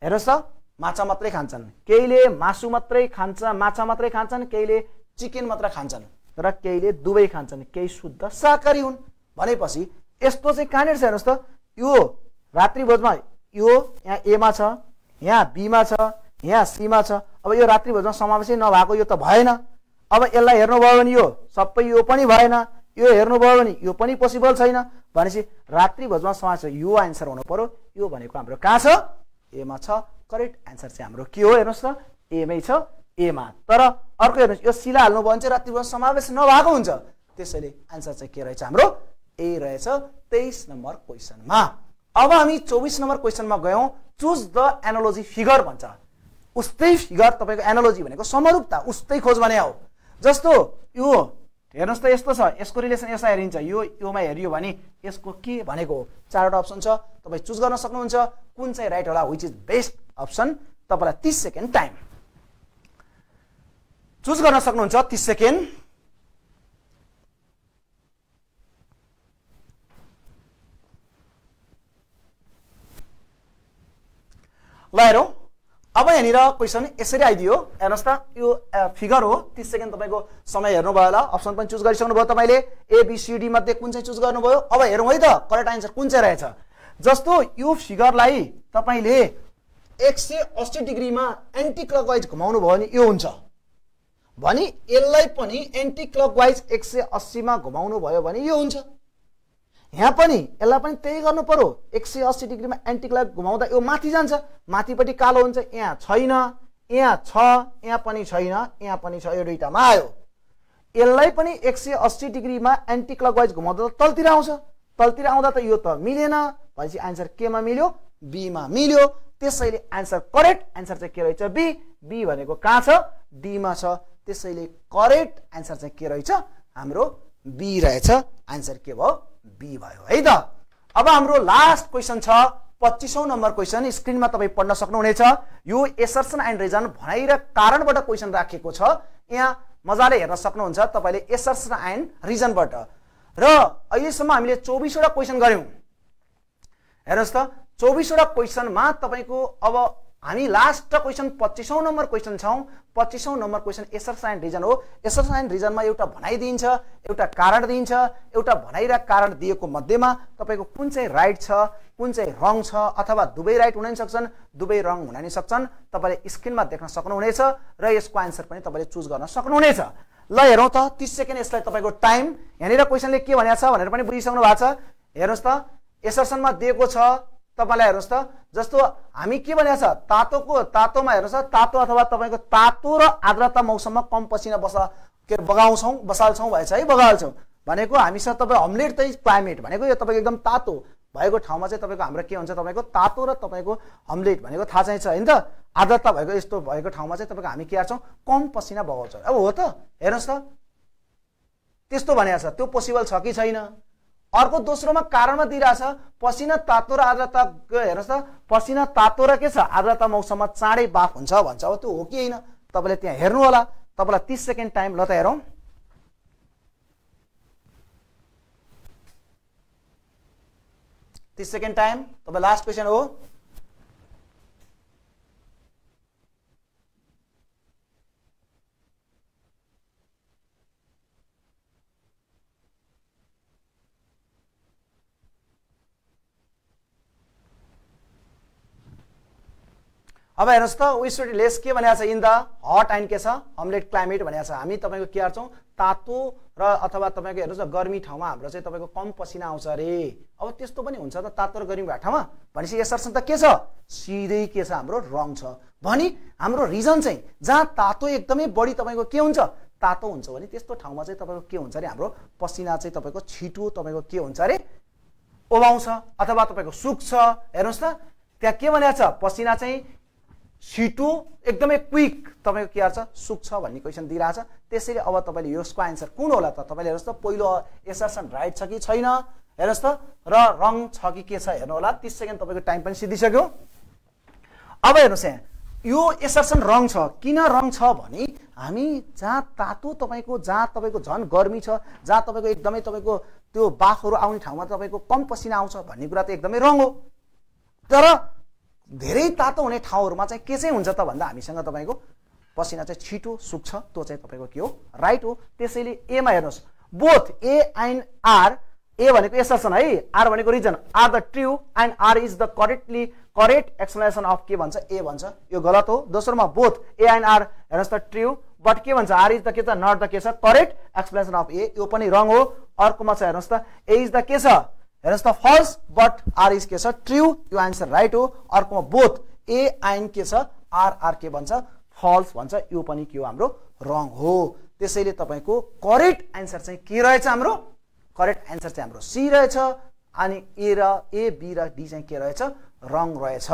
हेर्नुस् त माछा मात्रै खान्छन्, केहीले मासु मात्रै खान्छन् माछा मात्रै खान्छन्, केहीले चिकन मात्र खान्छन् तर केहीले दुबै खान्छन्, केही शुद्ध शाकाहारी हुन् भनेपछि यस्तो चाहिँ कहाँनेर छ हेर्नुस् त यो रात्रिभोजमा यो यहाँ ए मा छ, यहाँ बी मा छ, यहाँ सी मा छ। अब यो रात्रिभोजमा समावेश नभएको यो त भएन। अब यसलाई हेर्नुभयो भने यो सबै यो पनि भएन, यो हेर्नुभयो भने यो पनि पोसिबल छैन भनेपछि रात्रिभोजमा समावेश यो आन्सर हुनु पर्यो। यो भनेको हाम्रो कहाँ छ ए मा छ। करेक्ट आन्सर चाहिँ हाम्रो के हो हेर्नुस् त ए मै छ ए मा। तर अर्को हेर्नुस् यो सिला हाल्नु भयो भने चाहिँ रात्रिभोज समावेश नभएको हुन्छ। त्यसैले आन्सर चाहिँ के रहेछ हाम्रो ए रहेछ 23 नम्बर क्वेशनमा। अब हामी 24 नम्बर क्वेशनमा गयौं। चुज द एनालोजी फिगर भन्छ। उस्तै फिगर तपाईको एनालोजी भनेको समरूपता उस्तै खोज भने हो। जस्तो यो हेर्नुस् त यस्तो छ, यसको रिलेसन यसलाई हेरिन्छ, यो योमा हेरियो भने यसको के भनेको हो। चारवटा अप्सन छ, तपाई चुज गर्न सक्नुहुन्छ कुन चाहिँ राइट होला, व्हिच इज बेस्ट अप्सन। तपाईलाई 30 सेकेन्ड टाइम, चुज गर्न सक्नुहुन्छ 30 सेकेन्ड। ल हेरौँ अब यहाँनिर क्वेसन यसरी आइदियो। हेर्नुहोस् त यो फिगर हो। 30 सेकेन्ड तपाईको समय हेर्नुभयो होला। अप्सन पनि चुज गरिसक्नुभयो तपाईले। ए बी सी डी मध्ये कुन चाहिँ चुज गर्नुभयो। अब हेरौँ है त करेक्ट आन्सर कुन चाहिँ रहेछ। जस्तो यो फिगरलाई तपाईले 180 डिग्रीमा एन्टी क्लकवाइज घुमाउनु भयो भने यो हुन्छ भने यसलाई पनि एन्टी क्लकवाइज 180 मा घुमाउनु भयो भने यो हुन्छ। यहाँ पनि यसलाई पनि त्यही गर्नु पर्यो। 180 डिग्रीमा एन्टी क्लक घुमाउँदा यो माथि जान्छ, माथिपट्टि कालो हुन्छ, यहाँ छैन, यहाँ छ, यहाँ पनि छैन, यहाँ पनि छ, यो दुईटामा आयो। यसलाई पनि 180 डिग्रीमा एन्टी क्लकवाइज घुमाउँदा तलतिर आउँछ, तलतिर आउँदा त यो त मिलेन भनेपछि आन्सर केमा मिल्यो बी मा मिल्यो। त्यसैले आन्सर करेक्ट आन्सर चाहिँ के रहेछ बी। बी भनेको कहाँ छ डी मा छ। त्यसैले करेक्ट आन्सर चाहिँ के रहेछ हाम्रो बी रहेछ। आन्सर के भयो बी भयो है त। अब हाम्रो लास्ट क्वेशन छ 25औं नम्बर क्वेशन। स्क्रिनमा तपाई पढ्न सक्नुहुनेछ। यो एसर्सन एन्ड रिजन भनाइ र कारणबाट क्वेशन राखेको छ। यहाँ मजाले हेर्न सक्नुहुन्छ तपाईले एसर्सन एन्ड रिजनबाट। र अहिलेसम्म हामीले 24 वटा क्वेशन गर्यौं। हेर्नुस् त 24 वटा क्वेशनमा तपाईको अब हामी लास्ट क्वेशन 25औं नम्बर क्वेशन छौं। 25औं number question assertion and reason हो। एसर्सन एन्ड रिजनमा एउटा भनाइ दिन्छ, एउटा कारण दिन्छ, एउटा भनाइ र कारण दिएको मध्येमा तपाईको कुन चाहिँ राइट छ कुन चाहिँ रङ छ अथवा दुबै राइट हुन नि सक्छन् दुबै रङ हुन नि सक्छन्। तपाईले स्क्रिनमा देख्न सक्नुहुनेछ र यसको आन्सर पनि तपाईले चुज गर्न सक्नुहुनेछ। ल हेरौँ त 30 सेकेन्ड यसलाई तपाईको टाइम। यहाँनिर क्वेशनले के भनेको छ भनेर पनि बुझिसक्नु भएको छ। हेर्नुस् त एसर्सनमा दिएको छ तपाईलाई। हेर्नुस् त जस्तो हामी के भनेको छ तातोको तातोमा हेर्नुस् त तातो अथवा तपाईको तातो र आर्द्रता मौसममा कम पसिना बसाल्छौं भनेको हामीसँग तपाईँ होमलेट चाहिँ क्लाइमेट भनेको यो तपाईको एकदम तातो भएको ठाउँमा चाहिँ तपाईको हाम्रो के हुन्छ तपाईको तातो र तपाईको अम्लेट भनेको थाहा चाहिँ छ हैन त आर्द्रता भएको यस्तो भएको ठाउँमा चाहिँ तपाईको हामी के गर्छौं कम पसिना बगाउँछौं। अब हो त हेर्नुस् त त्यस्तो भनेको छ त्यो पोसिबल छ कि छैन। अर्को दोस्रोमा कारणमा दिइराछ पसिना तातो र आर्द्रता हेर्नुस् त पसिना तातो र के छ आर्द्रता मौसममा चाँडै बाफ हुन्छ भन्छ। अब त्यो हो कि हैन तपाईले त्यहाँ हेर्नु होला। तपाईलाई 30 सेकेन्ड टाइम ल त हेरौं। सेकेंड टाइम तब लास्ट क्वेश्चन हो अब हेन वी शुड लेस के इन द हट एंड के अम्लेट क्लाइमेट भाई तब को तातो र अथवा तपाईको हेर्नुस् न गर्मी ठाउँमा हाम्रो चाहिँ तपाईको कम पसिना आउँछ रे। अब त्यस्तो पनि हुन्छ त तातो र गर्मी भएको ठाउँमा भनेपछि यसर्सन त के छ सिधै के छ हाम्रो रङ छ भनी हाम्रो रिजन चाहिँ जहाँ तातो एकदमै बढी तपाईको के हुन्छ तातो हुन्छ भने त्यस्तो ठाउँमा चाहिँ तपाईको के हुन्छ रे हाम्रो पसिना चाहिँ तपाईको छिटो तपाईको के हुन्छ रे ओबाउँछ अथवा तपाईको सुक्छ। हेर्नुस् त त्यहाँ के भनेको छ पसिना चाहिँ छिटो एकदमै क्विक तपाईको के गर्छ सुक्छ भन्ने क्वेशन दिइराछ। त्यसैले अब तपाईले यसको आन्सर कुन होला त तपाईले हेर्नुस् त पहिलो एसर्सन राइट छ कि छैन हेर्नुस् त र रङ छ कि के छ हेर्नु होला। 30 सेकेन्ड तपाईको टाइम पनि सिधिसक्यो। अब हेर्नुस् यहाँ यो एसर्सन रङ छ किन रङ छ भने हामी जहाँ तातो तपाईको जहाँ तपाईको झन गर्मी छ जहाँ तपाईको एकदमै तपाईको त्यो बाफहरु आउने ठाउँमा तपाईको कम पसिना आउँछ भन्ने कुरा त एकदमै रङ हो। तर धेरै तातो हुने ठाउँहरुमा चाहिँ के चाहिँ हुन्छ त भन्दा हामीसँग तपाईको पसिना चाहिँ छिटो सुक्छ त्यो चाहिँ तपाईको के हो राइट हो। त्यसैले ए मा हेर्नुस् both A and R A भनेको एसर्सन है आर भनेको reason R the true and R is the correct explanation of के भन्छ ए भन्छ यो गलत हो। दोस्रोमा बोथ ए एन्ड आर हेर्नुस् त ट्रू बट के भन्छ आर इज द के त नट द के छ करेक्ट एक्सप्लेनेसन अफ ए यो पनि रङ हो। अर्कोमा छ हेर्नुस् त ए इज द के छ हेर्नुस् त फल्स बट आर इज के छ ट्रू यो आन्सर राइट हो। अर्कोमा बोथ ए एन्ड के छ आर आर के भन्छ फल्स भन्छ यो पनि के हो हाम्रो रङ हो। त्यसैले तपाईको करेक्ट आन्सर चाहिँ के रहेछ हाम्रो करेक्ट आन्सर चाहिँ हाम्रो सी रहेछ अनि ए र ए बी र डी चाहिँ के रहेछ रङ रहेछ।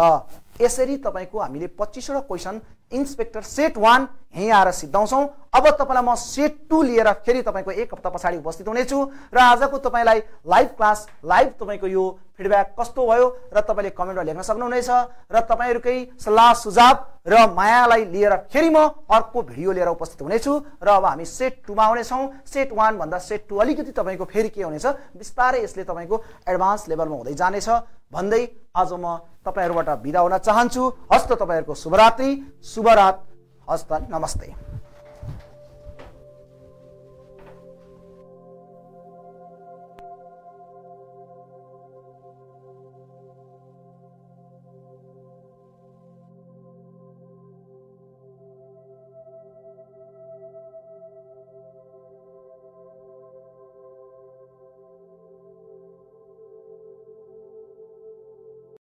यसरी तपाईको हामीले 25 वटा क्वेशन इन्स्पेक्टर सेट 1 यही आएर सिद्धाउँछौं। अब तपाईलाई म सेट 2 लिएर फेरि तपाईको एक हप्ता पछाडी उपस्थित हुनेछु र आजको तपाईलाई लाइभ क्लास लाइभ तपाईको यो फिडब्याक कस्तो भयो र तपाईले कमेन्टमा लेख्न सक्नुहुनेछ र तपाईहरुकै सल्लाह सुझाव र मायालाई लिएर फेरि म अर्को भिडियो लिएर उपस्थित हुनेछु र अब हामी सेट 2 मा आउनेछौं। सेट 1 भन्दा सेट 2 अलिकति तपाईको फेरि के हुनेछ विस्तारै यसले तपाईको एडभान्स लेभलमा हुँदै जानेछ भन्दै आज म तपाईहरुबाट बिदा हुन चाहन्छु। हस्त तपाईहरुको शुभरात्रि शुभरात हस्त नमस्ते।